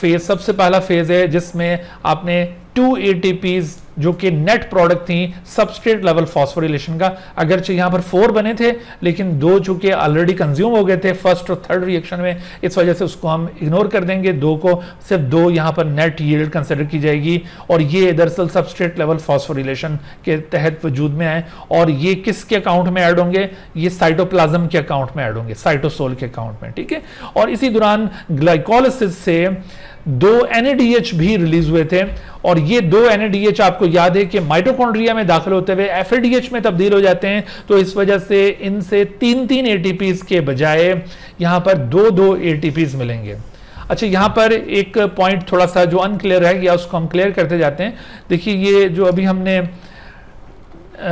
फेज सबसे पहला फेज है, जिसमें आपने 2 एटीपीज जो कि नेट प्रोडक्ट थी सबस्ट्रेट लेवल फॉस्फोरिलेशन का, अगरचे यहां पर 4 बने थे लेकिन 2 चूंकि ऑलरेडी कंज्यूम हो गए थे फर्स्ट और थर्ड रिएक्शन में, इस वजह से उसको हम इग्नोर कर देंगे। 2 को सिर्फ 2 यहां पर नेट यील्ड कंसिडर की जाएगी, और ये दरअसल सबस्ट्रेट लेवल फॉस्फोरिलेशन के तहत वजूद में आए। और ये किसके अकाउंट में ऐड होंगे? ये साइटोप्लाज्म के अकाउंट में ऐड होंगे, साइटोसोल के अकाउंट में। ठीक है, और इसी दौरान ग्लाइकोलाइसिस से 2 एनएडीएच भी रिलीज हुए थे, और ये 2 एनएडीएच आपको याद है कि माइटोकॉन्ड्रिया में दाखिल होते हुए एफएडीएच में तब्दील हो जाते हैं। तो इस वजह से इनसे 3-3 एटीपीज के बजाय यहां पर 2-2 एटीपीज मिलेंगे। अच्छा, यहां पर एक पॉइंट थोड़ा सा जो अनक्लियर है या उसको हम क्लियर करते जाते हैं। देखिए, ये जो अभी हमने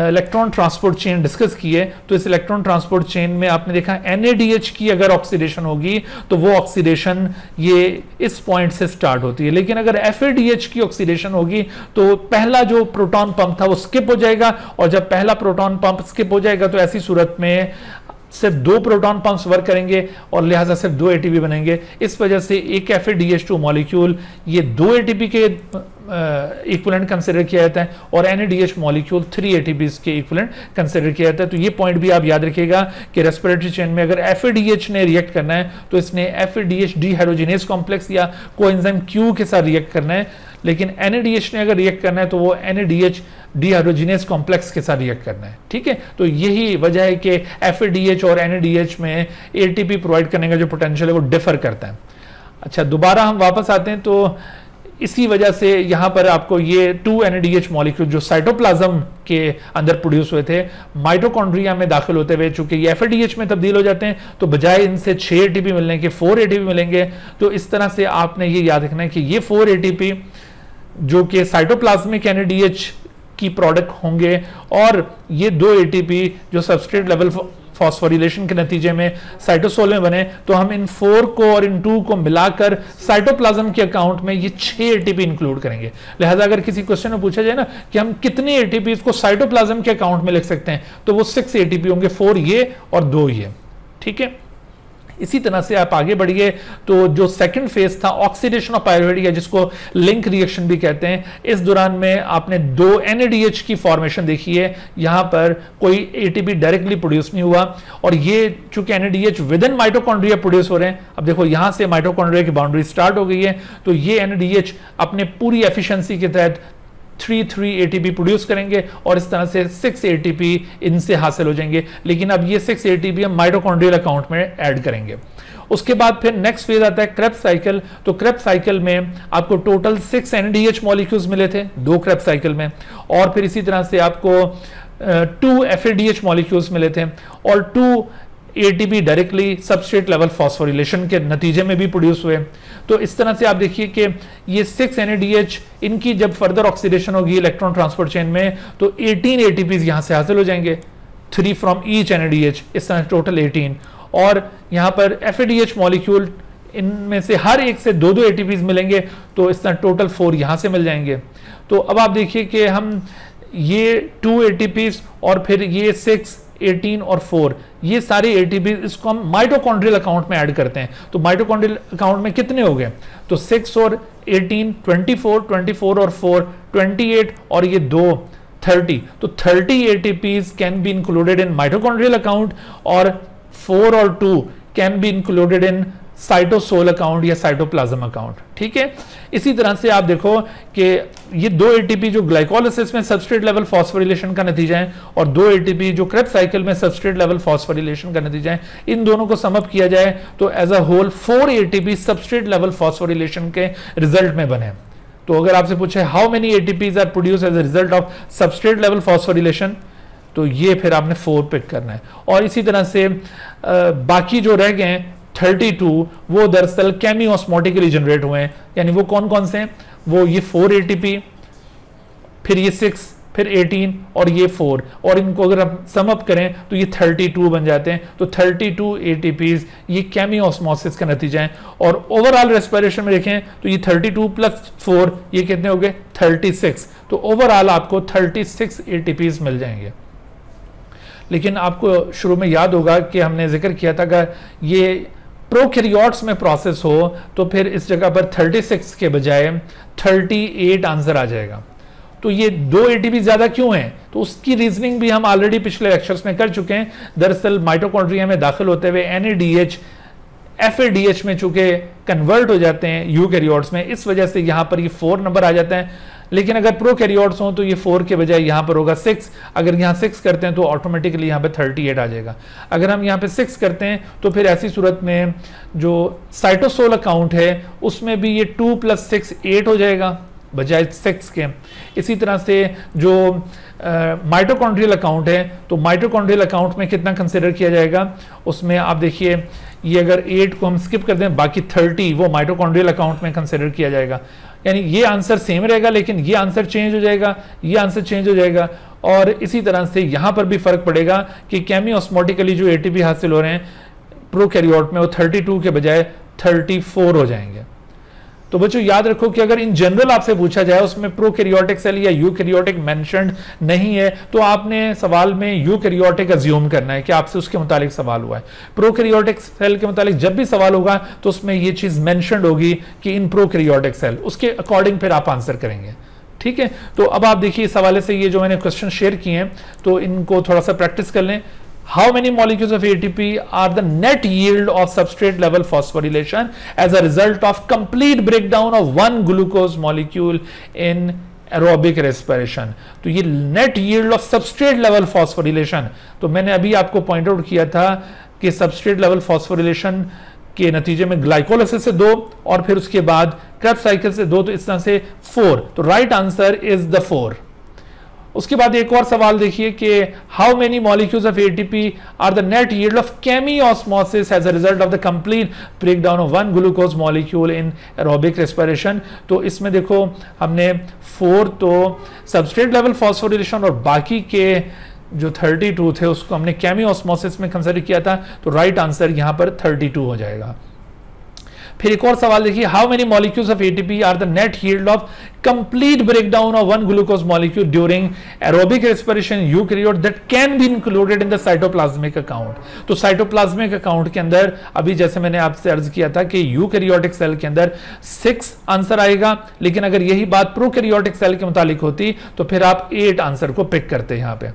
इलेक्ट्रॉन ट्रांसपोर्ट चेन डिस्कस की है, तो इस इलेक्ट्रॉन ट्रांसपोर्ट चेन में आपने देखा एनएडीएच की अगर ऑक्सीडेशन होगी तो वो ऑक्सीडेशन ये इस पॉइंट से स्टार्ट होती है, लेकिन अगर एफएडीएच की ऑक्सीडेशन होगी तो पहला जो प्रोटॉन पंप था वो स्किप हो जाएगा, और जब पहला प्रोटॉन पंप स्किप हो जाएगा तो ऐसी सूरत में सिर्फ दो प्रोटॉन पंप्स वर्क करेंगे और लिहाजा सिर्फ दो एटीपी बनेंगे। इस वजह से एक एफएडीएच2 मॉलिक्यूल ये दो एटीपी के इक्विवेलेंट कंसीडर किया जाता है और एनएडीएच मॉलिक्यूल 3 एटीपी के इक्विवेलेंट कंसीडर किया जाता है। तो ये पॉइंट भी आप याद रखिएगा कि रेस्पिरेटरी चेन में अगर एफएडीएच ने रिएक्ट करना है तो इसने एफएडीएच डीहाइड्रोजिनेज कॉम्प्लेक्स या कोएंजाइम क्यू के साथ रिएक्ट करना है, लेकिन एनएडीएच ने अगर रिएक्ट करना है तो वो एनएडीएच डीहाइड्रोजिनेज कॉम्प्लेक्स के साथ रिएक्ट करना है। ठीक है, तो यही वजह है कि एफएडीएच और एनएडीएच में एटीपी प्रोवाइड करने का जो पोटेंशियल है वो डिफर करता है। अच्छा, दोबारा हम वापस आते हैं तो इसी वजह से यहाँ पर आपको ये 2 एनएडीएच मॉलिक्यूल जो साइटोप्लाज्म के अंदर प्रोड्यूस हुए थे माइटोकॉन्ड्रिया में दाखिल होते हुए चूंकि ये एफएडीएच में तब्दील हो जाते हैं तो बजाय इनसे 6 एटीपी मिलने के 4 एटीपी मिलेंगे। तो इस तरह से आपने ये याद रखना है कि ये 4 एटीपी जो कि साइटोप्लाज्मिक एनएडीएच की प्रोडक्ट होंगे और ये 2 एटीपी जो सबस्ट्रेट लेवल फॉस्फोरिलेशन के नतीजे में साइटोसोल में बने, तो हम इन 4 को और इन 2 को मिलाकर साइटोप्लाज्म के अकाउंट में ये 6 एटीपी इंक्लूड करेंगे। लिहाजा अगर किसी क्वेश्चन में पूछा जाए ना कि हम कितने एटीपी को साइटोप्लाज्म के अकाउंट में लिख सकते हैं तो वो 6 एटीपी होंगे, 4 ये और 2 ये। ठीक है, इसी तरह से आप आगे बढ़िए तो जो सेकंड फेज था ऑक्सीडेशन ऑफ पाइरूवेट या जिसको लिंक रिएक्शन भी कहते हैं, इस दौरान में आपने 2 एनएडीएच की फॉर्मेशन देखी है। यहाँ पर कोई एटीपी डायरेक्टली प्रोड्यूस नहीं हुआ और ये चूंकि NADH within mitochondria produce हो रहे हैं। अब देखो यहाँ से माइटोकॉन्ड्रिया की बाउंड्री स्टार्ट हो गई है तो ये एनएडीएच अपने पूरी एफिशिएंसी के तहत 3 एटीपी प्रोड्यूस करेंगे और इस तरह से 6 एटीपी इनसे हासिल हो जाएंगे। लेकिन अब ये 6 एटीपी हम माइटोकॉन्ड्रियल अकाउंट में ऐड करेंगे। उसके बाद फिर नेक्स्ट फेज आता है क्रेब्स साइकिल। तो क्रेब्स साइकिल में आपको टोटल 6 एनडीएच मॉलिक्यूल्स मिले थे 2 क्रेब्स साइकिल में और फिर इसी तरह से आपको 2 एफएडीएच मॉलिक्यूल्स मिले थे और 2 ATP directly substrate level phosphorylation के नतीजे में भी प्रोड्यूस हुए। तो इस तरह से आप देखिए कि ये 6 एनएडीएच इनकी जब फर्दर ऑक्सीडेशन होगी इलेक्ट्रॉन ट्रांसपोर्ट चेन में तो 18 एटीपी यहां से हासिल हो जाएंगे, 3 फ्रॉम ईच एनएडीएच, इस तरह टोटल 18। और यहां पर एफएडीएच मॉलिक्यूल इनमें से हर एक से 2 एटीपी मिलेंगे तो इस तरह टोटल 4 यहां से मिल जाएंगे। तो अब आप देखिए कि हम ये 2 एटीपी और फिर ये 6, 18 और 4, ये सारे एटीपी इसको हम माइटोकॉन्ड्रियल अकाउंट में ऐड करते हैं तो माइटोकॉन्ड्रियल अकाउंट में कितने हो गए तो 6 और 18 24, 24 और 4 28 और ये 2 30। तो 30 ATP can be included in mitochondrial account और 4 और 2 can be included in cytosol account या साइटोप्लाज्म अकाउंट। ठीक है, इसी तरह से आप देखो कि ये 2 एटीपी जो ग्लाइकोलाइसिस में सबस्ट्रेट लेवल फॉस्फोरिलेशन का नतीजा है और 2 एटीपी जो क्रेब्स साइकिल में सबस्ट्रेट लेवल फॉस्फोरिलेशन का नतीजा है, इन दोनों को समअप किया जाए तो as a whole 4 ATP substrate level phosphorylation के रिजल्ट में बने। तो अगर आपसे पूछे how many ATPs are produce as a result of substrate level phosphorylation तो ये फिर आपने 4 पिक करना है। और इसी तरह से बाकी जो रह गए 32 वो दरअसल केमियोस्मोटिकली जनरेट हुए हैं, यानी वो कौन कौन से हैं वो ये 4 एटीपी फिर ये 6 फिर 18 और ये 4 और इनको अगर आप सम अप करें तो ये 32 बन जाते हैं। तो 32 एटीपीज ये केमियोस्मोसिस का नतीजा है और ओवरऑल रेस्पिरेशन में देखें तो ये 32 प्लस 4 ये कितने हो गए 36। तो ओवरऑल आपको 36 एटीपीज मिल जाएंगे। लेकिन आपको शुरू में याद होगा कि हमने जिक्र किया था कि ये प्रोकैरियोट्स में प्रोसेस हो तो फिर इस जगह पर 36 के बजाय 38 आंसर आ जाएगा। तो ये 2 एटीपी ज्यादा क्यों हैं तो उसकी रीजनिंग भी हम ऑलरेडी पिछले लेक्चर्स में कर चुके हैं। दरअसल माइटोकॉन्ड्रिया में दाखिल होते हुए एनएडीएच एफएडीएच में चूंकि कन्वर्ट हो जाते हैं यूकैरियोट्स में, इस वजह से यहां पर ये 4 नंबर आ जाता है। लेकिन अगर प्रोकैरियोट्स हो तो ये 4 के बजाय यहाँ पर होगा 6, अगर यहाँ 6 करते हैं तो ऑटोमेटिकली यहाँ पे 38 आ जाएगा। अगर हम यहाँ पे 6 करते हैं तो फिर ऐसी सूरत में जो साइटोसोल अकाउंट है उसमें भी ये 2 प्लस 6 8 हो जाएगा बजाय 6 के। इसी तरह से जो माइटोकॉन्ड्रियल अकाउंट है तो माइटोकॉन्ड्रियल अकाउंट में कितना कंसिडर किया जाएगा उसमें आप देखिए ये अगर 8 को हम स्किप कर दें बाकी 30 वो माइटोकॉन्ड्रियल अकाउंट में कंसिडर किया जाएगा। यानी ये आंसर सेम रहेगा लेकिन ये आंसर चेंज हो जाएगा, ये आंसर चेंज हो जाएगा। और इसी तरह से यहाँ पर भी फर्क पड़ेगा कि केमियोस्मोटिकली जो एटीपी हासिल हो रहे हैं प्रोकैरियोट में वो 32 के बजाय 34 हो जाएंगे। तो बच्चों याद रखो कि अगर इन जनरल आपसे पूछा जाए उसमें प्रोकैरियोटिक सेल या यूकैरियोटिक मेंशन्ड नहीं है तो आपने सवाल में यूकैरियोटिक अज्यूम करना है कि आपसे उसके मुतालिक सवाल हुआ है। प्रोकैरियोटिक सेल के मुतालिक जब भी सवाल होगा तो उसमें यह चीज मेंशन्ड होगी कि इन प्रोकैरियोटिक सेल, उसके अकॉर्डिंग फिर आप आंसर करेंगे। ठीक है, तो अब आप देखिए इस हवाले से ये जो मैंने क्वेश्चन शेयर किए हैं तो इनको थोड़ा सा प्रैक्टिस कर लें। How many molecules of ATP are the net yield of substrate level phosphorylation as a result of complete breakdown of one glucose molecule in aerobic respiration? तो ये net yield of substrate level phosphorylation, तो मैंने अभी आपको point out किया था कि substrate level phosphorylation के नतीजे में ग्लाइकोलाइसिस से 2 और फिर उसके बाद क्रेब्स साइकिल से 2, तो इस तरह से 4, तो राइट आंसर इज द 4। उसके बाद एक और सवाल देखिए कि how many molecules of ATP are the net yield of chemiosmosis as a result of the complete breakdown of one glucose molecule in aerobic respiration. तो इसमें देखो हमने 4 तो सबस्ट्रेट लेवल फॉस्फोरिलेशन और बाकी के जो 32 थे उसको हमने केमियोस्मोसिस में कंसिडर किया था, तो राइट आंसर यहां पर 32 हो जाएगा। फिर एक और सवाल देखिए, how many molecules of ATP are the net yield of complete breakdown of one glucose molecule during aerobic respiration eukaryote that can be included in the cytoplasmic account. तो साइटोप्लाज्मिक अकाउंट के अंदर अभी जैसे मैंने आपसे अर्ज किया था कि यूकैरियोटिक सेल के अंदर 6 आंसर आएगा, लेकिन अगर यही बात प्रोकैरियोटिक सेल के मुताबिक होती तो फिर आप 8 आंसर को पिक करते यहां पे।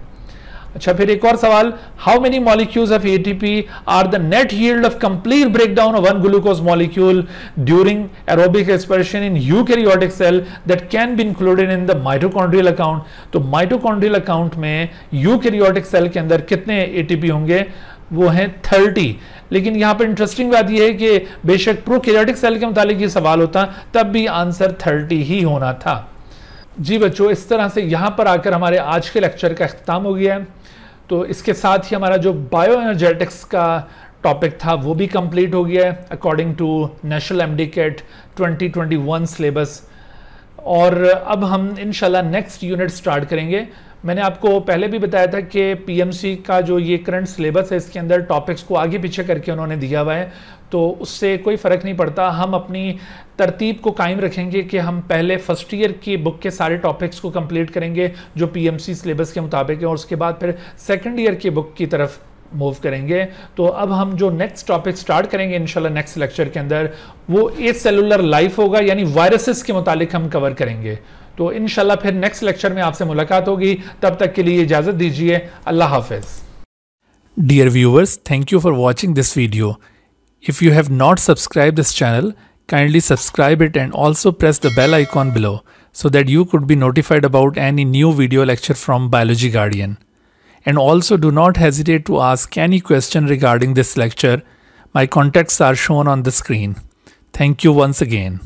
अच्छा, फिर एक और सवाल, how many molecules of ATP are the net yield of complete breakdown of one glucose molecule during aerobic respiration in eukaryotic cell that can be included in the mitochondrial account. तो mitochondrial account में eukaryotic cell के अंदर कितने ATP होंगे, वो हैं 30। लेकिन यहाँ पर इंटरेस्टिंग बात यह है कि बेशक प्रोकैरियोटिक सेल के मुताबिक ये सवाल होता तब भी आंसर 30 ही होना था। जी बच्चों, इस तरह से यहाँ पर आकर हमारे आज के लेक्चर का अख्ताम हो गया है। तो इसके साथ ही हमारा जो बायोएनर्जेटिक्स का टॉपिक था वो भी कंप्लीट हो गया है according to national MDCAT 2021 syllabus. और अब हम इंशाल्लाह नेक्स्ट यूनिट स्टार्ट करेंगे। मैंने आपको पहले भी बताया था कि पीएमसी का जो ये करंट सिलेबस है इसके अंदर टॉपिक्स को आगे पीछे करके उन्होंने दिया हुआ है, तो उससे कोई फ़र्क नहीं पड़ता। हम अपनी तरतीब को कायम रखेंगे कि हम पहले फर्स्ट ईयर की बुक के सारे टॉपिक्स को कंप्लीट करेंगे जो पीएमसी सिलेबस के मुताबिक है, और उसके बाद फिर सेकंड ईयर की बुक की तरफ मूव करेंगे। तो अब हम जो नेक्स्ट टॉपिक स्टार्ट करेंगे इंशाल्लाह नेक्स्ट लेक्चर के अंदर, वो ए सेलुलर लाइफ होगा, यानी वायरसेस के मुतालिक हम कवर करेंगे। तो इंशाल्लाह फिर नेक्स्ट लेक्चर में आपसे मुलाकात होगी, तब तक के लिए इजाज़त दीजिए। अल्लाह हाफिज़। Dear viewers, thank you for watching this video. If you have not subscribe this channel, kindly subscribe it and also press the bell icon below so that you could be notified about any new video lecture from Biology Guardian. And also do not hesitate to ask any question regarding this lecture. My contacts are shown on the screen. Thank you once again.